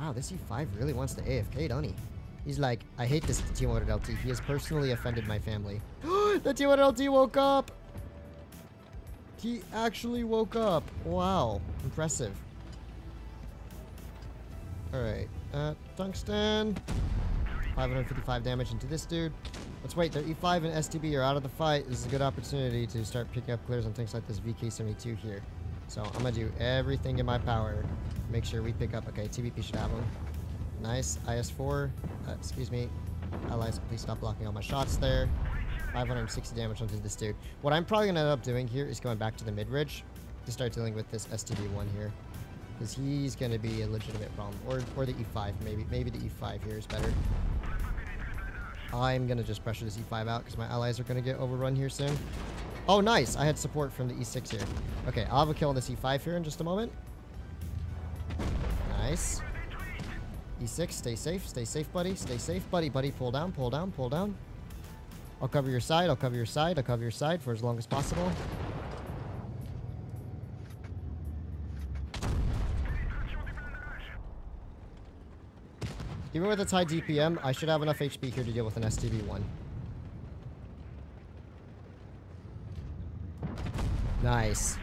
Wow, this E five really wants to A F K, don't he? He's like, I hate this T one hundred L T. He has personally offended my family. The T one hundred L T woke up! He actually woke up. Wow. Impressive. Alright, uh, tungsten, five fifty-five damage into this dude. Let's wait, their E five and S T B are out of the fight. This is a good opportunity to start picking up clears on things like this V K seventy-two here. So I'm gonna do everything in my power to make sure we pick up, okay, T V P should have him. Nice, I S four, uh, excuse me, allies, please stop blocking all my shots there. five sixty damage onto this dude. What I'm probably gonna end up doing here is going back to the mid-ridge to start dealing with this S T B one here. Because he's going to be a legitimate problem. Or or the E five, maybe. Maybe the E five here is better. I'm going to just pressure this E five out because my allies are going to get overrun here soon. Oh, nice. I had support from the E six here. Okay, I'll have a kill on this E five here in just a moment. Nice. E six, stay safe. Stay safe, buddy. Stay safe, buddy. Buddy, pull down, pull down, pull down. I'll cover your side. I'll cover your side. I'll cover your side for as long as possible. Even with its high D P M, I should have enough H P here to deal with an S T B one. Nice.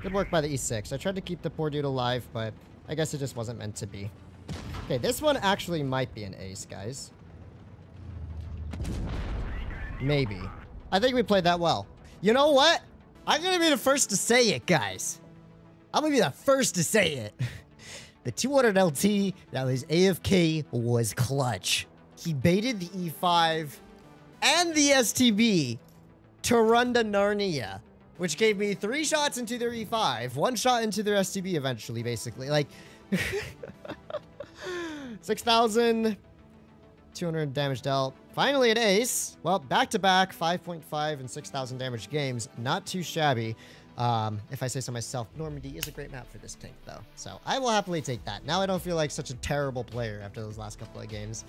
Good work by the E six. I tried to keep the poor dude alive, but I guess it just wasn't meant to be. Okay, this one actually might be an ace, guys. Maybe. I think we played that well. You know what? I'm gonna be the first to say it, guys. I'm gonna be the first to say it. The two hundred L T that was A F K was clutch. He baited the E five and the S T B to run to Narnia, which gave me three shots into their E five, one shot into their S T B eventually, basically. Like, six thousand two hundred damage dealt. Finally an ace. Well, back-to-back, five point five and six thousand damage games. Not too shabby. Um, if I say so myself, Normandy is a great map for this tank, though. So I will happily take that. Now I don't feel like such a terrible player after those last couple of games.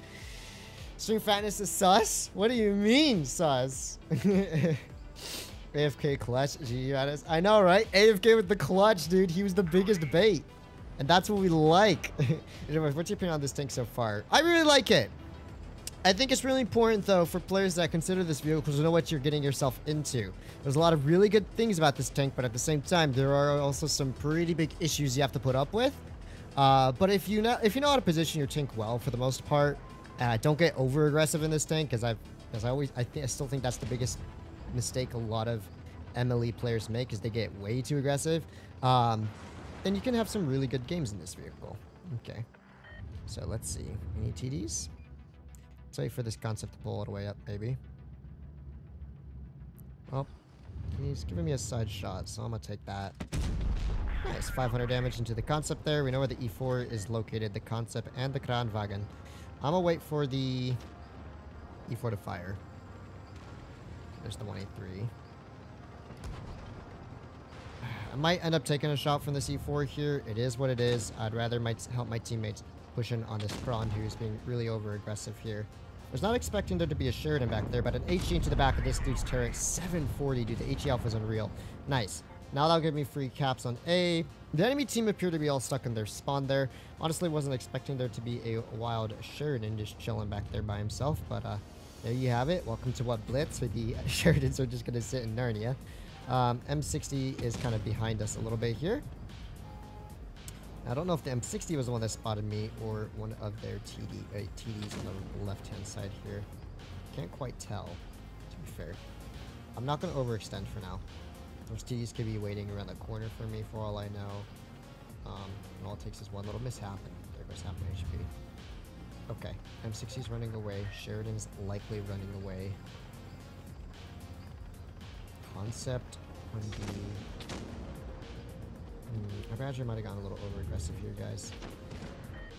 String fatness is sus? What do you mean, sus? A F K clutch. G G, I know, right? A F K with the clutch, dude. He was the biggest bait. And that's what we like. What's your opinion on this tank so far? I really like it. I think it's really important, though, for players that consider this vehicle to know what you're getting yourself into. There's a lot of really good things about this tank, but at the same time, there are also some pretty big issues you have to put up with. Uh, but if you know if you know how to position your tank well, for the most part, uh, don't get over aggressive in this tank, because I because I always I, th I still think that's the biggest mistake a lot of M L E players make, is they get way too aggressive. Um, then you can have some really good games in this vehicle. Okay, so let's see. Any T Ds? Let's wait for this concept to pull all the way up, maybe. Oh, he's giving me a side shot, so I'm gonna take that. Nice, five hundred damage into the concept there. We know where the E four is located, the concept and the Kranwagen. I'm gonna wait for the E four to fire. There's the one eighty-three. I might end up taking a shot from the E four here. It is what it is. I'd rather might help my teammates pushing on this Kron, who's being really over aggressive here. I was not expecting there to be a Sheridan back there, but an H E into the back of this dude's turret. seven forty, dude. The H E alpha is unreal. Nice. Now that'll give me free caps on A. The enemy team appear to be all stuck in their spawn there. Honestly, wasn't expecting there to be a wild Sheridan just chilling back there by himself, but uh, there you have it. Welcome to WoT Blitz, where the Sheridans are just going to sit in Narnia. Um, M sixty is kind of behind us a little bit here. I don't know if the M sixty was the one that spotted me or one of their T D, uh, T Ds on the left-hand side here. Can't quite tell, to be fair. I'm not going to overextend for now. Those T Ds could be waiting around the corner for me for all I know. Um, and all it takes is one little mishap, and there goes half my H P. Okay, M sixty's running away. Sheridan's likely running away. Concept one B. Hmm, I imagine I might have gotten a little over aggressive here, guys.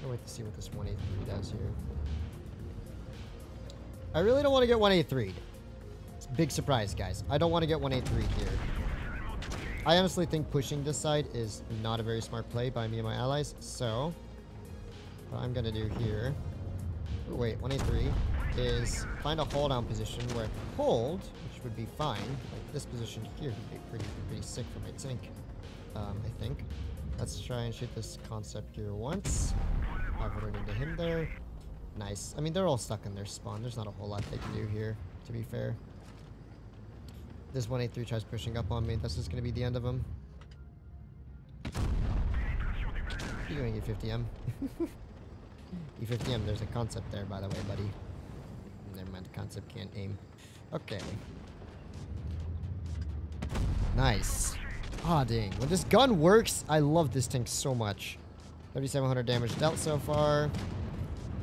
I'll wait to see what this one eighty-three does here. I really don't want to get one eighty-three'd. It's a big surprise, guys. I don't want to get one eighty-three here. I honestly think pushing this side is not a very smart play by me and my allies, so what I'm gonna do here, oh wait, one eighty-three, is find a hold down position where I can hold, which would be fine. Like this position here would be pretty, pretty sick for my tank, um, I think. Let's try and shoot this concept here once. I've run into him there. Nice. I mean, they're all stuck in their spawn. There's not a whole lot they can do here, to be fair. This one eighty-three tries pushing up on me. That's just going to be the end of him. You're doing E fifty M. E fifty M, there's a concept there, by the way, buddy. Never mind, the concept can't aim. Okay. Nice. Ah, dang. When this gun works, I love this tank so much. thirty-seven hundred damage dealt so far.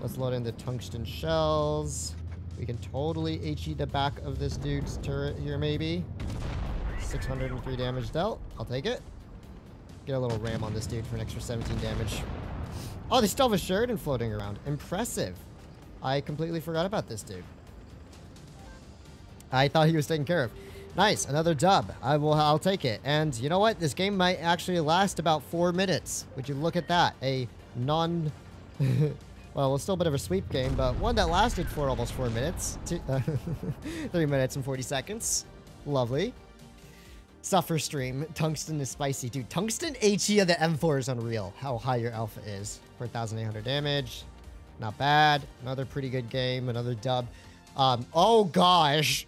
Let's load in the tungsten shells. We can totally H E the back of this dude's turret here, maybe. six hundred three damage dealt. I'll take it. Get a little ram on this dude for an extra seventeen damage. Oh, they still have a Sheridan floating around. Impressive. I completely forgot about this dude. I thought he was taken care of. Nice. Another dub. I will, I'll take it. And you know what? This game might actually last about four minutes. Would you look at that? A non... Well, it's still a bit of a sweep game, but one that lasted for almost four minutes. Two, uh, three minutes and forty seconds. Lovely. Suffer stream. Tungsten is spicy, dude. Tungsten H E of the M four is unreal. How high your alpha is. four thousand eight hundred damage. Not bad. Another pretty good game. Another dub. Um, oh, gosh.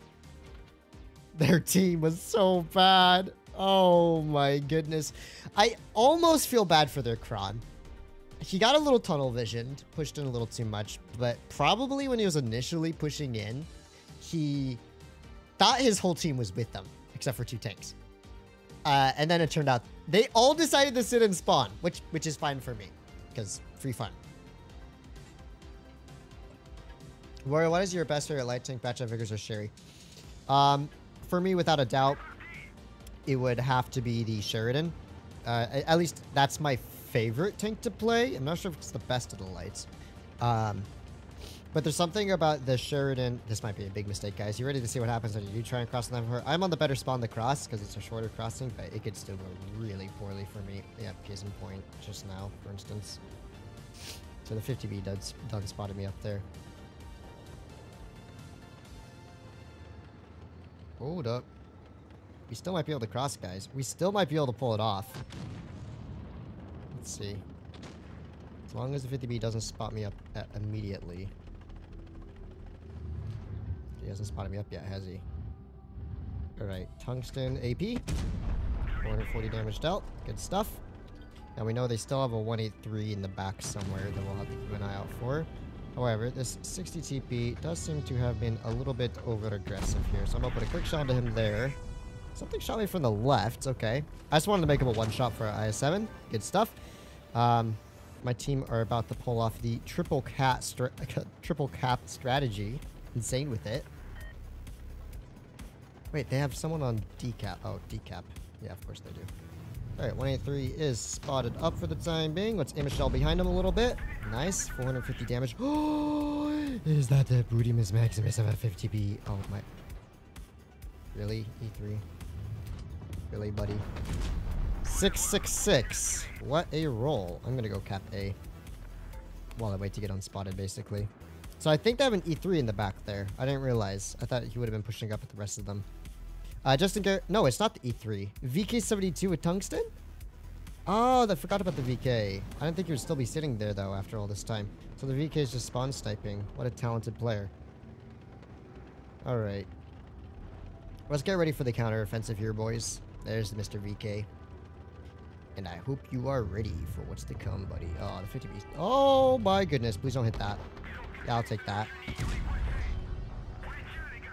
Their team was so bad. Oh, my goodness. I almost feel bad for their Kron. He got a little tunnel visioned, pushed in a little too much, but probably when he was initially pushing in, he thought his whole team was with them, except for two tanks. Uh, and then it turned out they all decided to sit and spawn, which which is fine for me, because free fun. Warrior, what is your best favorite light tank, Batch of Vigors or Sherry? Um, for me, without a doubt, it would have to be the Sheridan. Uh, at least that's my favorite tank to play. I'm not sure if it's the best of the lights. Um, but there's something about the Sheridan. This might be a big mistake, guys. You ready to see what happens when you do try and cross the line? I'm on the better spawn to cross because it's a shorter crossing, but it could still go really poorly for me. Yeah, case in point just now, for instance. So the fifty B done, done spotted me up there. Hold up. We still might be able to cross, guys. We still might be able to pull it off. Let's see. As long as the fifty B doesn't spot me up at immediately. He hasn't spotted me up yet, has he? Alright, tungsten A P. four hundred forty damage dealt. Good stuff. Now we know they still have a one eighty-three in the back somewhere that we'll have to keep an eye out for. However, this sixty T P does seem to have been a little bit over-aggressive here, so I'm going to put a quick shot to him there. Something shot me from the left, okay. I just wanted to make him a one-shot for I seven. Good stuff. Um, my team are about to pull off the triple cat stra triple cap strategy. Insane with it. Wait, they have someone on decap. Oh, decap. Yeah, of course they do. Alright, one eighty-three is spotted up for the time being. Let's aim a shell behind him a little bit. Nice. four hundred fifty damage. Oh, is that the booty Miss Maximus of a fifty B? Oh, my. Really? E three? Really, buddy? six six six. What a roll. I'm gonna go cap A. While I wait to get unspotted, basically. So I think they have an E three in the back there. I didn't realize. I thought he would have been pushing up with the rest of them. Uh, just in case. No, it's not the E three. V K seventy-two with tungsten? Oh, I forgot about the V K. I didn't think he would still be sitting there, though, after all this time. So the V K is just spawn sniping. What a talented player. Alright. Let's get ready for the counter-offensive here, boys. There's the Mister V K. And I hope you are ready for what's to come, buddy. Oh, the fifty B. Oh, my goodness. Please don't hit that. Yeah, I'll take that.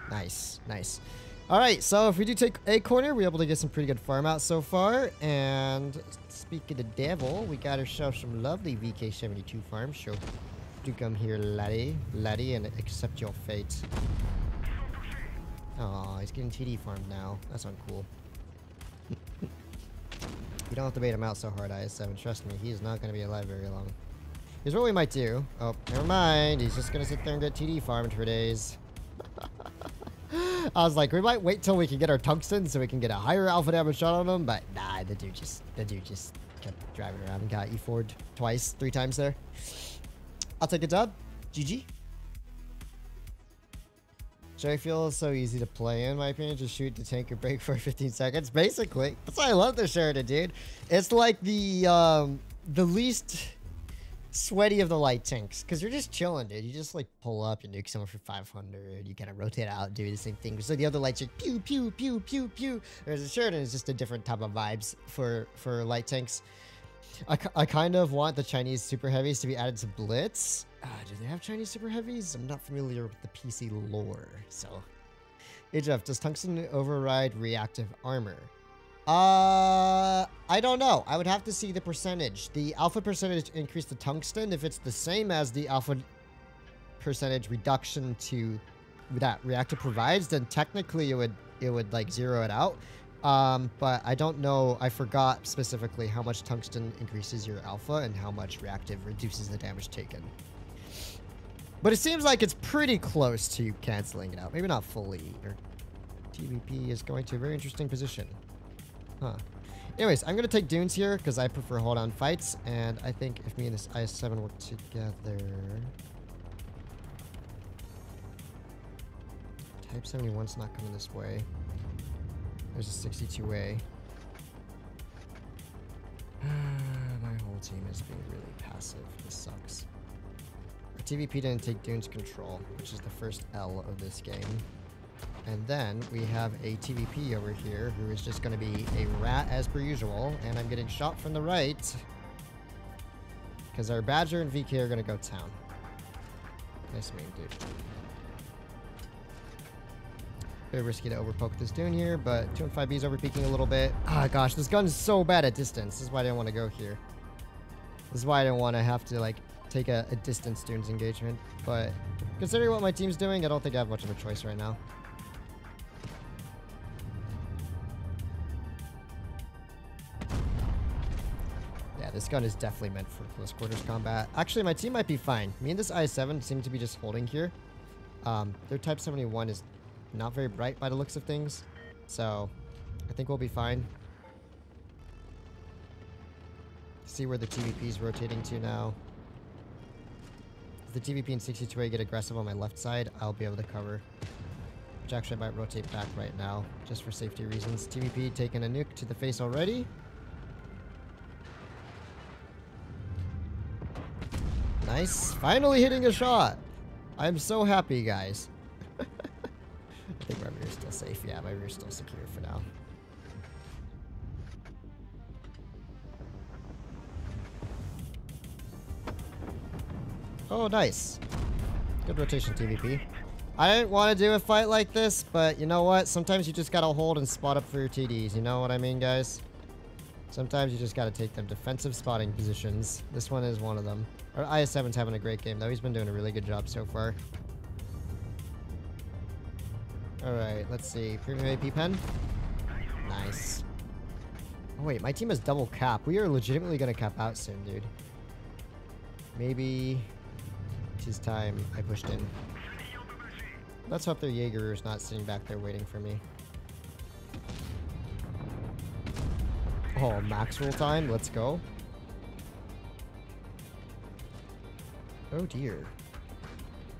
Nice. Nice. Alright, so if we do take a corner, we're able to get some pretty good farm out so far. And speaking of the devil, we got ourselves some lovely V K seventy-two farm. So do come here, laddie. Laddie, and accept your fate. Aw, he's getting T D farmed now. That's uncool. You don't have to bait him out so hard, I seven. Trust me, he's not going to be alive very long. Here's what we might do. Oh, never mind. He's just going to sit there and get T D farmed for days. I was like, we might wait till we can get our tungsten so we can get a higher alpha damage shot on him, but nah, the dude just the dude just kept driving around and got E four'd twice, three times there. I'll take a dub. G G. Jerry feels so easy to play in my opinion. Just shoot to tank or break for fifteen seconds. Basically, that's why I love the Sheridan, dude. It's like the um the least sweaty of the light tanks, because you're just chilling, dude. You just like pull up, you nuke someone for five hundred, you kind of rotate out, do the same thing. So the other lights are pew pew pew pew pew. Whereas the Sheridan is just a different type of vibes for for light tanks. I, I kind of want the Chinese super heavies to be added to Blitz. Uh, do they have Chinese super heavies? I'm not familiar with the P C lore. So, hey Jeff, does tungsten override reactive armor? Uh, I don't know. I would have to see the percentage. The alpha percentage increase to tungsten if it's the same as the alpha percentage reduction to that reactor provides, then technically it would it would like zero it out. Um, but I don't know. I forgot specifically how much tungsten increases your alpha and how much reactive reduces the damage taken. But it seems like it's pretty close to canceling it out. Maybe not fully. Or T V P is going to a very interesting position. Huh. Anyways, I'm going to take Dunes here because I prefer hold-on fights, and I think if me and this I seven work together... Type seventy-one's not coming this way. There's a sixty-two A. My whole team is being really passive. This sucks. Our T V P didn't take Dunes control, which is the first L of this game. And then we have a T V P over here who is just going to be a rat as per usual. And I'm getting shot from the right. Because our Badger and V K are going to go town. Nice main, dude. Very risky to overpoke this Dune here, but two fifteen B is overpeaking a little bit. Ah, gosh, this gun's so bad at distance. This is why I didn't want to go here. This is why I didn't want to have to, like, take a, a distance Dune's engagement. But considering what my team's doing, I don't think I have much of a choice right now. This gun is definitely meant for close quarters combat. Actually, my team might be fine. Me and this I seven seem to be just holding here. Um, their Type seventy-one is not very bright by the looks of things. So, I think we'll be fine. See where the T V P is rotating to now. If the T V P and sixty-two A get aggressive on my left side, I'll be able to cover. which actually I might rotate back right now, just for safety reasons. T V P taking a nuke to the face already. Nice. Finally hitting a shot. I'm so happy, guys. I think my rear's still safe. Yeah, my rear's still secure for now. Oh, nice. Good rotation, T V P. I didn't want to do a fight like this, but you know what? Sometimes you just gotta hold and spot up for your T Ds. You know what I mean, guys? Sometimes you just gotta take them defensive spotting positions. This one is one of them. Our I seven's having a great game, though. He's been doing a really good job so far. Alright, let's see. Premium A P pen. Nice. Oh, wait. My team is double cap. We are legitimately gonna cap out soon, dude. Maybe... his time I pushed in. Let's hope their Jaeger is not sitting back there waiting for me. Oh, Maxwell time. Let's go. Oh dear.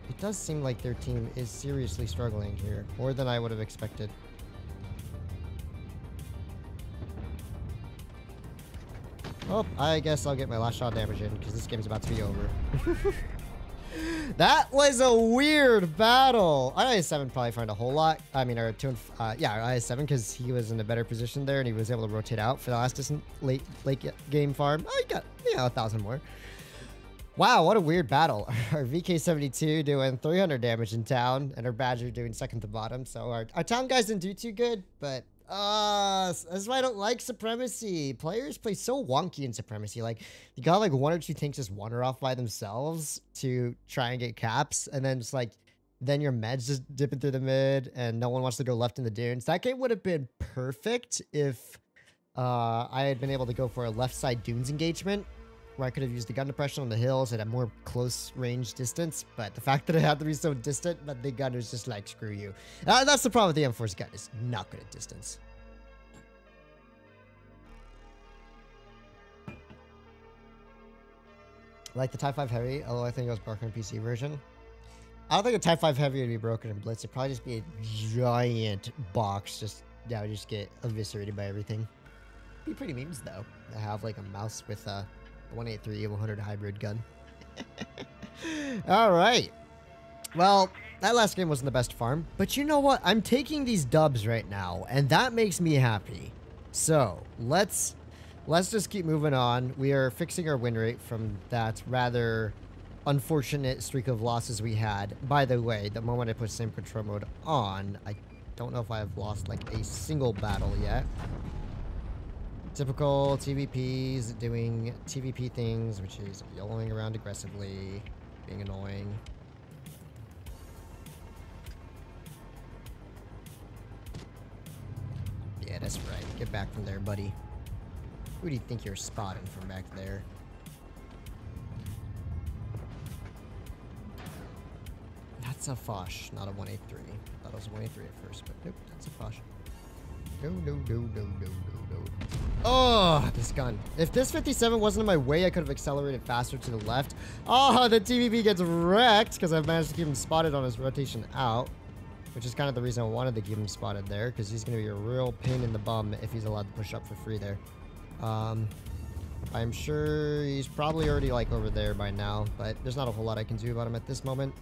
It does seem like their team is seriously struggling here. More than I would have expected. Oh, I guess I'll get my last shot damage in because this game's about to be over. That was a weird battle. Our I seven probably found a whole lot. I mean, our two, uh, yeah, our I seven, because he was in a better position there and he was able to rotate out for the last distant late late game farm. Oh, he got, you know, a thousand more. Wow, what a weird battle. Our V K seventy-two doing three hundred damage in town, and our Badger doing second to bottom. So our, our town guys didn't do too good, but uh, that's why I don't like Supremacy. Players play so wonky in Supremacy. Like, you got like one or two tanks just wander off by themselves to try and get caps, and then just like, then your meds just dipping through the mid, and no one wants to go left in the dunes. That game would have been perfect if uh, I had been able to go for a left side dunes engagement, where I could have used the gun depression on the hills at a more close range distance, but the fact that it had to be so distant, but the gun was just like, screw you. Uh, that's the problem with the M four's gun, it's not good at distance. Like the Type five Heavy, although I think it was broken in P C version. I don't think a Type five Heavy would be broken in Blitz, it'd probably just be a giant box, just, that would just get eviscerated by everything. It'd be pretty memes though, to have like a mouse with a one eighty-three one hundred hybrid gun. All right. Well, that last game wasn't the best farm, but you know what? I'm taking these dubs right now, and that makes me happy. So let's let's just keep moving on. We are fixing our win rate from that rather unfortunate streak of losses we had. By the way, the moment I put Sim Control Mode on, I don't know if I have lost like a single battle yet. Typical T V Ps doing T V P things, which is yoloing around aggressively, being annoying. Yeah, that's right. Get back from there, buddy. Who do you think you're spotting from back there? That's a Fosh, not a one eighty-three. I thought it was a one eighty-three at first, but nope, that's a Fosh. No, no, no, no, no, no, no. Oh, this gun. If this fifty-seven wasn't in my way, I could have accelerated faster to the left. Oh, the T V P gets wrecked because I've managed to keep him spotted on his rotation out, which is kind of the reason I wanted to keep him spotted there, because he's going to be a real pain in the bum if he's allowed to push up for free there. Um, I'm sure he's probably already like over there by now, but there's not a whole lot I can do about him at this moment.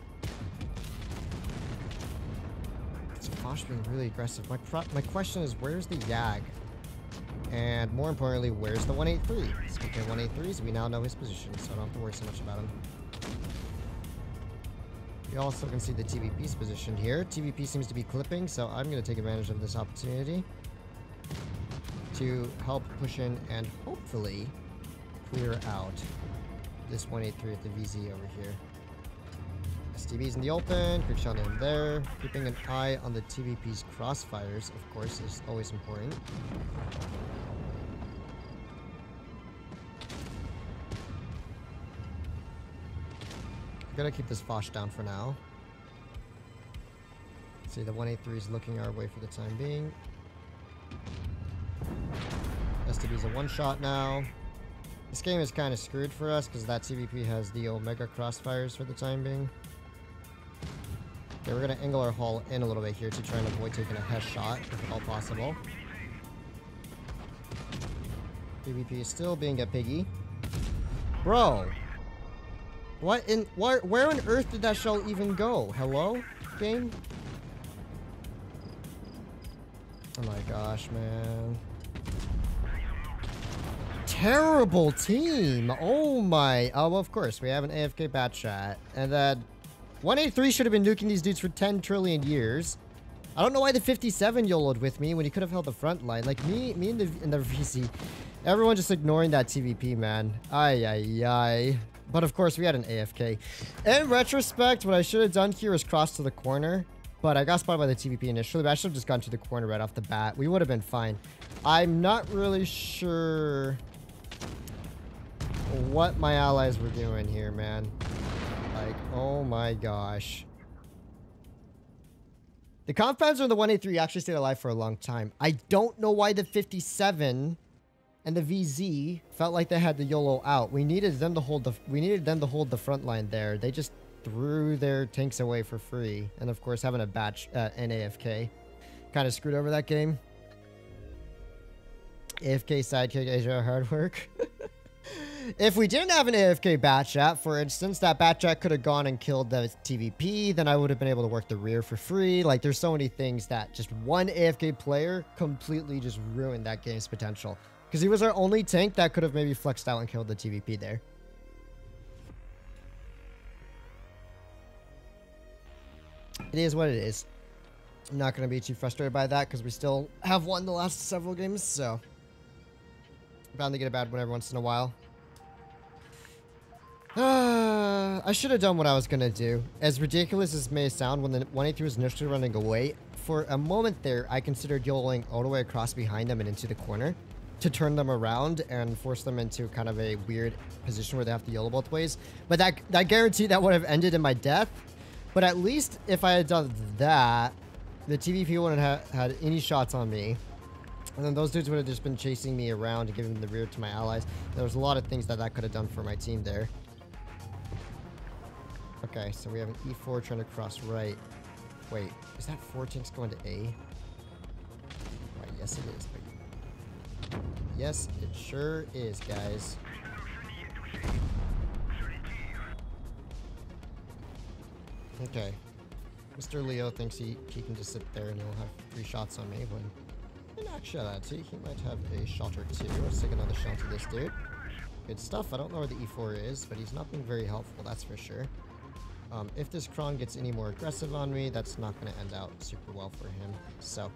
Fosh being really aggressive. My pro my question is, where's the Yag? And more importantly, where's the one eighty-three? Speaking of one eighty-threes, we now know his position, so I don't have to worry so much about him. We also can see the T V P's position here. T V P seems to be clipping, so I'm going to take advantage of this opportunity to help push in and hopefully clear out this one eighty-three at the V Z over here. S T B's in the open, quick shot in there. Keeping an eye on the T V P's crossfires, of course, is always important. I'm gonna keep this Fosh down for now. See, the one eighty-three is looking our way for the time being. S T B's a one shot now. This game is kind of screwed for us because that T V P has the Omega crossfires for the time being. Okay, we're going to angle our hull in a little bit here to try and avoid taking a head shot if at all possible. T V P is still being a piggy. Bro! What in... Where, where on earth did that shell even go? Hello? Game? Oh my gosh, man. Terrible team! Oh my... Oh, well, of course. We have an A F K bat chat. And then... one eighty-three should have been nuking these dudes for ten trillion years. I don't know why the fifty-seven YOLO'd with me when he could have held the front line. Like, me me, and the, and the V C. Everyone just ignoring that T V P, man. Ay, ay, ay. But of course, we had an A F K. In retrospect, what I should have done here is cross to the corner. But I got spotted by the T V P initially, but I should have just gone to the corner right off the bat. We would have been fine. I'm not really sure what my allies were doing here, man. Like, oh my gosh. The compounds on the one eighty-three actually stayed alive for a long time. I don't know why the fifty-seven and the V Z felt like they had the YOLO out. We needed them to hold the we needed them to hold the front line there. They just threw their tanks away for free, and of course having a batch uh, an A F K kind of screwed over that game. A F K sidekick Asia hard work. If we didn't have an A F K bat chat, for instance, that bat chat could have gone and killed the T V P. Then I would have been able to work the rear for free. Like, there's so many things that just one A F K player completely just ruined that game's potential. Because he was our only tank that could have maybe flexed out and killed the T V P there. It is what it is. I'm not going to be too frustrated by that because we still have won the last several games, so... bound to get a bad one every once in a while. Uh, I should have done what I was going to do. As ridiculous as may sound, when the one eighty-three was initially running away, for a moment there, I considered YOLOing all the way across behind them and into the corner to turn them around and force them into kind of a weird position where they have to YOLO both ways. But that, that guarantee that would have ended in my death. But at least if I had done that, the T V P wouldn't have had any shots on me. And then those dudes would have just been chasing me around and giving the rear to my allies. There was a lot of things that that could have done for my team there. Okay, so we have an E four trying to cross right. Wait, is that four tanks going to A? Right, yes it is. But yes, it sure is, guys. Okay. Mister Leo thinks he, he can just sit there and he'll have three shots on me when... in actuality, he might have a shot or two. Let's take another shot to this dude. Good stuff. I don't know where the E four is, but he's not being very helpful, that's for sure. Um, if this Kron gets any more aggressive on me, that's not going to end out super well for him. So,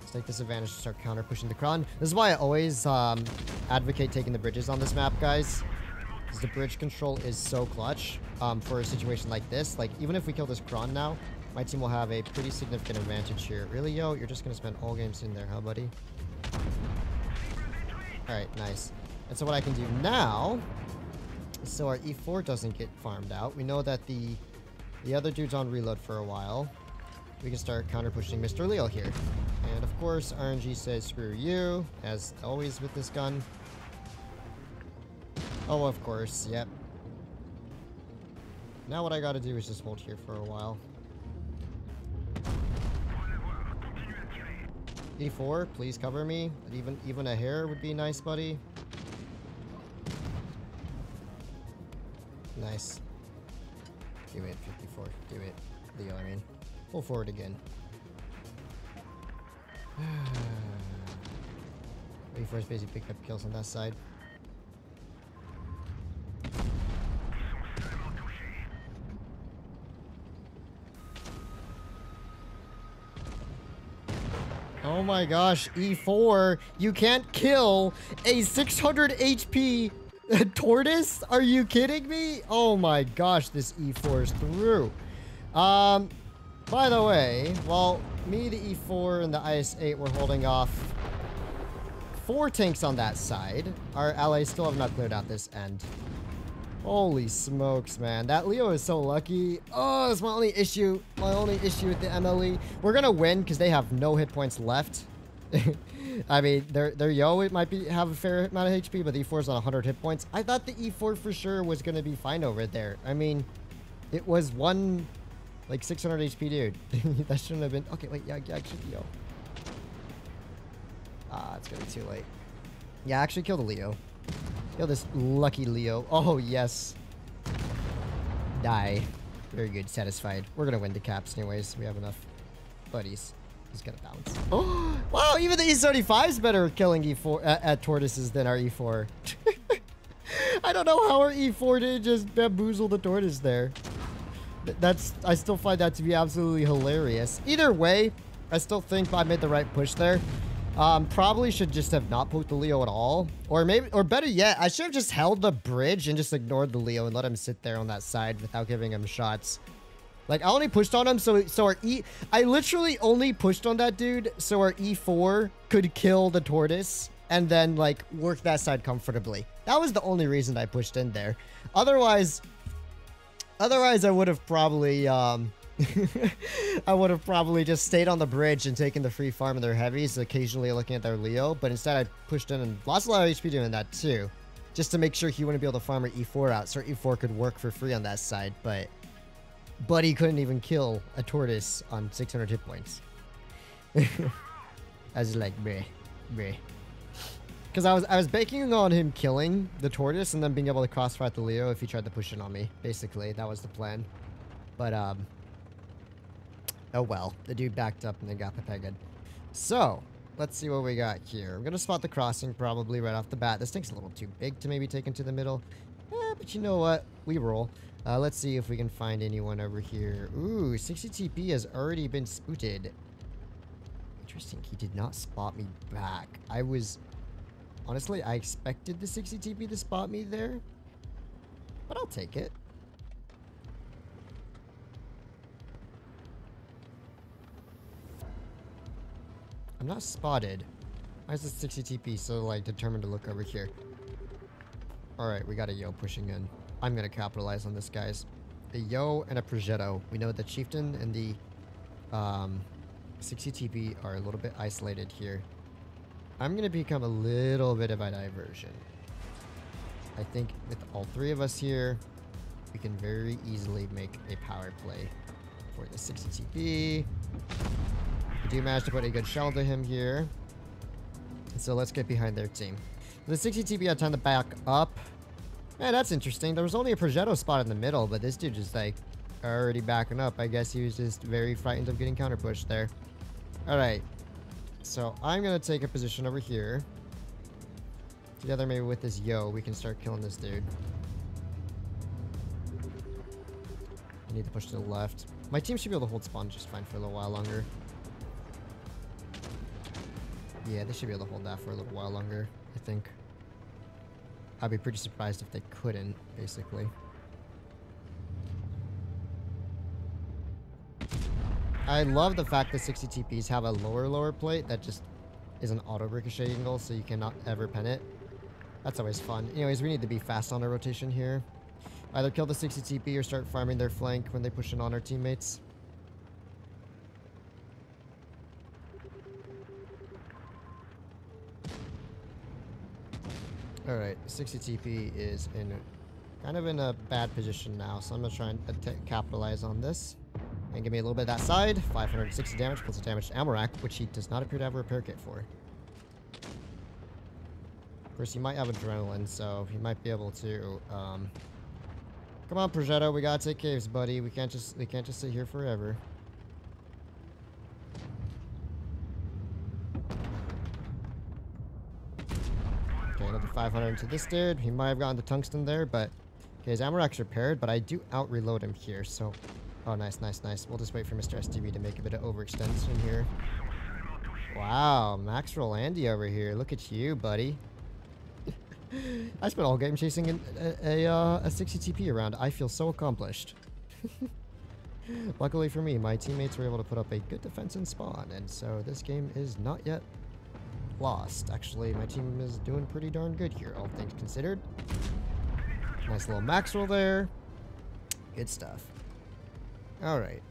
let's take this advantage to start counter pushing the Kron. This is why I always um, advocate taking the bridges on this map, guys. Because the bridge control is so clutch um, for a situation like this. Like, even if we kill this Kron now, my team will have a pretty significant advantage here. Really, yo? You're just going to spend all games in there, huh, buddy? Alright, nice. And so what I can do now... so our E four doesn't get farmed out. We know that the the other dude's on reload for a while. We can start counter pushing Mister Leo here. And of course, R N G says screw you, as always with this gun. Oh, of course, yep. Now what I gotta do is just hold here for a while. E four, please cover me. Even even a hair would be nice, buddy. Nice. Do it, fifty-four. Do it. Leo, I mean. Pull forward again. E four is basically picking up kills on that side. Oh my gosh, E four. You can't kill a six hundred H P... tortoise? Are you kidding me? Oh my gosh, this E four is through. Um, by the way, while me, the E four, and the I S eight were holding off four tanks on that side, our allies still have not cleared out this end. Holy smokes, man. That Leo is so lucky. Oh, that's my only issue. My only issue with the M L E. We're gonna win because they have no hit points left. I mean, their, their yo, it might be have a fair amount of H P, but the E four's on one hundred hit points. I thought the E four for sure was going to be fine over there. I mean, it was one Like six hundred H P, dude. That shouldn't have been. Okay, wait. Yeah, yeah, I killed Leo. Ah, it's gonna be too late. Yeah, actually, kill the Leo. Kill this lucky Leo. Oh yes. Die. Very good. Satisfied. We're gonna win the caps anyways. We have enough buddies. He's gonna bounce. Oh wow! Even the E thirty-five is better at killing E four uh, at tortoises than our E four. I don't know how our E four did just bamboozle the tortoise there. That's, I still find that to be absolutely hilarious. Either way, I still think I made the right push there. Um, probably should just have not poked the Leo at all. Or maybe, or better yet, I should have just held the bridge and just ignored the Leo and let him sit there on that side without giving him shots. Like, I only pushed on him so, so our E... I literally only pushed on that dude so our E four could kill the tortoise and then, like, work that side comfortably. That was the only reason I pushed in there. Otherwise... Otherwise, I would have probably, um, I would have probably just stayed on the bridge and taken the free farm of their heavies, occasionally looking at their Leo. But instead, I pushed in and lost a lot of H P doing that too, just to make sure he wouldn't be able to farm our E four out, so E four could work for free on that side. But, but he couldn't even kill a tortoise on six hundred hit points. I was like, bleh, bleh. Because I was I was banking on him killing the tortoise and then being able to crossfire the Leo if he tried to push in on me. Basically, that was the plan. But, um... oh well. The dude backed up and then got the pegged. So, let's see what we got here. I'm gonna spot the crossing probably right off the bat. This thing's a little too big to maybe take into the middle. Eh, but you know what? We roll. Uh, let's see if we can find anyone over here. Ooh, sixty T P has already been spooted. Interesting, he did not spot me back. I was... Honestly, I expected the sixty T P to spot me there, but I'll take it. I'm not spotted. Why is the sixty T P so, like, determined to look over here? Alright, we got a Yo pushing in. I'm gonna capitalize on this, guys. A Yo and a Progetto. We know the Chieftain and the um, sixty T P are a little bit isolated here. I'm gonna become a little bit of a diversion. I think with all three of us here, we can very easily make a power play for the sixty T P. We do manage to put a good shell to him here. So let's get behind their team. The sixty T P had time to back up. Man, that's interesting. There was only a Progetto spot in the middle, but this dude just like already backing up. I guess he was just very frightened of getting counter pushed there. All right. So I'm going to take a position over here. Together maybe with this Yo, we can start killing this dude. I need to push to the left. My team should be able to hold spawn just fine for a little while longer. Yeah, they should be able to hold that for a little while longer, I think. I'd be pretty surprised if they couldn't, basically. I love the fact that sixty T Ps have a lower, lower plate that just is an auto ricochet angle, so you cannot ever pin it. That's always fun. Anyways, we need to be fast on our rotation here. Either kill the sixty T P or start farming their flank when they push in on our teammates. Alright, sixty T P is in kind of in a bad position now, so I'm going to try and capitalize on this. And give me a little bit of that side. five hundred sixty damage plus the damage to Amarak, which he does not appear to have a repair kit for. Of course, he might have adrenaline, so he might be able to. Um... Come on, Progetto, we gotta take caves, buddy. We can't just we can't just sit here forever. Okay, another five hundred into this dude. He might have gotten the tungsten there, but okay, his Amarak's repaired. But I do out reload him here, so. Oh, nice, nice, nice. We'll just wait for Mister S T B to make a bit of overextension here. Wow, Max Rolandi over here. Look at you, buddy. I spent all game chasing an, a, a, uh, a sixty T P around. I feel so accomplished. Luckily for me, my teammates were able to put up a good defense in spawn, and so this game is not yet lost. Actually, my team is doing pretty darn good here, all things considered. Nice little Max roll there. Good stuff. Alright.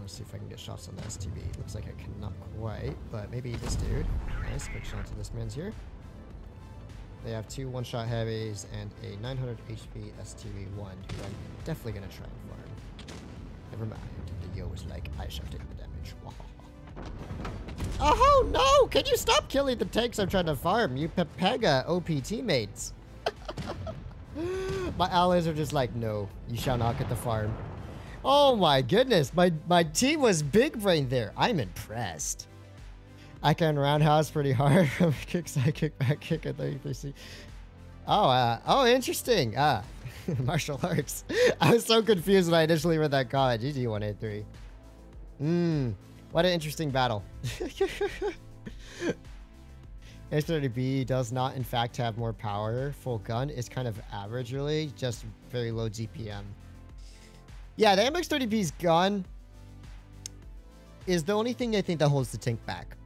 Let's see if I can get shots on the S T B. Looks like I cannot quite, but maybe this dude. Nice, quick shot to this man's here. They have two one-shot heavies and a nine hundred H P S T B one, who I'm definitely going to try and farm. Never mind. The yo was like, I shall take the damage. Oh no! Can you stop killing the tanks I'm trying to farm? You Pepega O P teammates. My allies are just like, no, you shall not get the farm. Oh my goodness, my, my team was big brain there. I'm impressed. I can roundhouse pretty hard from kick, side kick, back kick at thirty-three C. Oh, uh, oh, interesting. Ah, martial arts. I was so confused when I initially read that comment. G G one eighty-three. Mmm, what an interesting battle. H thirty B does not, in fact, have more power. Full gun is kind of average, really, just very low G P M. Yeah, the A M X thirty B's gun is the only thing I think that holds the tank back.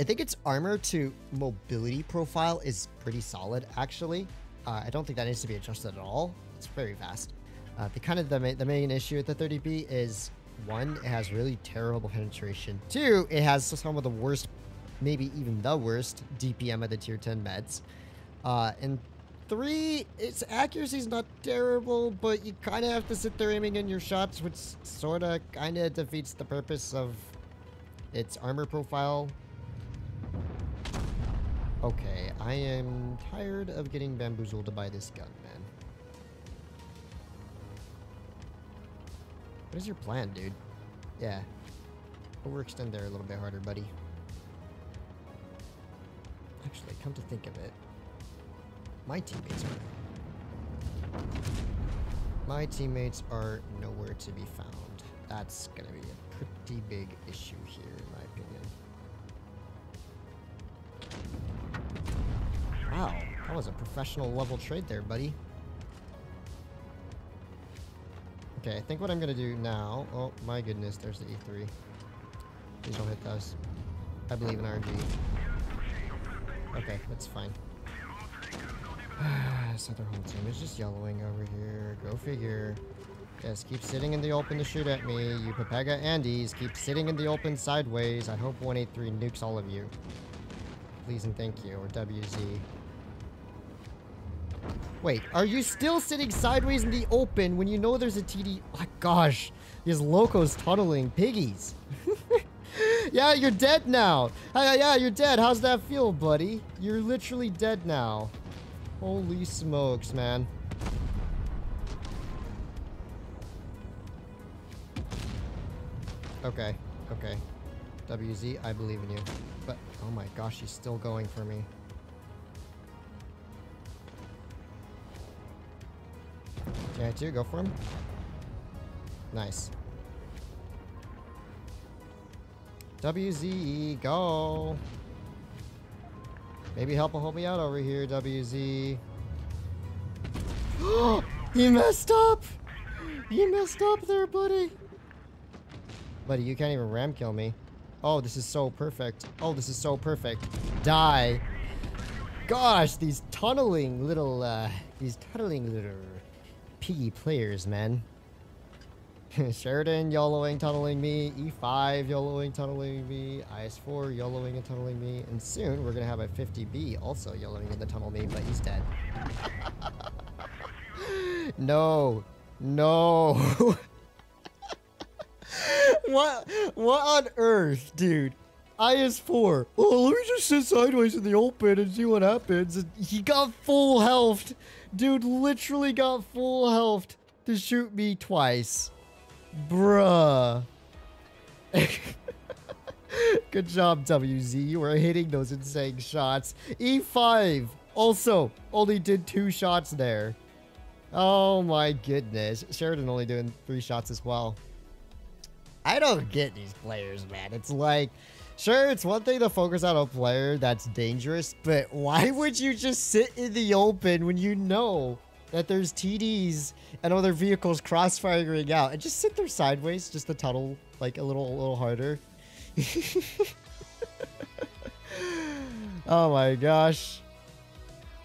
I think its armor to mobility profile is pretty solid, actually. Uh, I don't think that needs to be adjusted at all. It's very fast. Uh, the kind of the, ma the main issue with the thirty B is, one, it has really terrible penetration. Two, it has some of the worst, maybe even the worst, D P M of the tier ten meds. Uh, and three, its accuracy is not terrible, but you kind of have to sit there aiming in your shots, which sort of kind of defeats the purpose of its armor profile. Okay, I am tired of getting bamboozled by this gun, man. What is your plan, dude? Yeah. Overextend there a little bit harder, buddy. Actually, come to think of it, my teammates are... My teammates are nowhere to be found. That's going to be a pretty big issue here, in my opinion. Wow, that was a professional level trade there, buddy. Okay, I think what I'm gonna do now... Oh, my goodness, there's the E three. Please don't hit those. I believe in R N G. Okay, that's fine. This other whole team is just yellowing over here. Go figure. Yes, keep sitting in the open to shoot at me. You Pepega Andes, keep sitting in the open sideways. I hope one eighty-three nukes all of you. Please and thank you, or W Z. Wait, are you still sitting sideways in the open when you know there's a T D? Oh, gosh, these locos tunneling piggies. Yeah, you're dead now. Yeah, yeah, you're dead. How's that feel, buddy? You're literally dead now. Holy smokes, man. Okay, okay. W Z, I believe in you. But, oh my gosh, he's still going for me. T I two, go for him. Nice. W Z, go. Maybe help him, help me out over here, W Z. You messed up! You messed up there, buddy! Buddy, you can't even ram kill me. Oh, this is so perfect. Oh, this is so perfect. Die. Gosh, these tunneling little, uh, these tunneling little piggy players, man. Sheridan, YOLOing, tunneling me. E five, YOLOing, tunneling me. I S four, YOLOing and tunneling me. And soon, we're gonna have a fifty B also YOLOing in the tunnel me, but he's dead. No. No. What what on earth, dude? I S four. Oh, let me just sit sideways in the open and see what happens. And he got full health. Dude literally got full health to shoot me twice. Bruh. Good job, W Z. You were hitting those insane shots. E five also only did two shots there. Oh my goodness. Sheridan only doing three shots as well. I don't get these players, man. It's like, sure, it's one thing to focus on a player that's dangerous, but why would you just sit in the open when you know that there's T Ds and other vehicles cross-firing out and just sit there sideways, just to tunnel like a little, a little harder? Oh my gosh.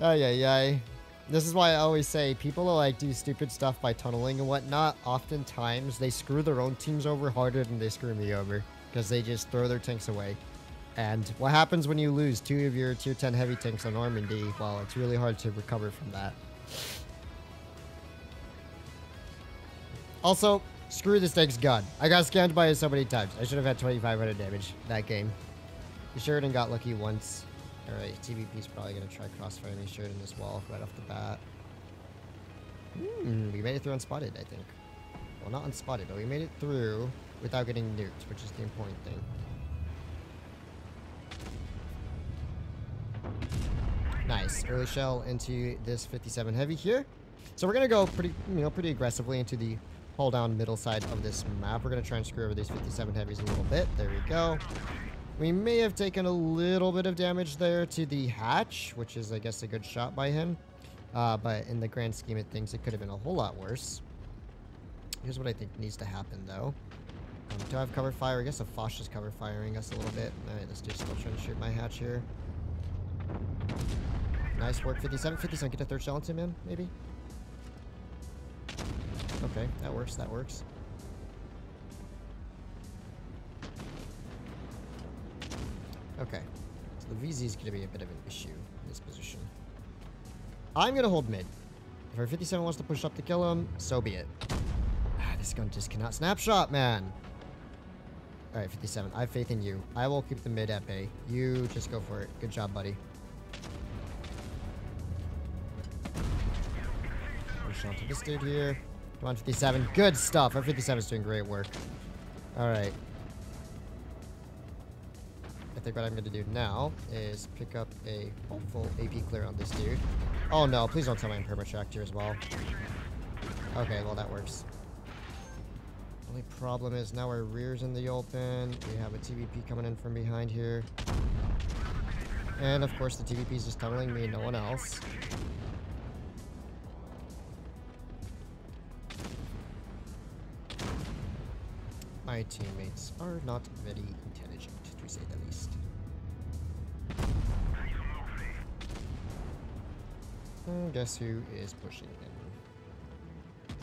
Ay, ay, ay. This is why I always say people that like do stupid stuff by tunneling and whatnot, oftentimes they screw their own teams over harder than they screw me over because they just throw their tanks away. And what happens when you lose two of your tier ten heavy tanks on Normandy? Well, it's really hard to recover from that. Also, Screw this thing's gone. I got scammed by it so many times. I should have had twenty-five hundred damage that game. We Sheridan got lucky once. Alright, T V P's probably going to try crossfiring me. Sheridan this wall right off the bat. Mm, we made it through unspotted, I think. Well, not unspotted, but we made it through without getting nuked, which is the important thing. Nice. Early shell into this fifty-seven heavy here. So we're going to go pretty, you know, pretty aggressively into the pull down middle side of this map. We're going to try and screw over these fifty-seven heavies a little bit. There we go. We may have taken a little bit of damage there to the hatch, which is, I guess, a good shot by him. Uh, but in the grand scheme of things, it could have been a whole lot worse. Here's what I think needs to happen, though. Um, do I have cover fire? I guess a Fosh is cover firing us a little bit. All right, this dude's still trying to shoot my hatch here. Nice work, fifty-seven. fifty-seven, get a third shell into him, man, maybe? Okay, that works, that works. Okay, so the V Z is going to be a bit of an issue in this position. I'm going to hold mid. If our fifty-seven wants to push up to kill him, so be it. Ah, this gun just cannot snapshot, man. All right, fifty-seven, I have faith in you. I will keep the mid at bay. You just go for it. Good job, buddy. To this dude here. Come on, fifty-seven. Good stuff. Our fifty-seven is doing great work. All right. I think what I'm going to do now is pick up a full A P clear on this dude. Oh, no. Please don't tell me I'm perma-tracked here as well. Okay, well, that works. Only problem is now our rear's in the open. We have a T V P coming in from behind here. And, of course, the T V P is just tunneling me and no one else. My teammates are not very intelligent, to say the least. And guess who is pushing in?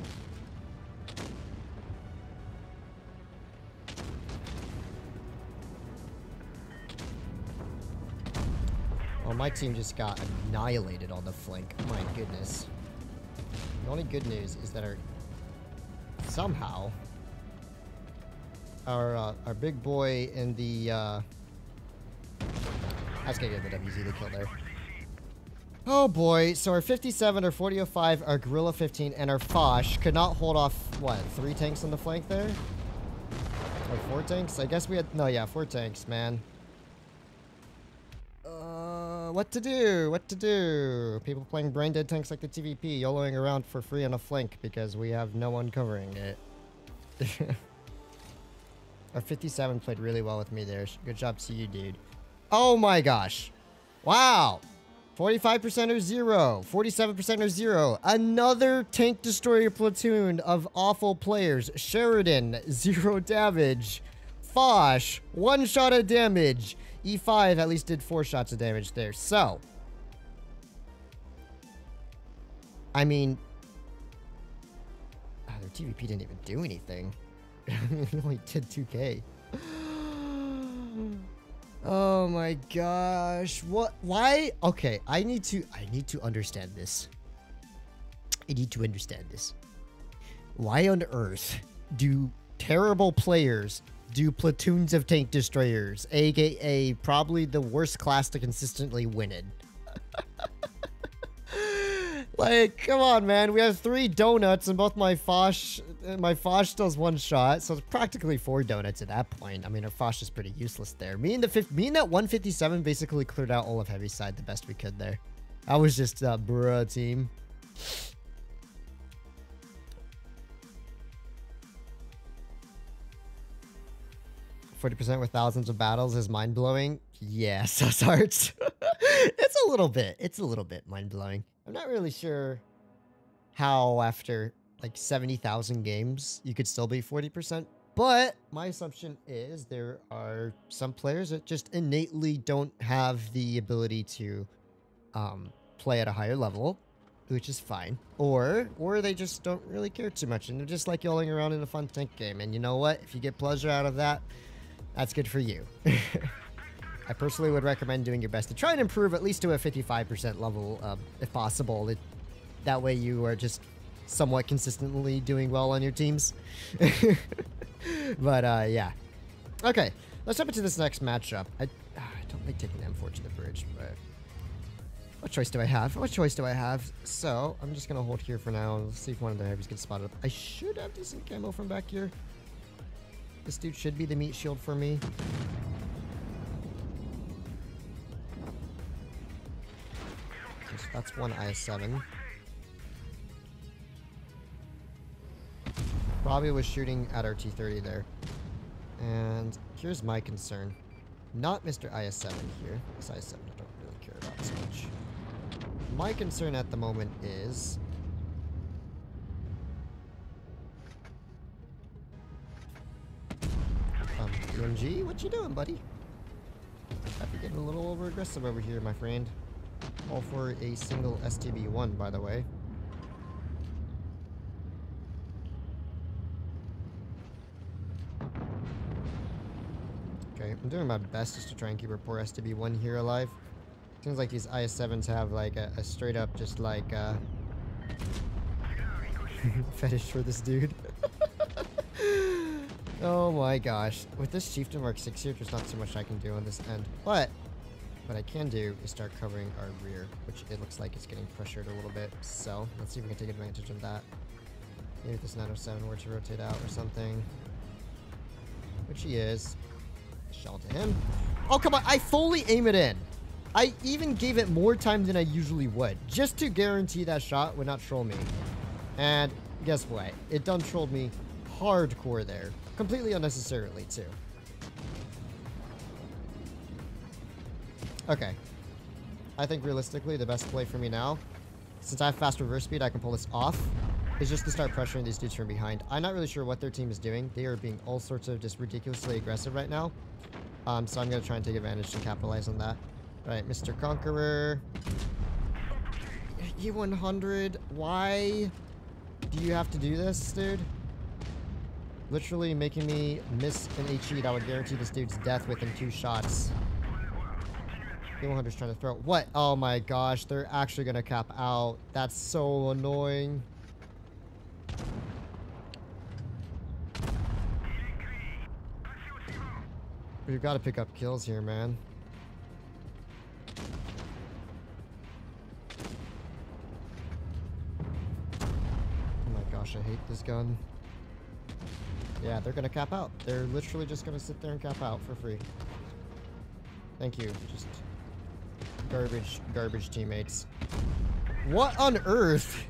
Well, my team just got annihilated on the flank. My goodness. The only good news is that our... somehow... Our, uh, our big boy in the, uh... I was gonna get the W Z to kill there. Oh, boy. So our fifty-seven, our forty oh five, our Grille fifteen, and our Fosh could not hold off, what, three tanks on the flank there? Or four tanks? I guess we had... No, yeah, four tanks, man. Uh, what to do? What to do? People playing brain-dead tanks like the T V P, YOLOing around for free on a flank because we have no one covering it. Our fifty-seven played really well with me there. Good job to you, dude. Oh my gosh. Wow. forty-five percent or zero. forty-seven percent or zero. Another tank destroyer platoon of awful players. Sheridan, zero damage. Fosh, one shot of damage. E five at least did four shots of damage there. So. I mean. Oh, their T V P didn't even do anything. We only did two K. Oh my gosh. What? Why? Okay, I need to I need to understand this. I need to understand this. Why on earth do terrible players do platoons of tank destroyers, aka probably the worst class to consistently win in? Like, come on, man. We have three donuts, and both my Fosh, my Fosh does one shot, so it's practically four donuts at that point. I mean, our Fosh is pretty useless there. Me and the me and that one fifty-seven basically cleared out all of heaviside the best we could there. I was just uh, bruh team. forty percent with thousands of battles is mind-blowing. Yeah, Sussarts. It's a little bit. It's a little bit mind-blowing. I'm not really sure how after like seventy thousand games you could still be forty percent, but my assumption is there are some players that just innately don't have the ability to um, play at a higher level, which is fine, or or they just don't really care too much and they're just like yelling around in a fun tank game. And you know what? If you get pleasure out of that, that's good for you. I personally would recommend doing your best to try and improve at least to a fifty-five percent level, um, if possible. It, that way you are just somewhat consistently doing well on your teams. But, uh, yeah. Okay, let's jump into this next matchup. I, uh, I don't like taking the M four to the bridge, but... What choice do I have? What choice do I have? So, I'm just going to hold here for now and see if one of the heavies gets spotted up. I should have decent camo from back here. This dude should be the meat shield for me. Okay, so that's one I seven. Robbie was shooting at our T thirty there. And here's my concern. Not Mister I S seven here. This I seven I don't really care about so much. My concern at the moment is... Um, E M G, what you doing, buddy? I'd be getting a little over-aggressive over here, my friend. All for a single S T B one, by the way. Okay, I'm doing my best just to try and keep our poor S T B one here alive. Seems like these I S sevens have like a, a straight up just like uh fetish for this dude. Oh my gosh. With this Chieftain Mark six here, there's not so much I can do on this end. But what I can do is start covering our rear, which it looks like it's getting pressured a little bit. So let's see if we can take advantage of that. Maybe if this nine oh seven were to rotate out or something. Which he is. Shell to him. Oh, come on. I fully aim it in. I even gave it more time than I usually would, just to guarantee that shot would not troll me. And guess what? It done trolled me hardcore there. Completely unnecessarily, too. Okay. I think realistically, the best play for me now, since I have fast reverse speed, I can pull this off, is just to start pressuring these dudes from behind. I'm not really sure what their team is doing. They are being all sorts of just ridiculously aggressive right now. Um, so I'm going to try and take advantage and capitalize on that. All right, Mister Conqueror. E one hundred. Why do you have to do this, dude? Literally making me miss an H E that would guarantee this dude's death within two shots. E one hundred's trying to throw. What? Oh my gosh. They're actually going to cap out. That's so annoying. We've got to pick up kills here, man. Oh my gosh, I hate this gun. Yeah, they're gonna cap out. They're literally just gonna sit there and cap out for free. Thank you. Just garbage, garbage teammates. What on earth?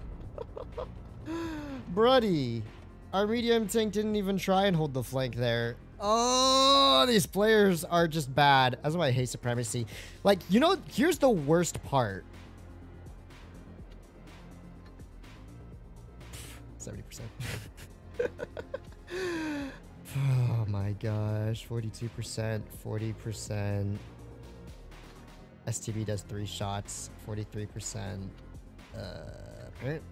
Bruddy, our medium tank didn't even try and hold the flank there. Oh, these players are just bad. That's why I hate supremacy. Like, you know, here's the worst part. seventy percent. Oh my gosh. forty-two percent. forty percent. S T B does three shots. forty-three percent. Uh, right?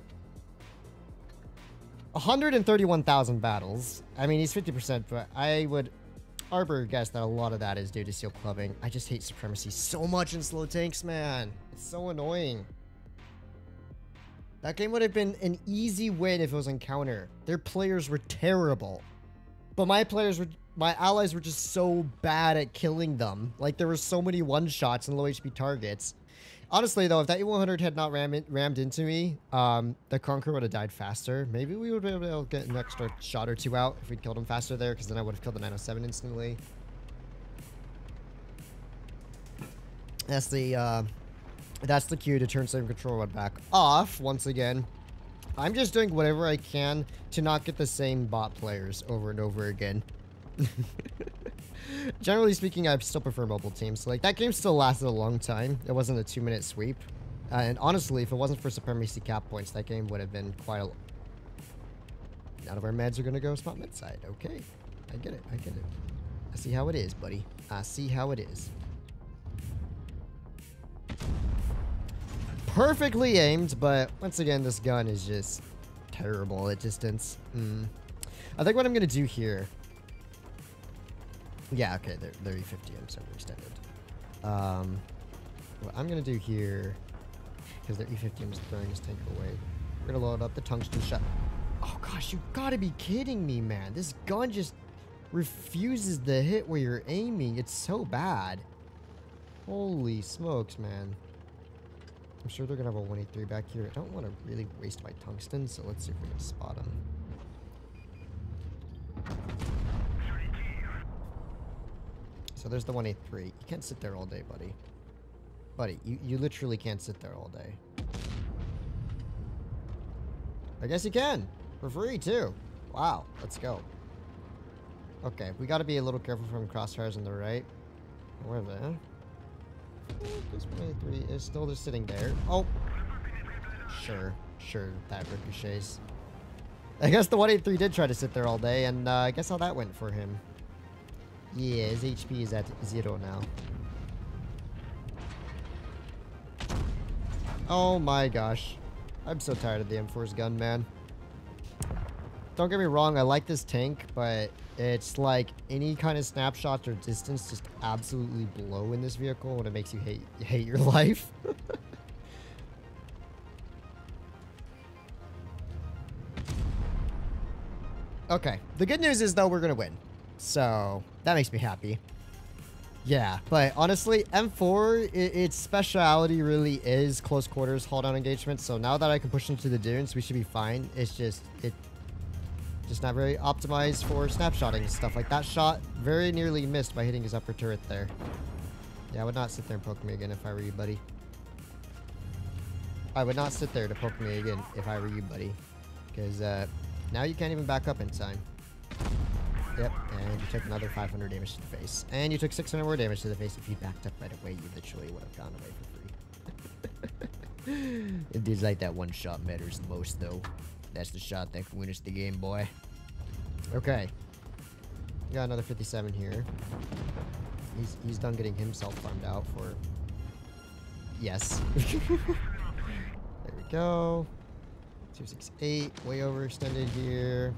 one hundred thirty-one thousand battles. I mean, he's fifty percent, but I would arbor guess that a lot of that is due to seal clubbing. I just hate supremacy so much in slow tanks, man. It's so annoying. That game would have been an easy win if it was on counter. Their players were terrible. But my players were, my allies were just so bad at killing them. Like, there were so many one-shots and low H P targets. Honestly, though, if that E one hundred had not ram in, rammed into me, um, the Conqueror would have died faster. Maybe we would have been able to get an extra shot or two out if we'd killed him faster there, because then I would have killed the nine oh seven instantly. That's the, uh, that's the cue to turn save control back off once again. I'm just doing whatever I can to not get the same bot players over and over again. Generally speaking, I still prefer mobile teams. Like, that game still lasted a long time. It wasn't a two-minute sweep. Uh, and honestly, if it wasn't for supremacy cap points, that game would have been quite a... None of our meds are going to go spot mid-side. Okay. I get it. I get it. I see how it is, buddy. I see how it is. Perfectly aimed, but once again, this gun is just terrible at distance. Mm. I think what I'm going to do here... Yeah, okay, they're, they're E fifty, I'm so overextended. Um, what I'm going to do here, because their E fifty is throwing his tank away, We're gonna load up the tungsten shot. Oh gosh, you gotta be kidding me, man. This gun just refuses to hit where you're aiming. It's so bad. Holy smokes, man. I'm sure they're gonna have a one eighty-three back here. I don't want to really waste my tungsten, so let's see if we can spot him. So there's the one eighty-three. You can't sit there all day, buddy. Buddy, you, you literally can't sit there all day. I guess you can. For free, too. Wow. Let's go. Okay. We got to be a little careful from crosshairs on the right. Where the hell? This one eighty-three is still just sitting there. Oh. Sure. Sure. That ricochets. I guess the one eighty-three did try to sit there all day, and uh, I guess how that went for him. Yeah, his H P is at zero now. Oh my gosh. I'm so tired of the M four's gun, man. Don't get me wrong, I like this tank, but it's like any kind of snapshots or distance just absolutely blow in this vehicle when it makes you hate, hate your life. Okay. The good news is, though, we're going to win. So that makes me happy. Yeah, but honestly, M four, it, its speciality really is close quarters haul down engagement. So now that I can push into the dunes, we should be fine. It's just it just not very optimized for snapshotting and stuff like that. Shot very nearly missed by hitting his upper turret there. Yeah, I would not sit there and poke me again if I were you, buddy. I would not sit there to poke me again if I were you, buddy, because uh, now you can't even back up in time. Yep, and you took another five hundred damage to the face. And you took six hundred more damage to the face. If you backed up right away, you literally would have gone away for free. It is like that one shot matters the most, though. That's the shot that can win us the game, boy. Okay. We got another fifty-seven here. He's, he's done getting himself farmed out for... Yes. There we go. two sixty-eight, way overextended here.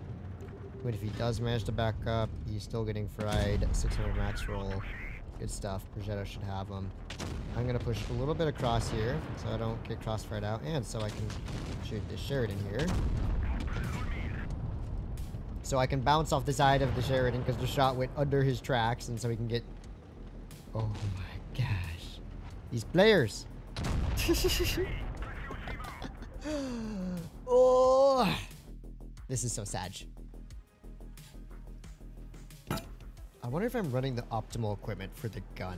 But if he does manage to back up, he's still getting fried. six hundred max roll. Good stuff. Progetto should have him. I'm going to push a little bit across here so I don't get crossfired out. And so I can shoot this Sheridan here. So I can bounce off the side of the Sheridan because the shot went under his tracks. And so he can get... Oh my gosh. These players. Oh, this is so sad. I wonder if I'm running the optimal equipment for the gun.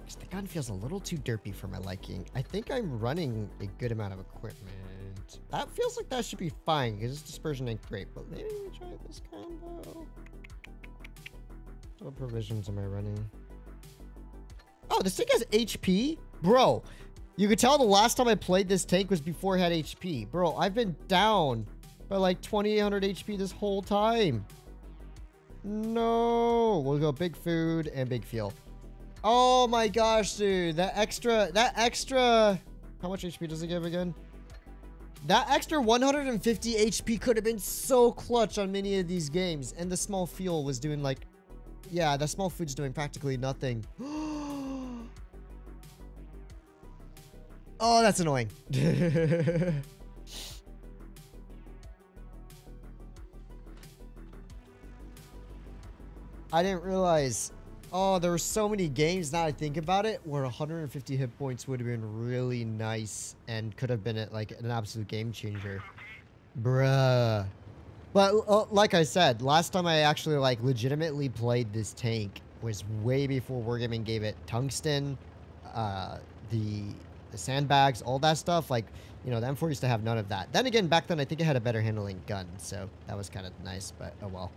Because the gun feels a little too derpy for my liking. I think I'm running a good amount of equipment. That feels like that should be fine because this dispersion ain't great. But maybe we try this combo. What provisions am I running? Oh, this tank has H P? Bro, you could tell the last time I played this tank was before it had H P. Bro, I've been down by like twenty-eight hundred H P this whole time. No, we'll go big food and big fuel. Oh my gosh, dude, that extra, that extra, how much H P does it give again? That extra one hundred fifty H P could have been so clutch on many of these games. And the small fuel was doing like, yeah, the small food's doing practically nothing. Oh, that's annoying. I didn't realize, oh, there were so many games, now I think about it, where one hundred fifty hit points would have been really nice and could have been a, like an absolute game changer. Bruh. But uh, like I said, last time I actually like legitimately played this tank was way before Wargaming gave it tungsten, uh, the, the sandbags, all that stuff. Like, you know, the M four used to have none of that. Then again, back then I think it had a better handling gun, so that was kind of nice, but oh well.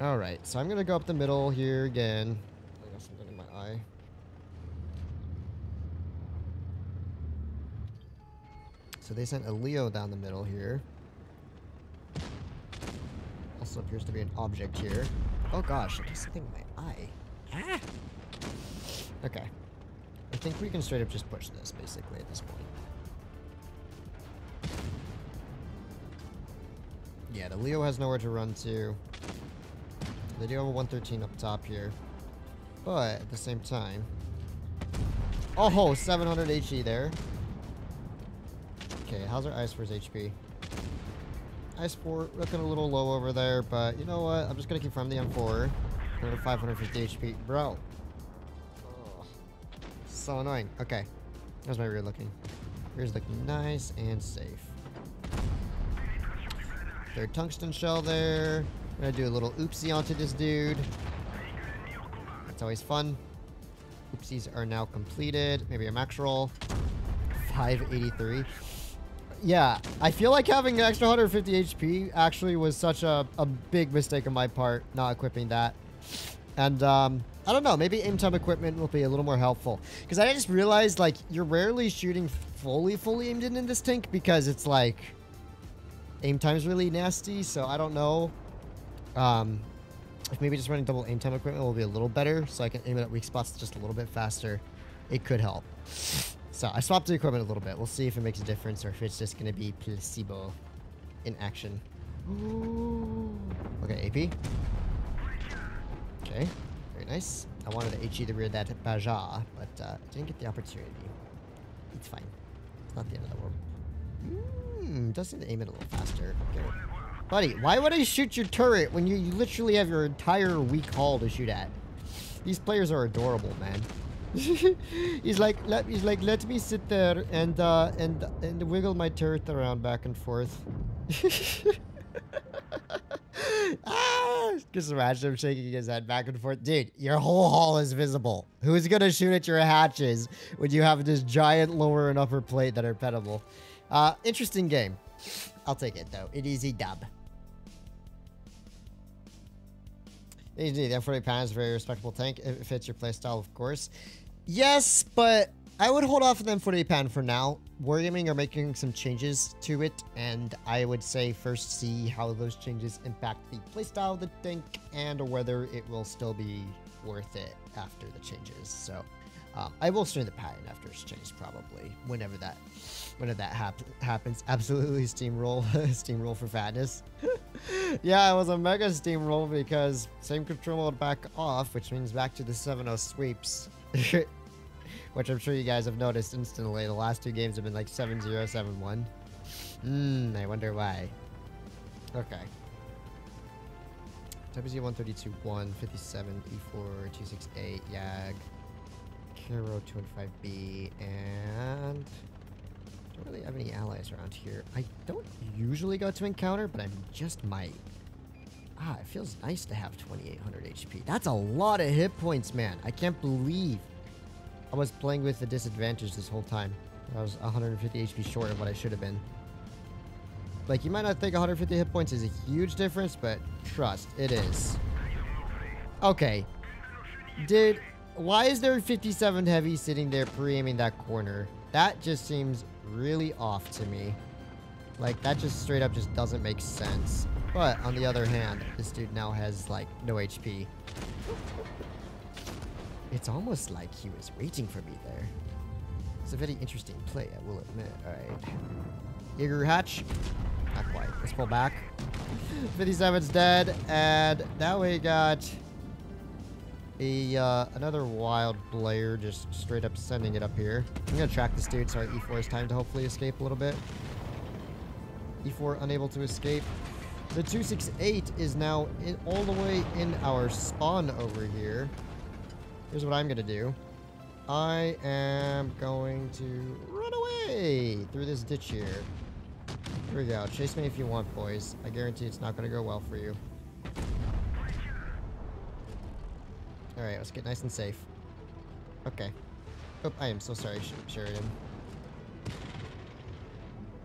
All right, so I'm going to go up the middle here again. I got something in my eye. So they sent a Leo down the middle here. Also appears to be an object here. Oh gosh, I got something in my eye. Ah! Okay. I think we can straight up just push this, basically, at this point. Yeah, the Leo has nowhere to run to. They do have a one thirteen up top here, but at the same time, Oh, seven hundred H P there. Okay, how's our Iceforce H P? Iceport looking a little low over there, but you know what? I'm just going to confirm the M four. Another five hundred fifty H P. Bro. Oh, so annoying. Okay. How's my rear looking? Rear's looking nice and safe. Their tungsten shell there. I'm going to do a little oopsie onto this dude. It's always fun. Oopsies are now completed. Maybe a max roll. five eighty-three. Yeah, I feel like having an extra one hundred fifty H P actually was such a, a big mistake on my part, not equipping that. And um, I don't know, maybe aim time equipment will be a little more helpful. Because I just realized, like, you're rarely shooting fully, fully aimed in in this tank because it's like, aim time's really nasty. So I don't know. Um, if maybe just running double aim time equipment will be a little better. So I can aim it at weak spots just a little bit faster. It could help. So I swapped the equipment a little bit. We'll see if it makes a difference or if it's just going to be placebo in action. Ooh. Okay, A P. Okay, very nice. I wanted to H E the rear that Baja, but uh, didn't get the opportunity. It's fine. It's not the end of the world. Mm, does seem to aim it a little faster. Okay. Buddy, why would I shoot your turret when you, you literally have your entire weak hull to shoot at? These players are adorable, man. he's like, let, he's like, let me sit there and uh, and and wiggle my turret around back and forth. ah, just imagine him shaking his head back and forth, dude. Your whole hull is visible. Who's gonna shoot at your hatches when you have this giant lower and upper plate that are pettable? Uh, interesting game. I'll take it though. An easy dub. The M forty Pan is a very respectable tank. It fits your playstyle, of course. Yes, but I would hold off on the M forty Pan for now. Wargaming are making some changes to it, and I would say first see how those changes impact the playstyle of the tank and whether it will still be worth it after the changes. So um, I will stream the Pan after it's changed, probably whenever that whenever that hap happens. Absolutely steamroll, steamroll for fatness. Yeah, it was a mega steamroll because same control mode back off, which means back to the seven oh sweeps. Which I'm sure you guys have noticed instantly. The last two games have been like seven zero, seven one. Mmm, I wonder why. Okay. W Z one thirty-two one, fifty-seven, E four, two sixty-eight, YAG, Kiro two fifteen B, and... I don't really have any allies around here. I don't usually go to encounter, but I just might. Ah, it feels nice to have twenty-eight hundred H P. That's a lot of hit points, man. I can't believe I was playing with the disadvantage this whole time. I was one hundred fifty H P short of what I should have been. Like, you might not think one hundred fifty hit points is a huge difference, but trust, it is. Okay. Dude, why is there fifty-seven heavy sitting there pre-aiming that corner? That just seems really off to me. Like, that just straight up just doesn't make sense. But on the other hand, this dude now has like no H P. It's almost like he was waiting for me there. It's a very interesting play, I will admit. All right, Jaeger hatch. Not quite. Let's pull back. fifty-seven's dead, and now we got a uh, another wild player just straight up sending it up here. I'm gonna track this dude so our E four is timed to hopefully escape a little bit. E four unable to escape. The two sixty-eight is now in, all the way in our spawn over here. Here's what I'm gonna do. I am going to run away through this ditch here. Here we go. Chase me if you want, boys. I guarantee it's not gonna go well for you. All right, let's get nice and safe. Okay. Oh, I am so sorry, Sheridan.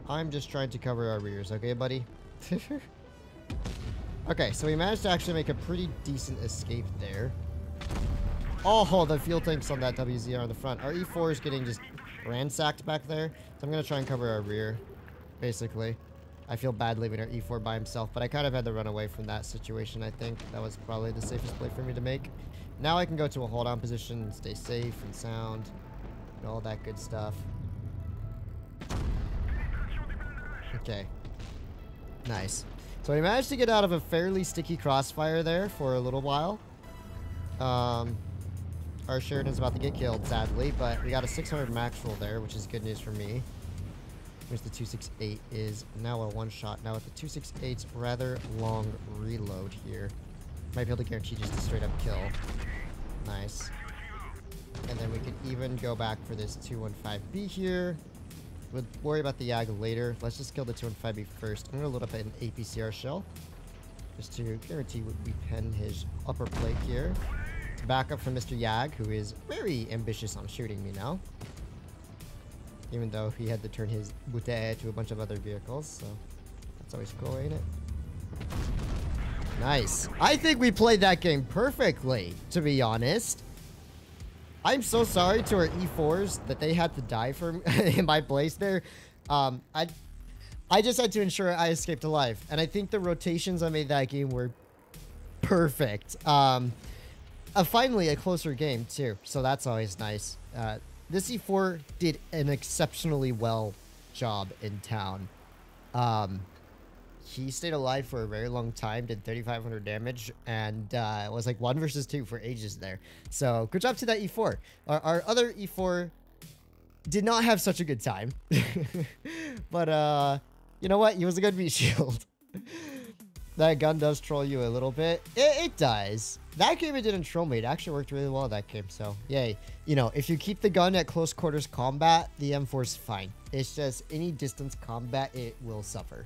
I'm just trying to cover our rears, okay, buddy? Okay, so we managed to actually make a pretty decent escape there. Oh, the fuel tanks on that W Z R on the front. Our E four is getting just ransacked back there, so I'm going to try and cover our rear, basically. I feel bad leaving our E four by himself, but I kind of had to run away from that situation, I think. That was probably the safest play for me to make. Now I can go to a hold-on position and stay safe and sound and all that good stuff. Okay. Nice. So we managed to get out of a fairly sticky crossfire there for a little while. Um, Our Sheridan's about to get killed, sadly, but we got a six hundred max roll there, which is good news for me. Here's the two sixty-eight is now a one-shot. Now with the two sixty-eight's rather long reload here, might be able to guarantee just a straight-up kill. Nice. And then we could even go back for this two fifteen B here. We'll worry about the yag later. Let's just kill the two fifteen B first. I'm going to load up an A P C R shell, just to guarantee we pen his upper plate here. Back up from Mister Yag, who is very ambitious on shooting me now. Even though he had to turn his bute to a bunch of other vehicles, so that's always cool, ain't it? Nice. I think we played that game perfectly, to be honest. I'm so sorry to our E fours that they had to die for in my place there. Um, I, I just had to ensure I escaped alive, and I think the rotations I made that game were perfect. Um... Uh, finally, a closer game, too, so that's always nice. Uh, this E four did an exceptionally well job in town. Um, he stayed alive for a very long time, did thirty-five hundred damage, and uh, was like one versus two for ages there. So, good job to that E four. Our, our other E four did not have such a good time. But, uh, you know what? He was a good V-shield. That gun does troll you a little bit. It, it does. That game, it didn't troll me. It actually worked really well, that game. So, yay. You know, if you keep the gun at close quarters combat, the M four is fine. It's just any distance combat, it will suffer.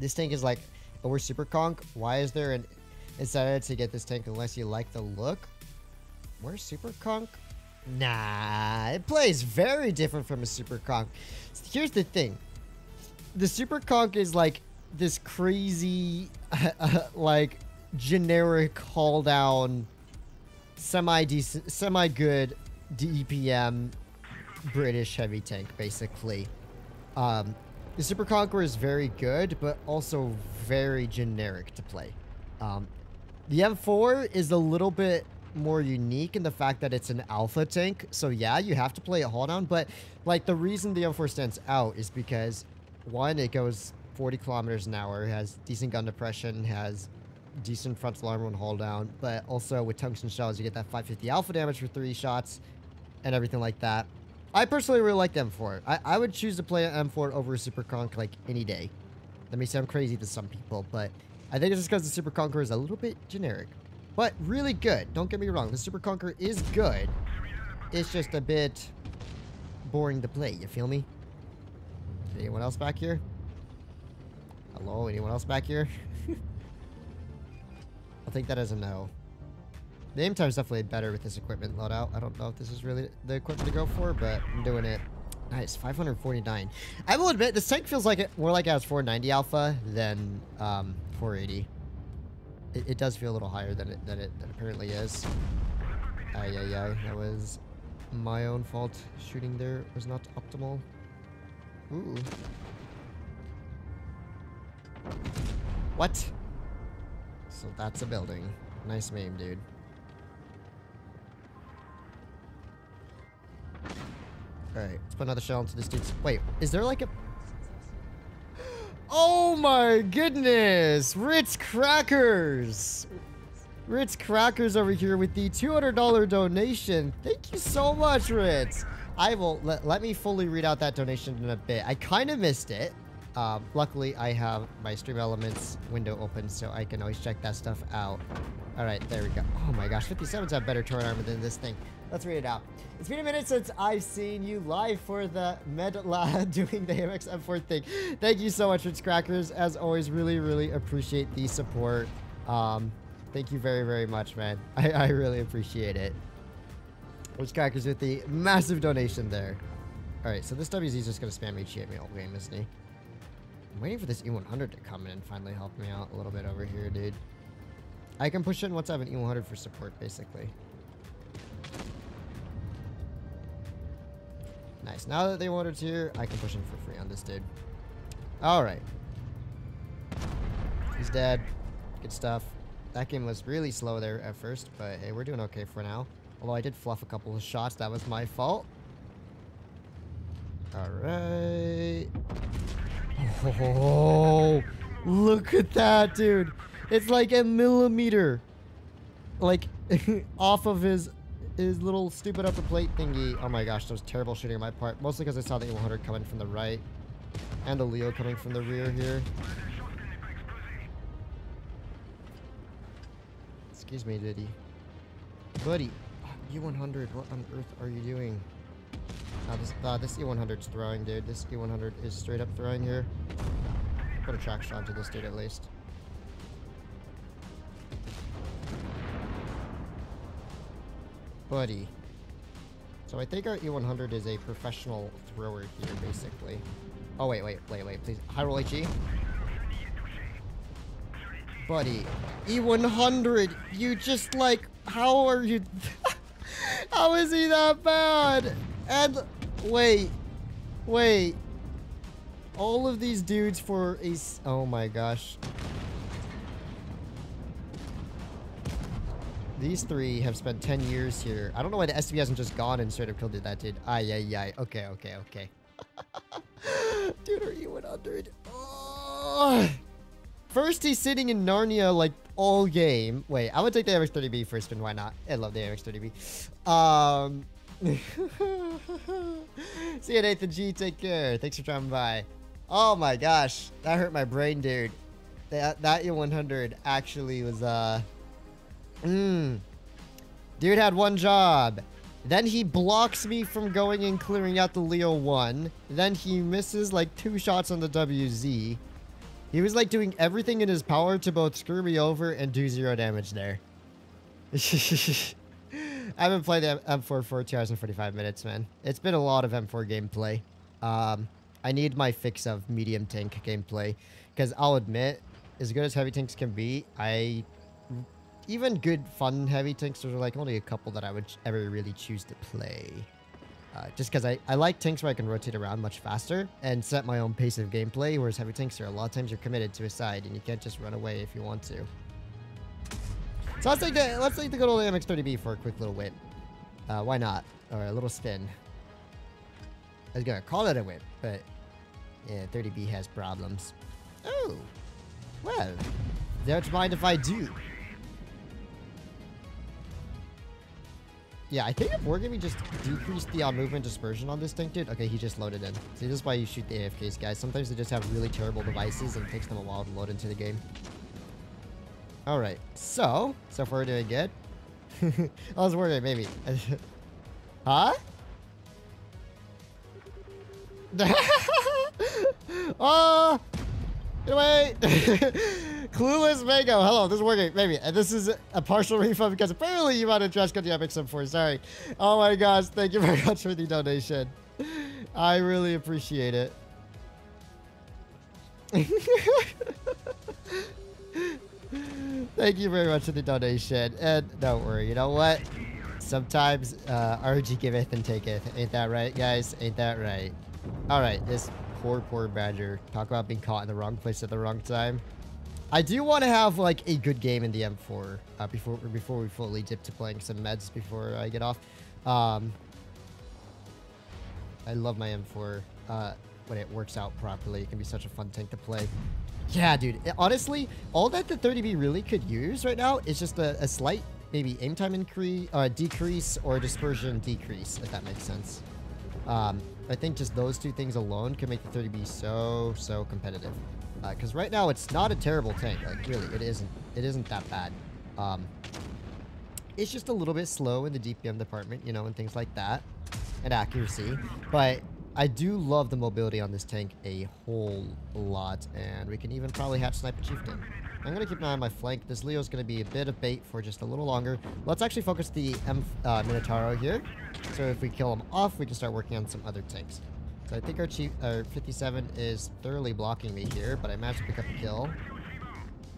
This tank is like, oh, we're super conk. Why is there an incentive to get this tank unless you like the look? We're super conk? Nah, it plays very different from a super conk. Here's the thing. The super conk is like this crazy, like, generic haul down, semi-decent, semi-good D P M British heavy tank, basically. Um, the Super Conqueror is very good, but also very generic to play. Um, the M four is a little bit more unique in the fact that it's an alpha tank, so yeah, you have to play a haul down, but, like, the reason the M four stands out is because, one, it goes forty kilometers an hour, has decent gun depression, has decent frontal armor and haul down, but also with tungsten shells, you get that five fifty alpha damage for three shots and everything like that. I personally really like the M four. I, I would choose to play an M four over a Super Conk like any day. That may sound crazy to some people, but I think it's just because the Super Conqueror is a little bit generic, but really good. Don't get me wrong. The Super Conqueror is good. It's just a bit boring to play. You feel me? Anyone else back here? Hello, anyone else back here? I think that is a no. The aim time is definitely better with this equipment loadout. I don't know if this is really the equipment to go for, but I'm doing it. Nice, five forty-nine. I will admit, this tank feels like it more like it has four ninety alpha than um, four eighty. It, it does feel a little higher than it than it, than it apparently is. Aye, aye, aye. That was my own fault. Shooting there was not optimal. Ooh. What? So that's a building. Nice meme, dude. Alright, let's put another shell into this dude's... Wait, is there like a... Oh my goodness! Ritz Crackers! Ritz Crackers over here with the two hundred dollar donation. Thank you so much, Ritz! I will... Let, let me fully read out that donation in a bit. I kind of missed it. Um, luckily, I have my Stream Elements window open, so I can always check that stuff out. Alright, there we go. Oh my gosh, fifty-sevens have better turret armor than this thing. Let's read it out. It's been a minute since I've seen you live for the MedLab doing the A M X M four thing. Thank you so much, Ritz Crackers. As always, really, really appreciate the support. Um, thank you very, very much, man. I, I really appreciate it. Ritz Crackers with the massive donation there. Alright, so this W Z is just going to spam H E at me all game, isn't he? I'm waiting for this E one hundred to come in and finally help me out a little bit over here, dude. I can push in once I have an E one hundred for support, basically. Nice. Now that they wanted to, I can push in for free on this dude. Alright. He's dead. Good stuff. That game was really slow there at first, but hey, we're doing okay for now. Although I did fluff a couple of shots. That was my fault. Alright. Oh, look at that, dude. It's like a millimeter, like, off of his his little stupid up the plate thingy. Oh my gosh, that was terrible shooting on my part. Mostly because I saw the A one hundred coming from the right. And the Leo coming from the rear here. Excuse me, Diddy. Buddy, U one hundred, what on earth are you doing? Oh, this, uh, this E one hundred's throwing, dude. This E one hundred is straight up throwing here. Put a track shot to this dude at least. Buddy. So I think our E one hundred is a professional thrower here, basically. Oh, wait, wait, wait, wait, please. High roll HE. Buddy. E one hundred, you just like, how are you? How is he that bad? And wait, wait, all of these dudes for a, oh my gosh. These three have spent ten years here. I don't know why the S T B hasn't just gone and straight up killed that dude. Ay, ay, ay. Okay, okay, okay. Dude, are you one hundred? Oh. First, he's sitting in Narnia like all game. Wait, I would take the A M X thirty B for a spin. Why not? I love the A M X thirty B. Um... See you, Nathan G. Take care. Thanks for dropping by. Oh my gosh, that hurt my brain, dude. That that E one hundred actually was uh. Mm. Dude had one job. Then he blocks me from going and clearing out the Leo one. Then he misses like two shots on the W Z. He was like doing everything in his power to both screw me over and do zero damage there. I haven't played the M four for two hours and forty-five minutes, man. It's been a lot of M four gameplay. Um, I need my fix of medium tank gameplay. Because I'll admit, as good as heavy tanks can be, I... Even good, fun heavy tanks, there's like only a couple that I would ever really choose to play. Uh, just because I, I like tanks where I can rotate around much faster and set my own pace of gameplay, whereas heavy tanks are a lot of times you're committed to a side and you can't just run away if you want to. So let's take the, let's take the good old A M X thirty B for a quick little win. Uh, why not? Or a little spin. I was going to call it a win, but yeah, thirty B has problems. Oh, well, don't mind if I do. Yeah, I think if we're going to just decrease the uh, movement dispersion on this tank, dude. Okay, he just loaded in. See, this is why you shoot the A F Ks, guys. Sometimes they just have really terrible devices and it takes them a while to load into the game. All right, so, so far we're doing good. I was worried, maybe. Huh? Oh! Get away! Clueless Mango, hello, this is working, maybe. And this is a partial refund because apparently you might have trash got the A M X M four, sorry. Oh my gosh, thank you very much for the donation. I really appreciate it. Thank you very much for the donation. And don't worry, you know what? Sometimes uh, R G giveth and taketh. Ain't that right, guys? Ain't that right? All right, this poor, poor Badger. Talk about being caught in the wrong place at the wrong time. I do want to have like a good game in the M four uh, before before we fully dip to playing some meds before I get off. Um, I love my M four uh, when it works out properly. It can be such a fun tank to play. Yeah, dude. It, honestly, all that the thirty B really could use right now is just a, a slight maybe aim time increase, uh, decrease, or dispersion decrease, if that makes sense. Um, I think just those two things alone can make the thirty B so, so competitive. Because uh, right now it's not a terrible tank. Like, really, it isn't. It isn't that bad. Um, it's just a little bit slow in the D P M department, you know, and things like that. And accuracy. But I do love the mobility on this tank a whole lot, and we can even probably hatch Sniper Chieftain. I'm going to keep an eye on my flank. This Leo's going to be a bit of bait for just a little longer. Let's actually focus the M uh, Minotauro here, so if we kill him off, we can start working on some other tanks. So I think our, chief, our fifty-seven is thoroughly blocking me here, but I managed to pick up a kill.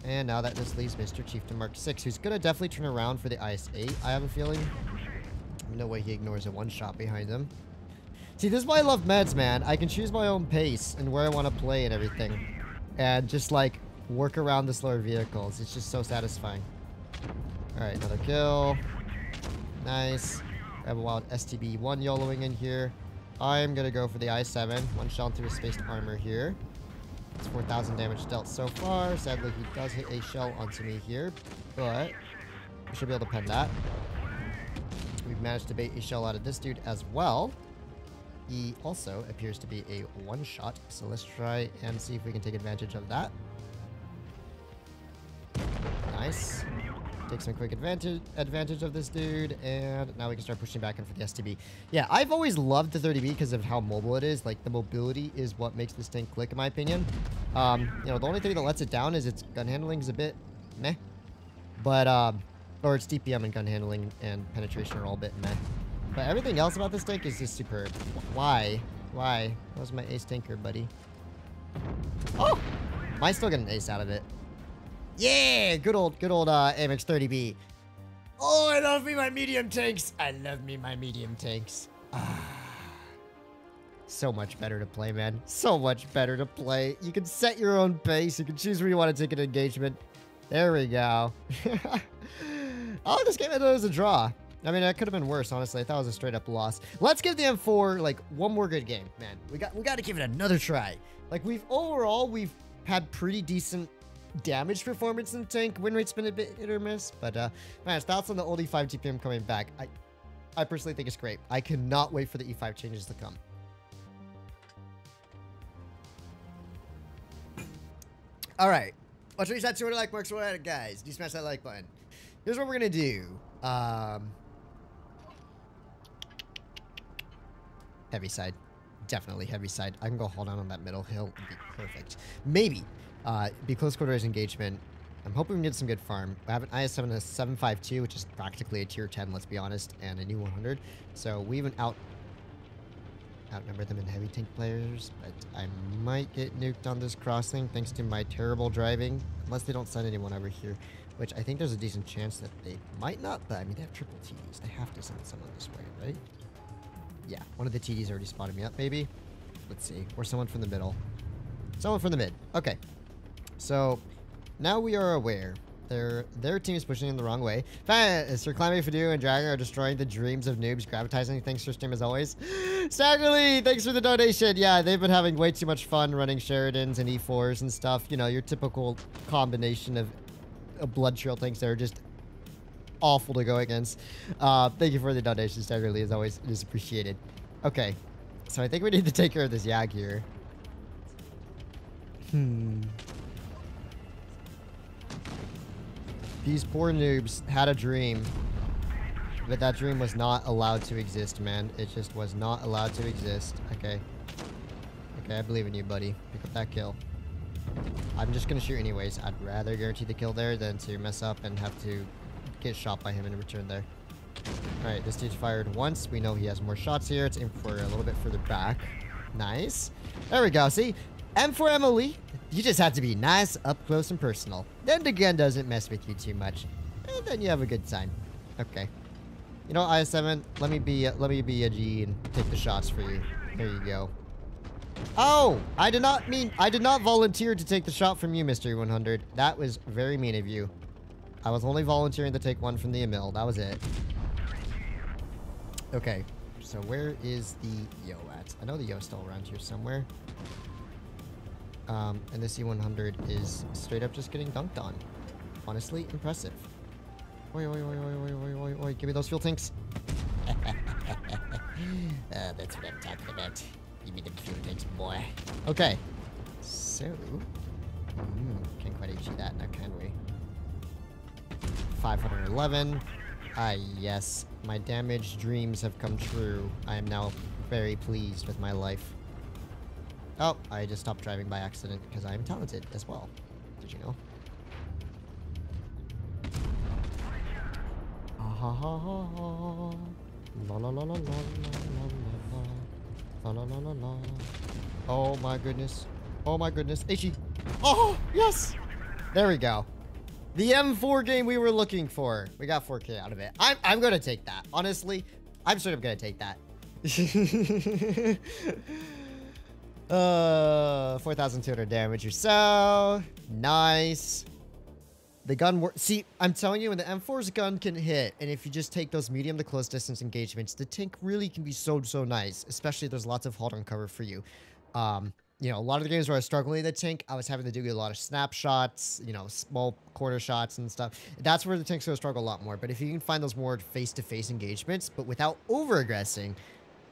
And now that just leaves Mister Chieftain Mark six, who's going to definitely turn around for the I S eight, I have a feeling. No way he ignores a one-shot behind him. See, this is why I love meds, man. I can choose my own pace and where I want to play and everything. And just, like, work around the slower vehicles. It's just so satisfying. Alright, another kill. Nice. I have a wild S T B one YOLOing in here. I'm gonna go for the I seven. One shot through his spaced armor here. It's four thousand damage dealt so far. Sadly, he does hit a shell onto me here. But we should be able to pen that. We've managed to bait a shell out of this dude as well. He also appears to be a one-shot, so let's try and see if we can take advantage of that. Nice. Take some quick advantage advantage of this dude, and now we can start pushing back in for the S T B. Yeah, I've always loved the thirty B because of how mobile it is. Like, the mobility is what makes this thing click, in my opinion. Um, you know, the only thing that lets it down is its gun handling is a bit meh. But, um, or its D P M and gun handling and penetration are all a bit meh. But everything else about this tank is just superb. Why? Why? That was my ace tanker, buddy. Oh! Might still get an ace out of it. Yeah, good old, good old uh, A M X thirty B. Oh, I love me my medium tanks. I love me my medium tanks. Ah. So much better to play, man. So much better to play. You can set your own pace. You can choose where you want to take an engagement. There we go. Oh, this game ended as a draw. I mean, that could have been worse, honestly. I thought it was a straight-up loss. Let's give the M four, like, one more good game, man. We got, we got to give it another try. Like, we've, overall, we've had pretty decent damage performance in the tank. Win rate's been a bit hit or miss, but uh man, thoughts on the old E five G P M coming back? I I personally think it's great. I cannot wait for the E five changes to come. Alright. Watch what you to like works right out, guys. Do smash that like button. Here's what we're gonna do. Um Heavy side. Definitely heavy side. I can go hold on on that middle hill. It'd be perfect. Maybe. Uh, be close quarters engagement. I'm hoping we can get some good farm. I have an I seven and a seven five two, which is practically a tier ten, let's be honest, and a new one hundred. So we even out outnumber them in heavy tank players, but I might get nuked on this crossing thanks to my terrible driving, unless they don't send anyone over here, which I think there's a decent chance that they might not, but I mean, they have triple T Ds. They have to send someone this way, right? Yeah, one of the T Ds already spotted me up, maybe. Let's see. Or someone from the middle. Someone from the mid. Okay. So, now we are aware. Their their team is pushing in the wrong way. Sir Clammy, Fadu, and Dragon are destroying the dreams of noobs. Gravitizing, thanks for stream as always. Stagger Lee, thanks for the donation. Yeah, they've been having way too much fun running Sheridans and E fours and stuff. You know, your typical combination of, of blood trail tanks that are just awful to go against. Uh, thank you for the donation, Stagger Lee, as always. It is appreciated. Okay, so I think we need to take care of this Yag here. Hmm... These poor noobs had a dream, but that dream was not allowed to exist, man. It just was not allowed to exist. Okay. Okay, I believe in you, buddy. Pick up that kill. I'm just gonna shoot anyways. I'd rather guarantee the kill there than to mess up and have to get shot by him in return there. Alright, this dude's fired once. We know he has more shots here. It's aimed for a little bit further back. Nice. There we go. See? M four M L E, you just have to be nice, up close, and personal. Then the gun doesn't mess with you too much, and then you have a good time. Okay. You know, I seven, let me be, let me be a G and take the shots for you. There you go. Oh, I did not mean, I did not volunteer to take the shot from you, Mister one hundred. That was very mean of you. I was only volunteering to take one from the Emil. That was it. Okay. So where is the Yo at? I know the Yo's still around here somewhere. Um, and this E one hundred is straight up just getting dunked on. Honestly, impressive. Oi, oi, oi, oi, oi, oi, oi, oi, give me those fuel tanks. uh, that's what I'm talking about. Give me the fuel tanks, boy. Okay. So. Mm, can't quite H E that now, can we? five eleven. Ah, yes. My damaged dreams have come true. I am now very pleased with my life. Oh, I just stopped driving by accident because I'm talented as well. Did you know? Oh my goodness. Oh my goodness. H E. Oh, yes. There we go. The M four game we were looking for. We got four K out of it. I'm, I'm going to take that. Honestly, I'm sort of going to take that. Uh, four thousand two hundred damage or so. Nice. The gun works. See, I'm telling you, when the M four's gun can hit, and if you just take those medium to close distance engagements, the tank really can be so, so nice, especially if there's lots of hold on cover for you. Um, you know, a lot of the games where I was struggling with the tank, I was having to do a lot of snapshots, you know, small quarter shots and stuff. That's where the tank's going to struggle a lot more. But if you can find those more face-to-face engagements, but without over-aggressing,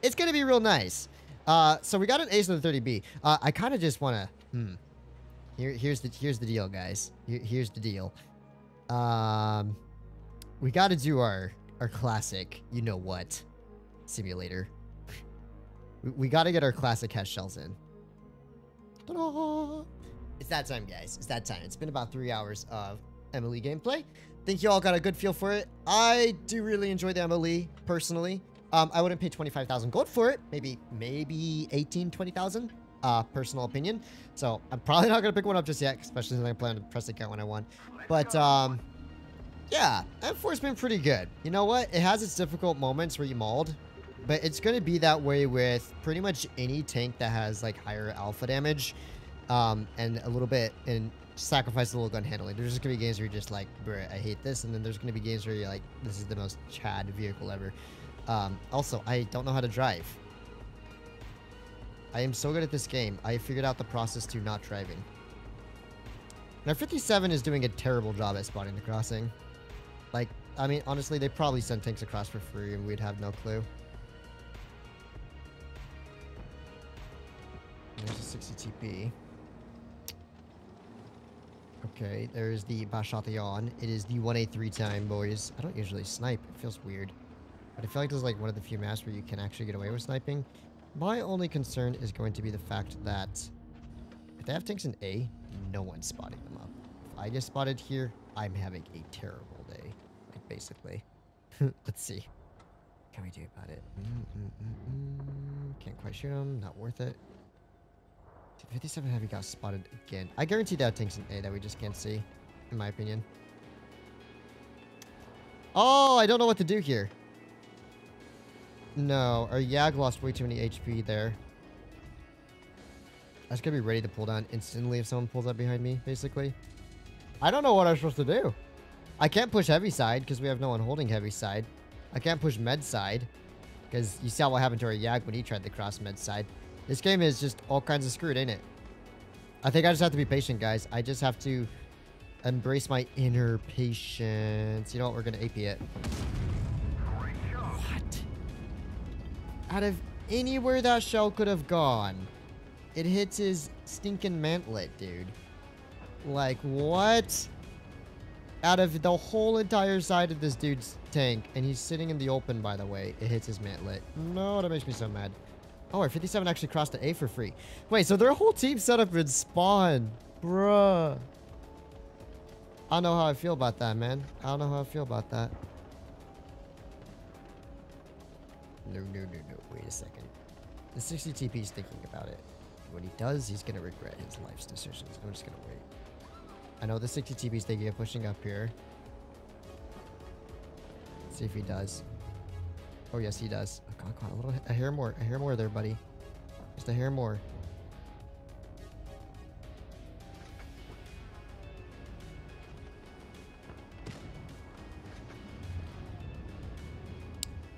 it's going to be real nice. Uh, so we got an ace in the thirty B. Uh, I kind of just want to... Hmm. Here, here's the here's the deal, guys. Here, here's the deal. Um, we got to do our, our classic you-know-what simulator. we we got to get our classic hash shells in. Ta-da! It's that time, guys. It's that time. It's been about three hours of M L E gameplay. Think you all got a good feel for it. I do really enjoy the M L E, personally. Um, I wouldn't pay twenty-five thousand gold for it. Maybe, maybe eighteen, twenty thousand. Uh, personal opinion. So I'm probably not going to pick one up just yet, especially since I plan to press the count when I want. But, um, yeah, M four's been pretty good. You know what? It has its difficult moments where you mauled, but it's going to be that way with pretty much any tank that has, like, higher alpha damage um, and a little bit and sacrifice a little gun handling. There's just going to be games where you're just like, bruh, I hate this. And then there's going to be games where you're like, this is the most Chad vehicle ever. Um, also, I don't know how to drive. I am so good at this game. I figured out the process to not driving. Now, fifty-seven is doing a terrible job at spotting the crossing. Like, I mean, honestly, they probably send tanks across for free and we'd have no clue. There's a sixty T P. Okay, there's the Bashatayan. It is the one eighty-three time, boys. I don't usually snipe. It feels weird. But I feel like this is like one of the few maps where you can actually get away with sniping. My only concern is going to be the fact that if they have tanks in A, no one's spotting them up. If I get spotted here, I'm having a terrible day. Like, basically. Let's see. What can we do about it? Mm-mm-mm-mm. Can't quite shoot them. Not worth it. fifty-seven Heavy got spotted again. I guarantee that tank's in A that we just can't see, in my opinion. Oh, I don't know what to do here. No, our Yag lost way too many H P there. I was going to be ready to pull down instantly if someone pulls up behind me, basically. I don't know what I'm supposed to do. I can't push heavy side because we have no one holding heavy side. I can't push med side because you saw what happened to our Yag when he tried to cross med side. This game is just all kinds of screwed, ain't it? I think I just have to be patient, guys. I just have to embrace my inner patience. You know what? We're going to A P it. What? Out of anywhere that shell could have gone, it hits his stinking mantlet, dude. Like, what? Out of the whole entire side of this dude's tank, and he's sitting in the open, by the way, it hits his mantlet. No, that makes me so mad. Oh, our fifty-seven actually crossed to A for free. Wait, so their whole team set up in spawn. Bruh. I don't know how I feel about that, man. I don't know how I feel about that. No, no, no, no. Wait a second. The sixty T P is thinking about it. When he does, he's going to regret his life's decisions. I'm just going to wait. I know the sixty T P is thinking of pushing up here. Let's see if he does. Oh, yes, he does. Oh, God, God, a little, a hair more. A hair more there, buddy. Just a hair more.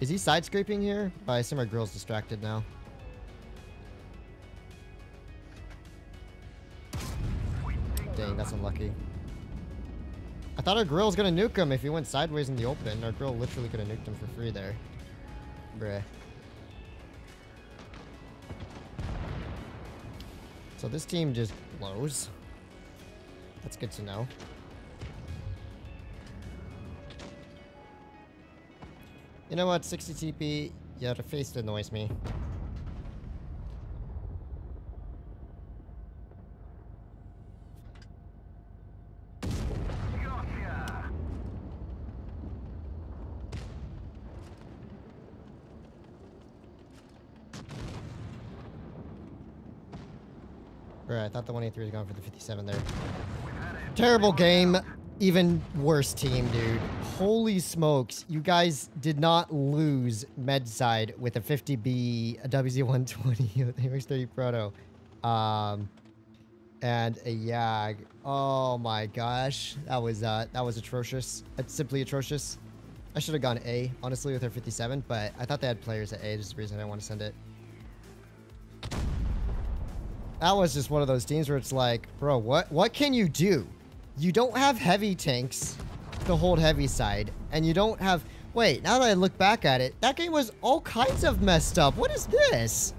Is he side scraping here? But I assume our girl's distracted now. Dang, that's unlucky. I thought our grille's gonna nuke him if he went sideways in the open. Our grill literally could have nuked him for free there. Bruh. So this team just blows. That's good to know. You know what, sixty T P, your face annoys me. Gotcha. Right, I thought the one eighty-three was going for the fifty-seven there. Terrible game. Even worse team, dude. Holy smokes. You guys did not lose med side with a fifty B, a W Z one twenty, an A M X thirty Proto, um, and a Yag. Oh my gosh. That was, uh, that was atrocious. That's simply atrocious. I should have gone A, honestly, with her fifty-seven, but I thought they had players at A. Just the reason I didn't want to send it. that was just one of those teams where it's like, bro, what what can you do? You don't have heavy tanks to hold heavy side, and you don't have... Wait, now that I look back at it, that game was all kinds of messed up. What is this?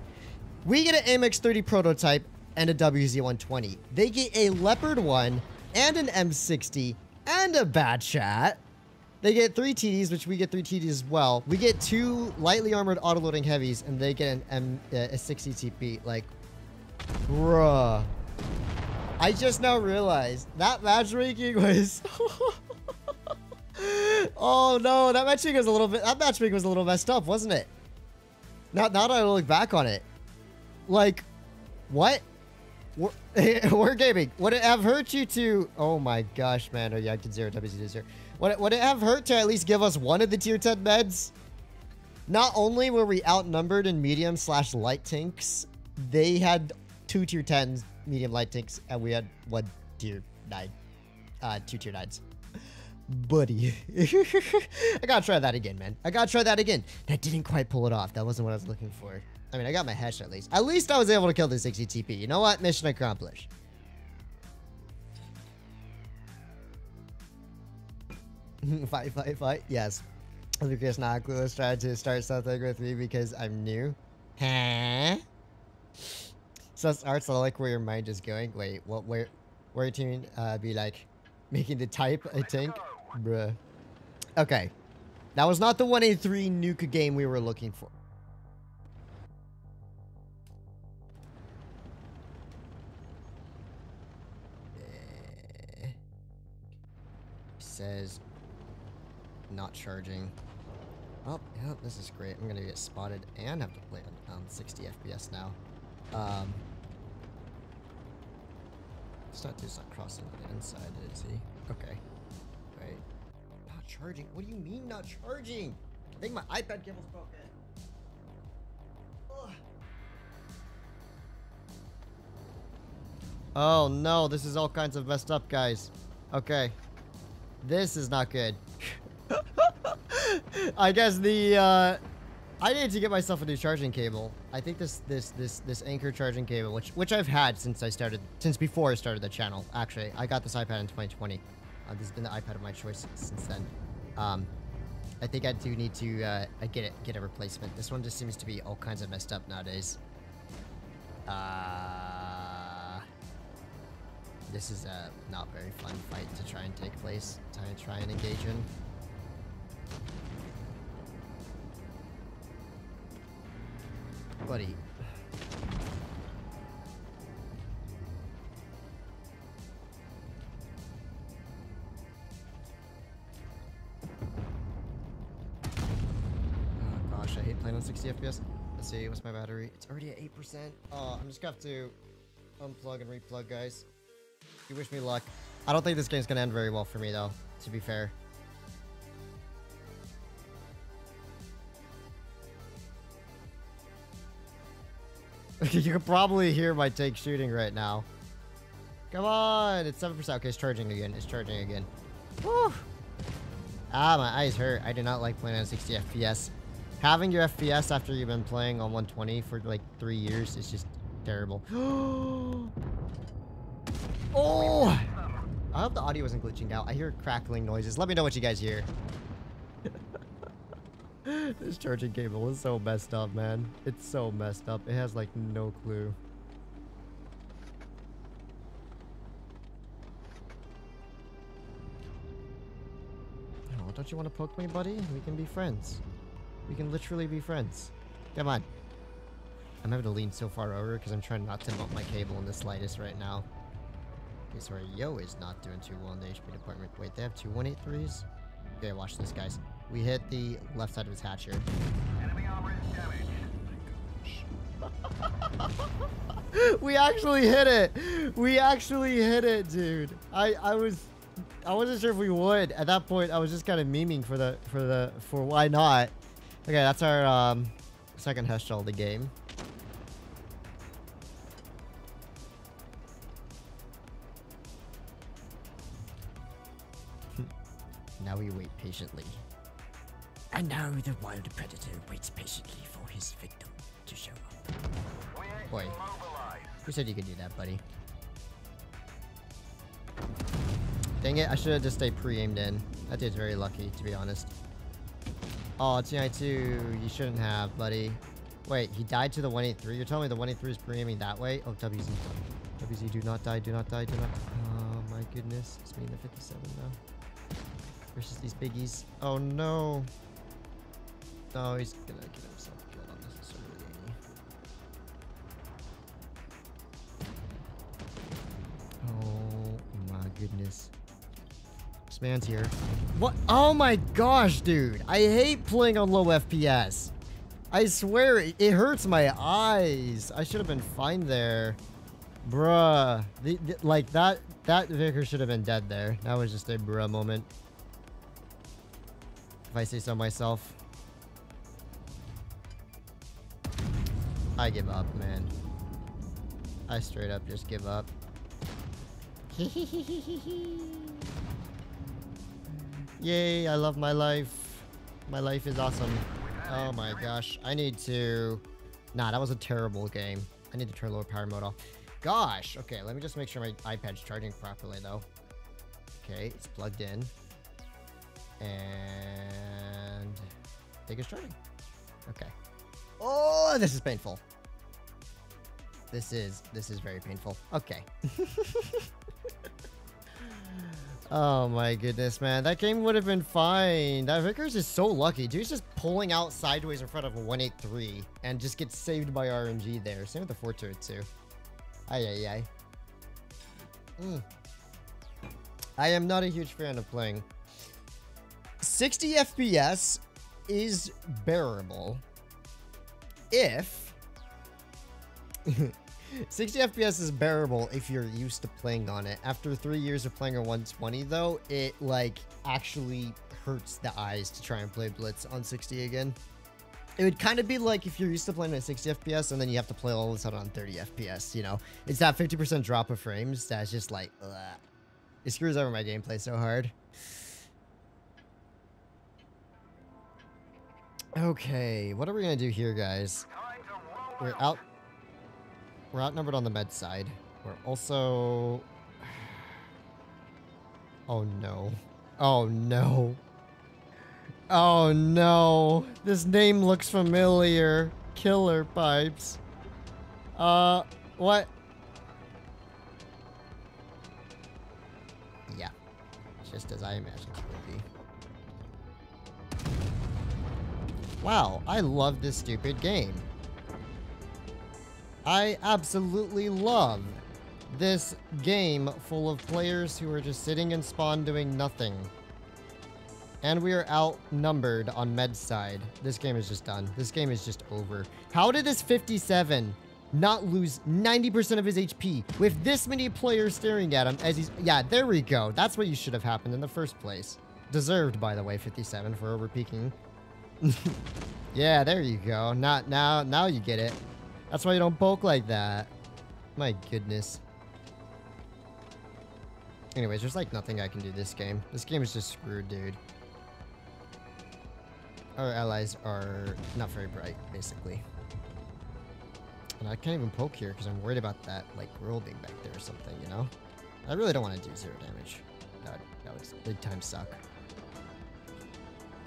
We get an A M X thirty prototype and a W Z one twenty. They get a Leopard one and an M sixty and a Bat Chat. They get three T Ds, which we get three T Ds as well. We get two lightly armored autoloading heavies, and they get an M, uh, a sixty T P. Like, bruh. I just now realized that matchmaking was... Oh no, that matchmaking was a little bit... That matchmaking was a little messed up, wasn't it? Now, now that I look back on it, like, what? We're, we're gaming. Would it have hurt you to... Oh my gosh, man. Oh yeah, I can zero W Z zero. Would it, would it have hurt to at least give us one of the tier ten meds? Not only were we outnumbered in medium slash light tanks, they had two tier tens medium light tanks, and we had one tier nine. Uh, two tier nines. Buddy. I gotta try that again, man. I gotta try that again. That didn't quite pull it off. That wasn't what I was looking for. I mean, I got my hash at least. At least I was able to kill the sixty T P. You know what? Mission accomplished. Fight, fight, fight. Yes. Lucas Noclus tried to start something with me because I'm new. Huh? So Arts, I like where your mind is going. Wait, what? Where? Where do you mean? Uh, be like making the type I think, bruh. Okay, that was not the one eighty-three nuke game we were looking for. Uh, says. Not charging. Oh, yeah, this is great. I'm gonna get spotted and have to play on, on sixty F P S now. Um, it's not just not crossing on the inside, is he? Okay. Right. Not charging. What do you mean not charging? I think my iPad cable's broken. Ugh. Oh no! This is all kinds of messed up, guys. Okay. This is not good. I guess the, uh, I need to get myself a new charging cable. I think this, this, this, this anchor charging cable, which, which I've had since I started, since before I started the channel, actually. I got this iPad in twenty twenty. Uh, this has been the iPad of my choice since then. Um, I think I do need to, uh, I get it, get a replacement. This one just seems to be all kinds of messed up nowadays. Uh, this is a not very fun fight to try and take place, to try and engage in. Buddy. Oh gosh, I hate playing on sixty F P S. Let's see, what's my battery? It's already at eight percent. Oh, I'm just gonna have to unplug and replug, guys. You wish me luck. I don't think this game's gonna end very well for me, though, to be fair. You can probably hear my tank shooting right now. Come on! It's seven percent. Okay, it's charging again. It's charging again. Woo! Ah, my eyes hurt. I do not like playing on sixty F P S. Having your F P S after you've been playing on one twenty for like three years is just terrible. Oh! I hope the audio wasn't glitching out. I hear crackling noises. Let me know what you guys hear. This charging cable is so messed up, man. It's so messed up. It has, like, no clue. Oh, don't you want to poke me, buddy? We can be friends. We can literally be friends. Come on. I'm having to lean so far over because I'm trying not to bump my cable in the slightest right now. Okay, so our Yo is not doing too well in the H P department. Wait, they have two one eighty-threes? Okay, watch this, guys. We hit the left side of his hatch here. Enemy armor is damaged. We actually hit it. We actually hit it, dude. I I was I wasn't sure if we would. At that point, I was just kind of memeing for the for the for why not. Okay, that's our um, second hash shell of the game. Now we wait patiently. And now the wild predator waits patiently for his victim to show up. Boy. Who said you could do that, buddy? Dang it, I should have just stayed pre-aimed in. That dude's very lucky, to be honest. Oh, it's U I two. You shouldn't have, buddy. Wait, he died to the one eighty-three? You're telling me the one eighty-three is pre-aiming that way? Oh, W Z. W Z, do not die, do not die, do not... Oh, my goodness. It's me in the fifty-seven, though. Versus these biggies. Oh, no. Oh, he's gonna get himself killed unnecessarily. Oh, my goodness. This man's here. What? Oh, my gosh, dude. I hate playing on low F P S. I swear, it, it hurts my eyes. I should have been fine there. Bruh. The, the, like, that that Vicar should have been dead there. That was just a bruh moment. If I say so myself. I give up, man. I straight up just give up. Yay, I love my life. My life is awesome. Oh my gosh, I need to... Nah, that was a terrible game. I need to turn lower power mode off. Gosh, okay, let me just make sure my iPad's charging properly though. Okay, it's plugged in. And... I think it's charging. Okay. Oh, this is painful. This is, this is very painful. Okay. Oh my goodness, man. That game would have been fine. That Vickers is so lucky. Dude's just pulling out sideways in front of a one eighty-three and just gets saved by R M G there. Same with the four two two. Ay, ay, ay. Mm. I am not a huge fan of playing. sixty F P S is bearable. If... sixty F P S is bearable if you're used to playing on it. After three years of playing on one twenty though, it like actually hurts the eyes to try and play Blitz on sixty again. It would kind of be like if you're used to playing at sixty F P S and then you have to play all this out on thirty F P S, you know? It's that fifty percent drop of frames that's just like, ugh. It screws over my gameplay so hard. Okay, what are we gonna do here, guys? We're out... We're outnumbered on the med side. We're also... Oh no. Oh no. Oh no. This name looks familiar. Killer Pipes. Uh, what? Yeah. Just as I imagined it would be. Wow, I love this stupid game. I absolutely love this game full of players who are just sitting in spawn doing nothing. And we are outnumbered on med side. This game is just done. This game is just over. How did this fifty-seven not lose ninety percent of his H P with this many players staring at him as he's... Yeah, there we go. That's what you should have happened in the first place. Deserved, by the way, fifty-seven for overpeaking. Yeah, there you go. Not now. Now you get it. That's why you don't poke like that. My goodness. Anyways, there's like nothing I can do this game. This game is just screwed, dude. Our allies are not very bright, basically. And I can't even poke here because I'm worried about that, like, roll being back there or something, you know? I really don't want to do zero damage. That would, that would big time suck.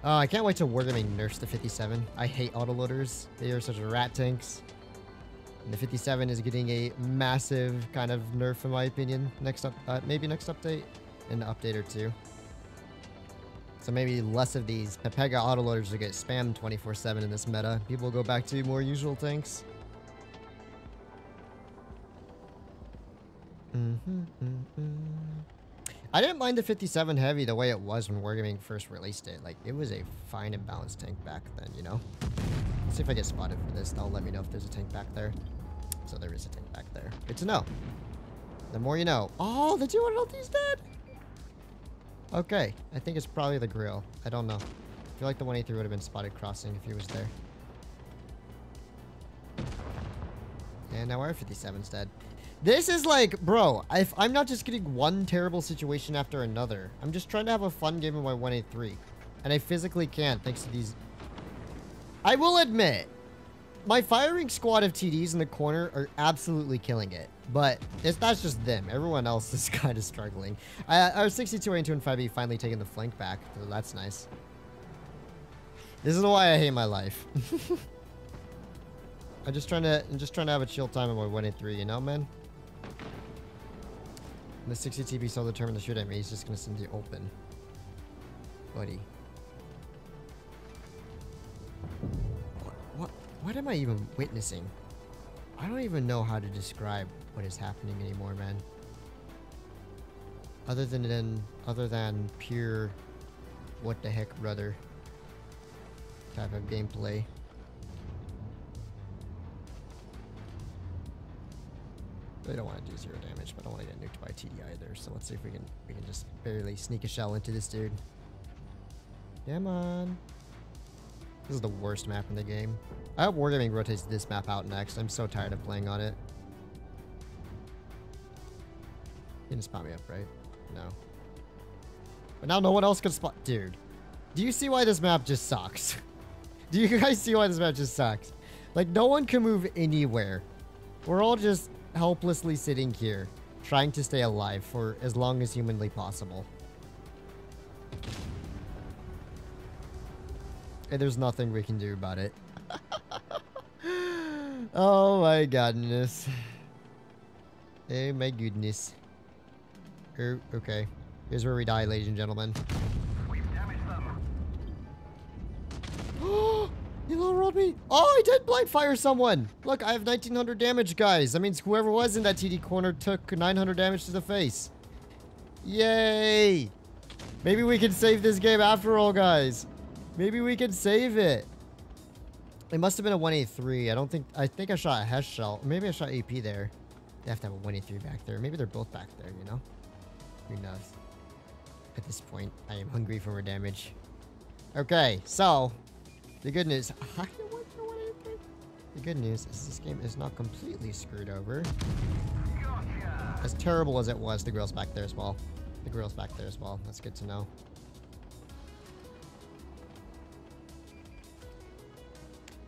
Oh, I can't wait to wargaming nerfs the fifty-seven. I hate autoloaders. They are such rat tanks. And the fifty-seven is getting a massive kind of nerf, in my opinion. Next up, uh, maybe next update, an update or two. So maybe less of these Pepega autoloaders will get spammed twenty-four seven in this meta. People will go back to more usual tanks. Mm-hmm, mm-hmm. I didn't mind the fifty-seven heavy the way it was when Wargaming first released it. Like, it was a fine and balanced tank back then, you know? Let's see if I get spotted for this. They'll let me know if there's a tank back there. So there is a tank back there. Good to know. The more you know. Oh, the two hundred L T's dead! Okay. I think it's probably the Grille. I don't know. I feel like the one eighty-three would have been spotted crossing if he was there. And now our fifty-seven's dead. This is like, bro, if I'm not just getting one terrible situation after another. I'm just trying to have a fun game with my one eighty-three. And I physically can't, thanks to these... I will admit, my firing squad of T Ds in the corner are absolutely killing it, but it's, that's just them. Everyone else is kind of struggling. Uh, our sixty-two A and two and five B finally taking the flank back. So that's nice. This is why I hate my life. I'm just trying to, I'm just trying to have a chill time on my one eighty-three, you know, man. And the sixty T B saw the terminal shoot at me. He's just gonna send you open, buddy. What am I even witnessing? I don't even know how to describe what is happening anymore, man. Other than, in, other than pure, what the heck, brother, type of gameplay. They don't want to do zero damage, but I don't want to get nuked by T D either. So let's see if we can we can just barely sneak a shell into this dude. Come on. This is the worst map in the game. I hope Wargaming rotates this map out next. I'm so tired of playing on it. You didn't spot me up, right? No. But now no one else can spot... Dude. Do you see why this map just sucks? Do you guys see why this map just sucks? Like, no one can move anywhere. We're all just helplessly sitting here, trying to stay alive for as long as humanly possible. And there's nothing we can do about it. Oh my goodness. Oh my goodness. Er, okay. Here's where we die, ladies and gentlemen. We've damaged them. He low rolled me. Oh, I did blind fire someone. Look, I have nineteen hundred damage, guys. That means whoever was in that T D corner took nine hundred damage to the face. Yay. Maybe we can save this game after all, guys. Maybe we could save it. It must have been a one eighty-three. I don't think... I think I shot a Hesh shell. Maybe I shot A P there. They have to have a one eighty-three back there. Maybe they're both back there, you know? Who knows? At this point, I am hungry for more damage. Okay, so... The good news... The good news is this game is not completely screwed over. Gotcha. As terrible as it was, the grille's back there as well. The grille's back there as well. That's good to know.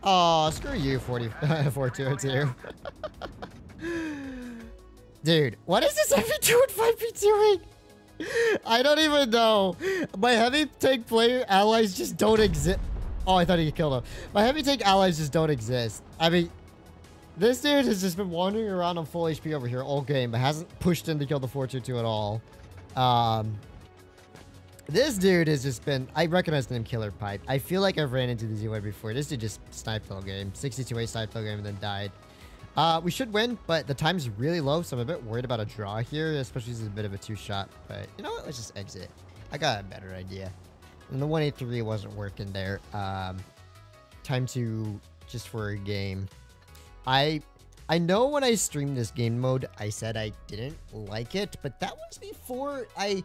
Oh, screw you, forty-four two oh two. Dude, what is this F V two and five B doing? I don't even know. My heavy tank player allies just don't exist. Oh, I thought he killed him. My heavy tank allies just don't exist. I mean, this dude has just been wandering around on full H P over here all game, but hasn't pushed in to kill the four two two at all. Um... This dude has just been... I recognize the name Killer Pipe. I feel like I've ran into the Z one before. This dude just sniped all game. sixty-two A sniped all game and then died. Uh, we should win, but the time's really low, so I'm a bit worried about a draw here, especially this is a bit of a two-shot. But, you know what? Let's just exit. I got a better idea. And the one eighty-three wasn't working there. Um, time to... Just for a game. I... I know when I streamed this game mode, I said I didn't like it, but that was before I...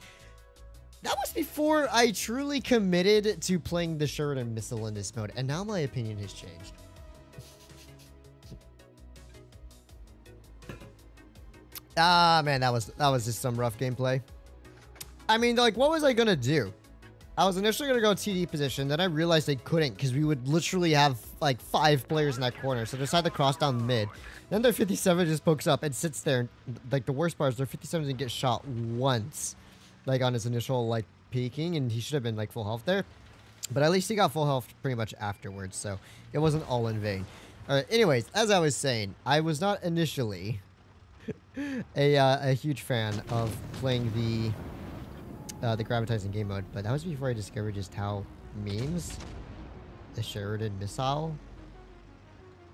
That was before I truly committed to playing the Sheridan Missile in this mode, and now my opinion has changed. Ah, man, that was that was just some rough gameplay. I mean, like, what was I gonna do? I was initially gonna go T D position, then I realized I couldn't because we would literally have like five players in that corner, so they decide to cross down mid. Then their fifty-seven just pokes up and sits there. Like, the worst part is their fifty-seven didn't get shot once. Like, on his initial, like, peeking, and he should have been, like, full health there. But at least he got full health pretty much afterwards, so it wasn't all in vain. Alright, anyways, as I was saying, I was not initially a, uh, a huge fan of playing the uh, the Gravitizing game mode, but that was before I discovered just how memes, the Sheridan Missile,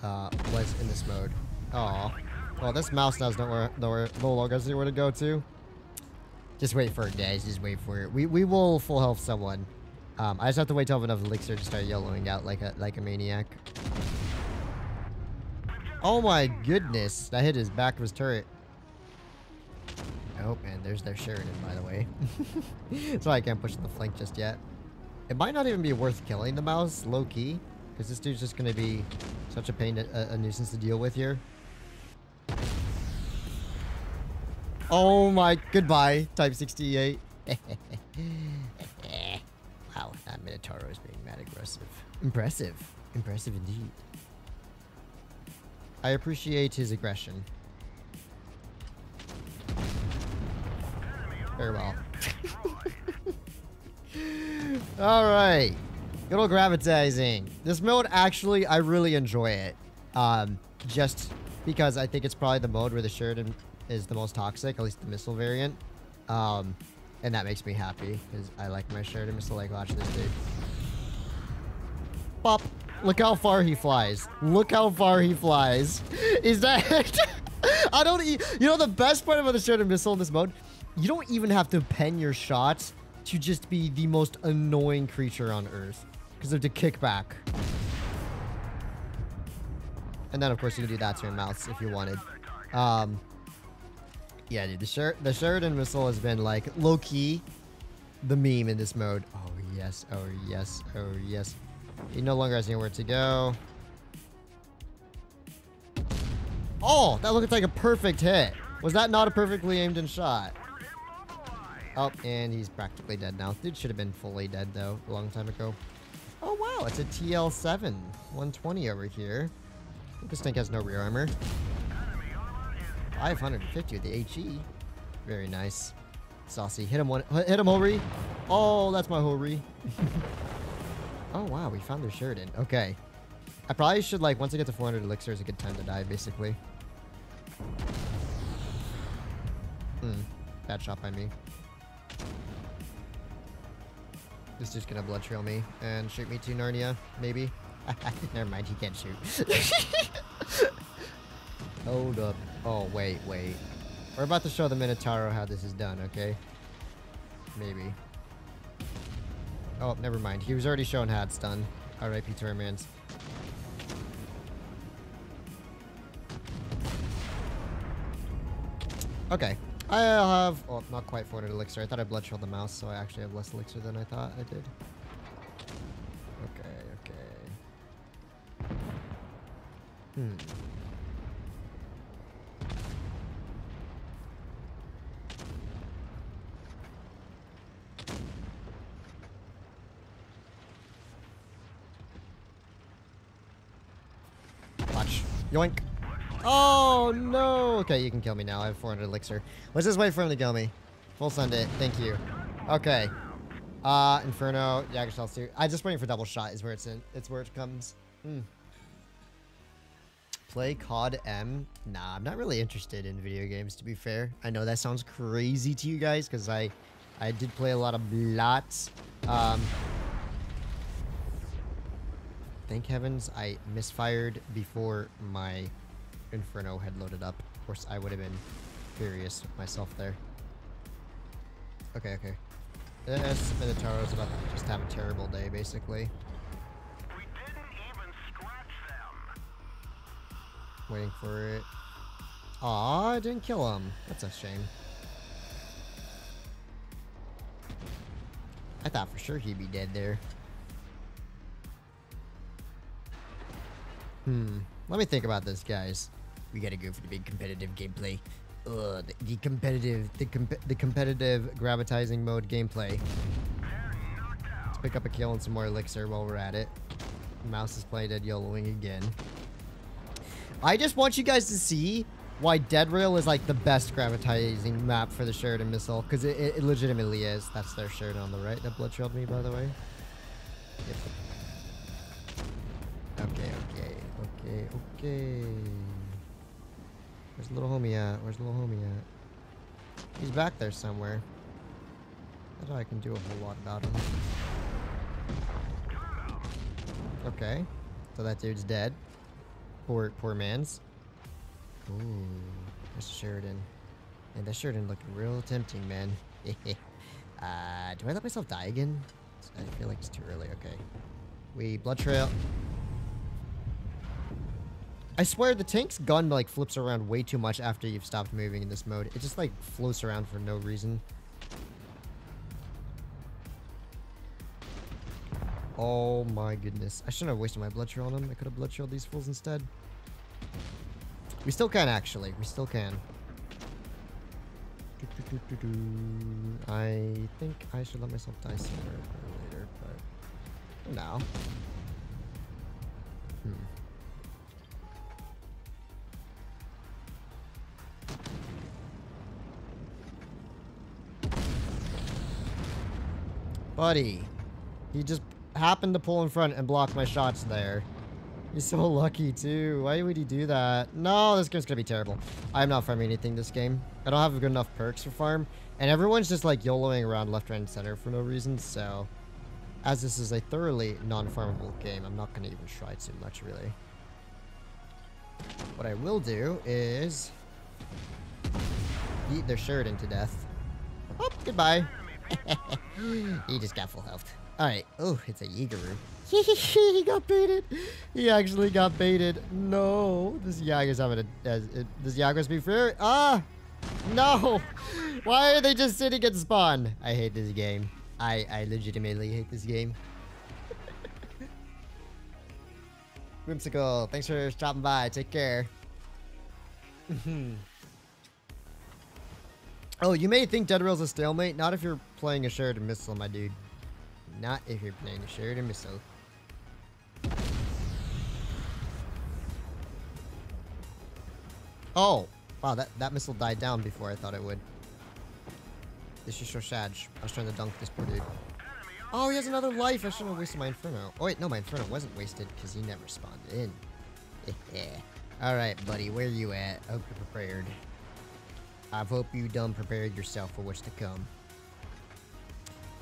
uh, was in this mode. Aw. Well, this mouse now is nowhere, nowhere, no longer has anywhere to go to. Just wait for it, guys. Just wait for it. We we will full health someone. Um, I just have to wait till enough elixir to start yellowing out like a like a maniac. Oh my goodness! That hit his back of his turret. Oh man, there's their Sheridan, by the way. That's why I can't push the flank just yet. It might not even be worth killing the mouse, low key, because this dude's just gonna be such a pain, to, a, a nuisance to deal with here. Oh my, goodbye, Type sixty-eight. Wow, that Minotauro is being mad aggressive. Impressive. Impressive indeed. I appreciate his aggression. Very well. Alright. Good old Gravitizing. This mode, actually, I really enjoy it. Um, just because I think it's probably the mode where the Sheridan is the most toxic, at least the missile variant. Um, and that makes me happy, because I like my Sheridan missile. Like, watch this dude. Pop. Look how far he flies. Look how far he flies. Is that... I don't... E you know, the best part about the Sheridan missile in this mode? You don't even have to pen your shots to just be the most annoying creature on Earth. Because of the kickback. And then, of course, you can do that to your mouse if you wanted. Um, yeah, dude, the, Sher the Sheridan missile has been, like, low-key the meme in this mode. Oh, yes. Oh, yes. Oh, yes. He no longer has anywhere to go. Oh, that looked like a perfect hit. Was that not a perfectly aimed and shot? Oh, and he's practically dead now. Dude should have been fully dead, though, a long time ago. Oh, wow. It's a T L seven. one twenty over here. This tank has no rear armor. five hundred fifty with the H E. Very nice. Saucy. Hit him, one. Hit him, Horry. Oh, that's my Horry. Oh, wow. We found their Sheridan. Okay. I probably should, like, once I get to four hundred elixir, it's a good time to die, basically. Hmm. Bad shot by me. This dude's gonna blood trail me and shoot me to Narnia, maybe. Never mind, he can't shoot. Hold up. Oh, wait, wait. We're about to show the Minotauro how this is done, okay? Maybe. Oh, never mind. He was already shown how it's done. R I P to our mans. Okay. I have... Oh, not quite four hundred elixir. I thought I blood shielded the mouse, so I actually have less elixir than I thought I did. Okay, okay. Hmm. Watch. Yoink. Oh, no. Okay, you can kill me now. I have four hundred elixir. Let's just wait for him to kill me. Full Sunday. Thank you. Okay. Uh, Inferno. Jagershell suit. I just waiting for double shot is where it's in. It's where it comes. Mm. Play C O D M. Nah, I'm not really interested in video games, to be fair. I know that sounds crazy to you guys, because I, I did play a lot of blots. Um... Thank heavens I misfired before my Inferno had loaded up. Of course, I would have been furious with myself there. Okay, okay. This Minotauro's about to just have a terrible day, basically. We didn't even scratch them. Waiting for it. Aw, I didn't kill him. That's a shame. I thought for sure he'd be dead there. Hmm. Let me think about this, guys. We gotta go for the big competitive gameplay. Ugh, the, the competitive, the, com the competitive Gravitizing mode gameplay. Let's pick up a kill and some more elixir while we're at it. Mouse is playing dead yoloing again. I just want you guys to see why Dead Rail is like the best Gravitizing map for the Sheridan missile, because it, it, it legitimately is. That's their Sheridan on the right. That blood trailed me, by the way. Yep. Okay, okay, okay, okay. Where's the little homie at? Where's the little homie at? He's back there somewhere. I don't know I can do a whole lot about him. Okay. So that dude's dead. Poor, poor man's. Ooh. That's Sheridan. And that Sheridan looking real tempting, man. uh, do I let myself die again? I feel like it's too early. Okay. We blood trail. I swear the tank's gun like flips around way too much after you've stopped moving in this mode. It just like floats around for no reason. Oh my goodness. I shouldn't have wasted my blood trail on them. I could have blood trailed these fools instead. We still can actually. We still can. Do, do, do, do, do. I think I should let myself die sooner or later, but for now. Hmm. Buddy. He just happened to pull in front and block my shots there. He's so lucky, too. Why would he do that? No, this game's gonna be terrible. I'm not farming anything this game. I don't have good enough perks for farm. And everyone's just, like, YOLOing around left, right, and center for no reason, so... As this is a thoroughly non-farmable game, I'm not gonna even try too much, really. What I will do is... eat their Sheridan to death. Oh, goodbye. He just got full health. Alright. Oh, it's a Yagaru. He got baited. He actually got baited. No. This Yaga's having a... Uh, this Yaga's be fair. Ah! No! Why are they just sitting at spawn? I hate this game. I, I legitimately hate this game. Whimsical, thanks for stopping by. Take care. Oh, you may think Dead Rail's a stalemate. Not if you're playing a Sheridan missile, my dude. Not if you're playing a Sheridan missile. Oh, wow, that, that missile died down before I thought it would. This is so sad. I was trying to dunk this poor dude. Oh, he has another life. I shouldn't have wasted my Inferno. Oh, wait, no, my Inferno wasn't wasted because he never spawned in. All right, buddy, where you at? I hope you're prepared. I hope you done prepared yourself for what's to come.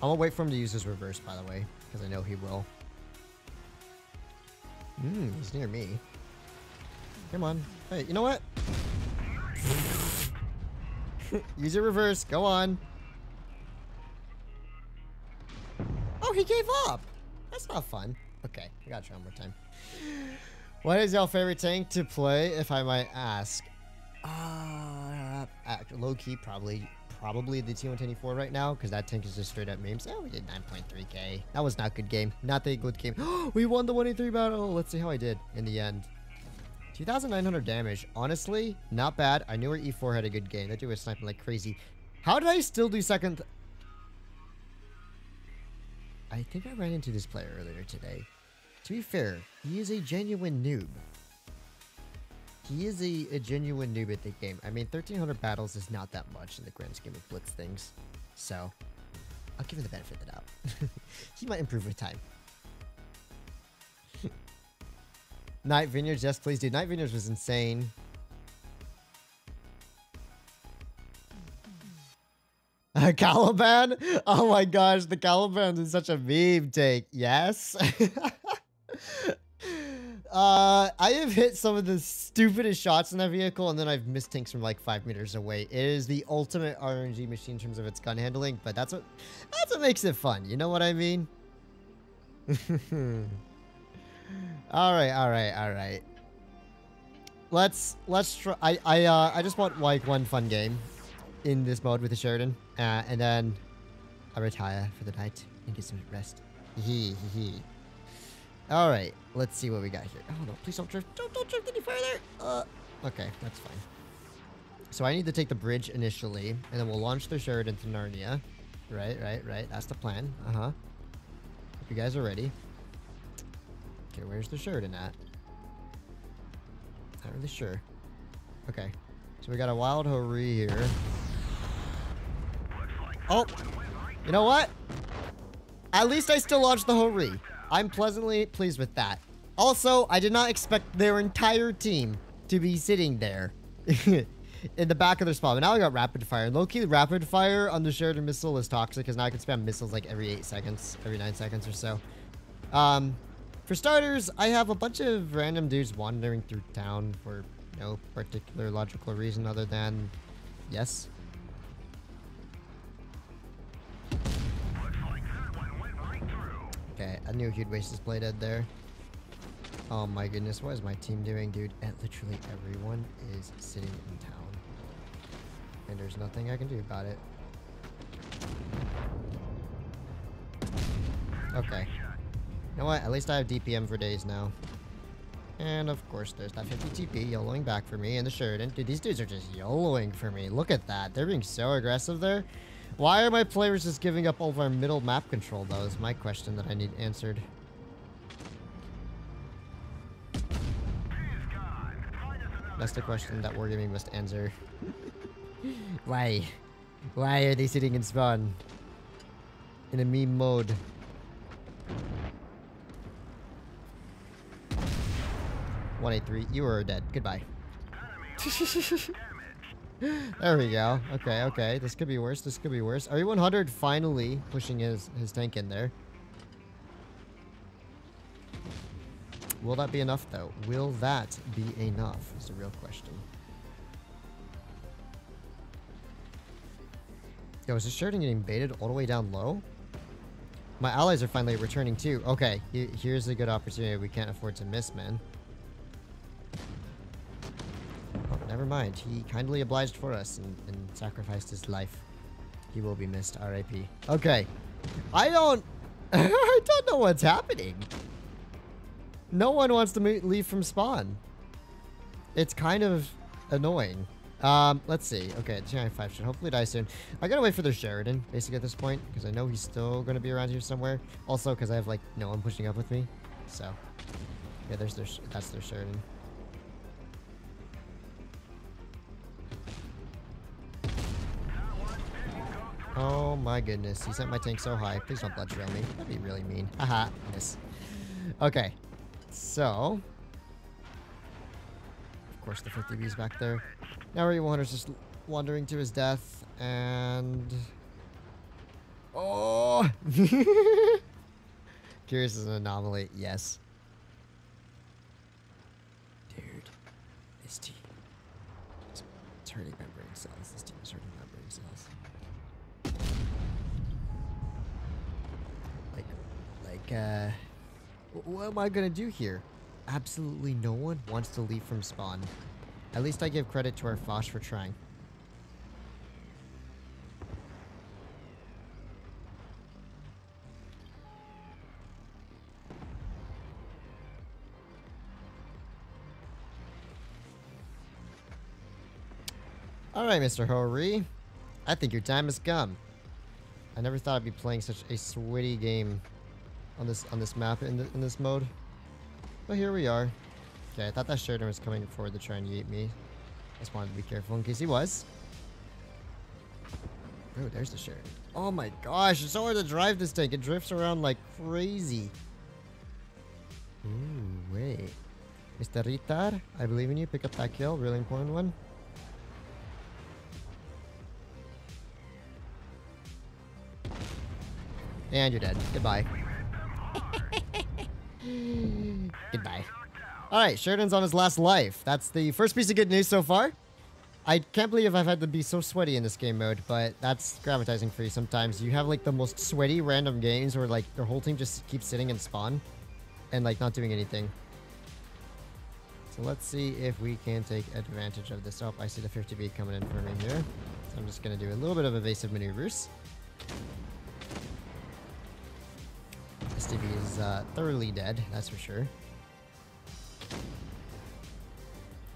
I'm going to wait for him to use his reverse, by the way, because I know he will. Hmm, he's near me. Come on. Hey, you know what? Use your reverse. Go on. Oh, he gave up. That's not fun. Okay, I got to try one more time. What is your favorite tank to play, if I might ask? Uh, low-key, probably probably the T one twenty-four right now, because that tank is just straight up memes. Oh, we did nine point three K. That was not good game. Not a good game. We won the one eighty-three battle. Let's see how I did in the end. two thousand nine hundred damage. Honestly, not bad. I knew our E four had a good game. That dude was sniping like crazy. How did I still do second? I think I ran into this player earlier today. To be fair, he is a genuine noob. He is a, a genuine noob at the game. I mean, thirteen hundred battles is not that much in the grand scheme of Blitz things. So, I'll give him the benefit of the doubt. He might improve with time. Night Vineyards, yes please, dude. Night Vineyards was insane. Caliban? Oh my gosh, the Caliban is such a meme take. Yes. Uh, I have hit some of the stupidest shots in that vehicle, and then I've missed tanks from like five meters away. It is the ultimate R N G machine in terms of its gun handling, but that's what that's what makes it fun. You know what I mean? all right, all right, all right. Let's let's try. I I uh, I just want like one fun game in this mode with the Sheridan, uh, and then I retire for the night and get some rest. Hee hee hee. All right, let's see what we got here. Oh no, please don't drift. Don't, don't drift any further. Uh, okay, that's fine. So I need to take the bridge initially, and then we'll launch the Sheridan to Narnia. Right, right, right. That's the plan. Uh-huh. Hope you guys are ready. Okay, where's the Sheridan at? Not really sure. Okay, so we got a wild hori here. Oh, you know what? At least I still launched the hori. I'm pleasantly pleased with that. Also, I did not expect their entire team to be sitting there in the back of their spawn. But now I got rapid fire. Low-key, rapid fire on the Sheridan missile is toxic because now I can spam missiles like every eight seconds, every nine seconds or so. Um, for starters, I have a bunch of random dudes wandering through town for no particular logical reason other than yes. Okay, I knew he'd waste his play dead there. Oh my goodness, what is my team doing, dude? And literally everyone is sitting in town. And there's nothing I can do about it. Okay. You know what? At least I have D P M for days now. And of course, there's that fifty T P YOLOing back for me and the Sheridan. Dude, these dudes are just YOLOing for me. Look at that. They're being so aggressive there. Why are my players just giving up all of our middle map control, though, is my question that I need answered. That's the question that War Gaming must answer. Why? Why are they sitting in spawn? in a meme mode. one eighty-three, you are dead. Goodbye. There we go. Okay, okay. This could be worse. This could be worse. R E one hundred finally pushing his, his tank in there. Will that be enough, though? Will that be enough is the real question. Yo, is this shooting getting baited all the way down low? My allies are finally returning, too. Okay, here's a good opportunity we can't afford to miss, man. Oh, never mind. He kindly obliged for us and, and sacrificed his life. He will be missed, R I P. Okay. I don't... I don't know what's happening. No one wants to leave from spawn. It's kind of annoying. Um, let's see. Okay, G I five should hopefully die soon. I gotta wait for the Sheridan, basically, at this point, because I know he's still gonna be around here somewhere. Also, because I have, like, no one pushing up with me. So, yeah, there's their, that's their Sheridan. Oh my goodness, he sent my tank so high. Please don't blood trail me. That'd be really mean. Haha, miss. Okay. So, of course, the fifty B is back there. Now, R E one hundred is just wandering to his death, and oh, Curious is an anomaly. Yes, dude, this team is hurting membrane cells. This team is hurting membrane cells. Like, like, uh. What am I gonna do here? Absolutely no one wants to leave from spawn. At least I give credit to our Fosh for trying. Alright, Mister Horry. I think your time has come. I never thought I'd be playing such a sweaty game on this on this map in, the, in this mode, but here we are. Okay, I thought that Sheridan was coming forward to try and yeet me. I just wanted to be careful in case he was. Oh, there's the Sheridan. Oh my gosh, it's so hard to drive this tank. It drifts around like crazy. Ooh, wait, Mister Ritar, I believe in you. Pick up that kill, really important one. And you're dead. Goodbye. Goodbye. Alright, Sheridan's on his last life. That's the first piece of good news so far. I can't believe I've had to be so sweaty in this game mode, but that's Gravitizing for you sometimes. You have like the most sweaty random games where like their whole team just keeps sitting in spawn and like not doing anything. So let's see if we can take advantage of this. Oh, I see the fifty B coming in for me here. So I'm just going to do a little bit of evasive maneuvers. S T B is uh, thoroughly dead, that's for sure.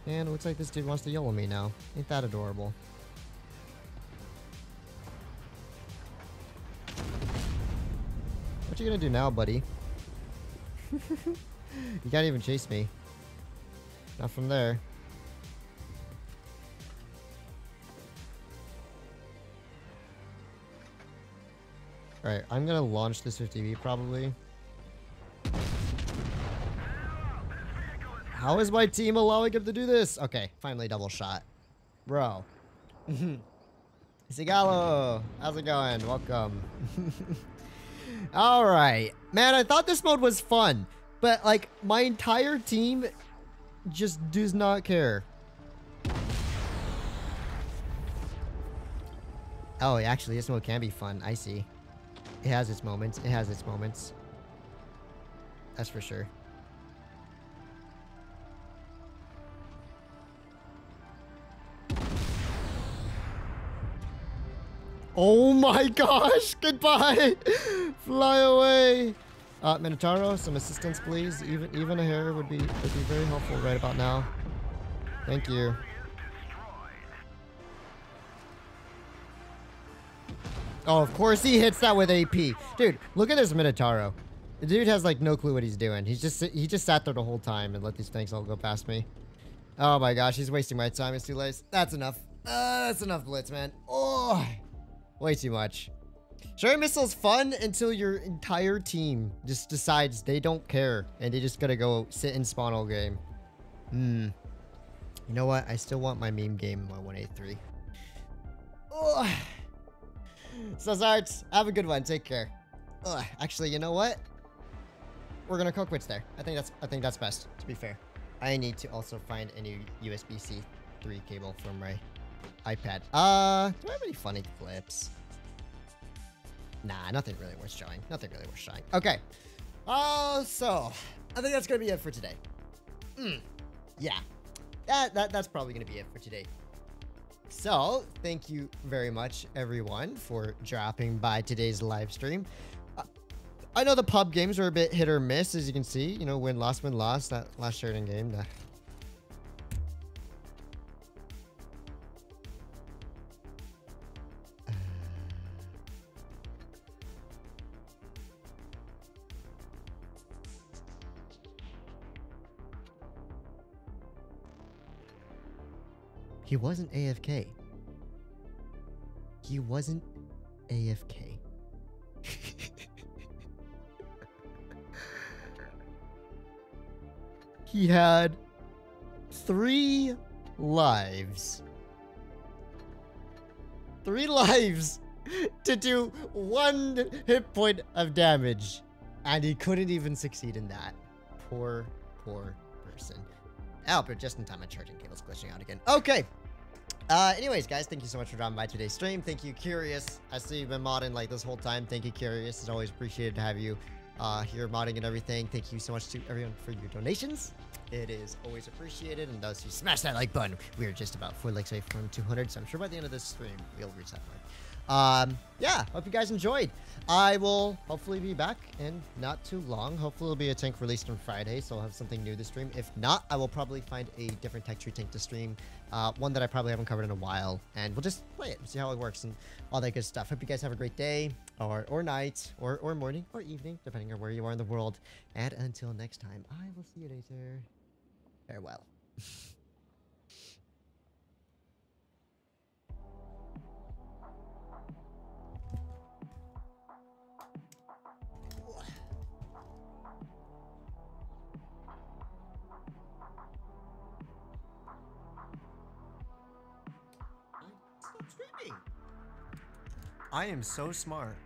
And it looks like this dude wants to YOLO me now. Ain't that adorable? What you gonna do now, buddy? You can't even chase me. Not from there. Alright, I'm gonna launch this fifty B probably. How is my team allowing him to do this? Okay, finally double shot. Bro. Sigalo, how's it going? Welcome. Alright. Man, I thought this mode was fun, but like my entire team just does not care. Oh, actually this mode can be fun, I see. It has its moments. It has its moments. That's for sure. Oh my gosh! Goodbye! Fly away! Uh, Minotauro, some assistance please. Even even a hair would be, would be very helpful right about now. Thank you. Oh, of course he hits that with A P. Dude, look at this Minotauro. The dude has like no clue what he's doing. He's just he just sat there the whole time and let these tanks all go past me. Oh my gosh, he's wasting my time. It's too late. That's enough. Uh, that's enough Blitz, man. Oh, way too much. Cherry missile's fun until your entire team just decides they don't care and they just gotta go sit and spawn all game. Hmm. You know what? I still want my meme game, my one eighty-three. Ugh. So, Zarts, have a good one. Take care. Ugh. Actually, you know what? We're gonna call quits there. I think that's I think that's best. To be fair, I need to also find a new U S B C three cable for my iPad. Uh, do I have any funny clips? Nah, nothing really worth showing. Nothing really worth showing. Okay. Oh, uh, so I think that's gonna be it for today. Mm, yeah, that, that that's probably gonna be it for today. So thank you very much, everyone, for dropping by today's live stream. Uh, I know the pub games were a bit hit or miss, as you can see. You know, win, loss, win, loss. That last Sheridan game. Nah. He wasn't A F K. He wasn't A F K. He had three lives. Three lives to do one hit point of damage. And he couldn't even succeed in that. Poor, poor person. Albert, just in time, my charging cable's glitching out again. Okay. Uh, anyways, guys, thank you so much for dropping by today's stream. Thank you, Curious. I see you've been modding like this whole time. Thank you, Curious. It's always appreciated to have you uh, here modding and everything. Thank you so much to everyone for your donations. It is always appreciated. And those who smash that like button, we are just about four likes away from two hundred. So I'm sure by the end of this stream, we'll reach that point. Um, yeah, hope you guys enjoyed. I will hopefully be back in not too long. Hopefully it'll be a tank released on Friday, so I'll have something new to stream. If not, I will probably find a different tech tree tank to stream, uh, one that I probably haven't covered in a while, and we'll just play it and see how it works and all that good stuff. Hope you guys have a great day, or, or night, or, or morning, or evening, depending on where you are in the world. And until next time, I will see you later. Farewell. I am so smart.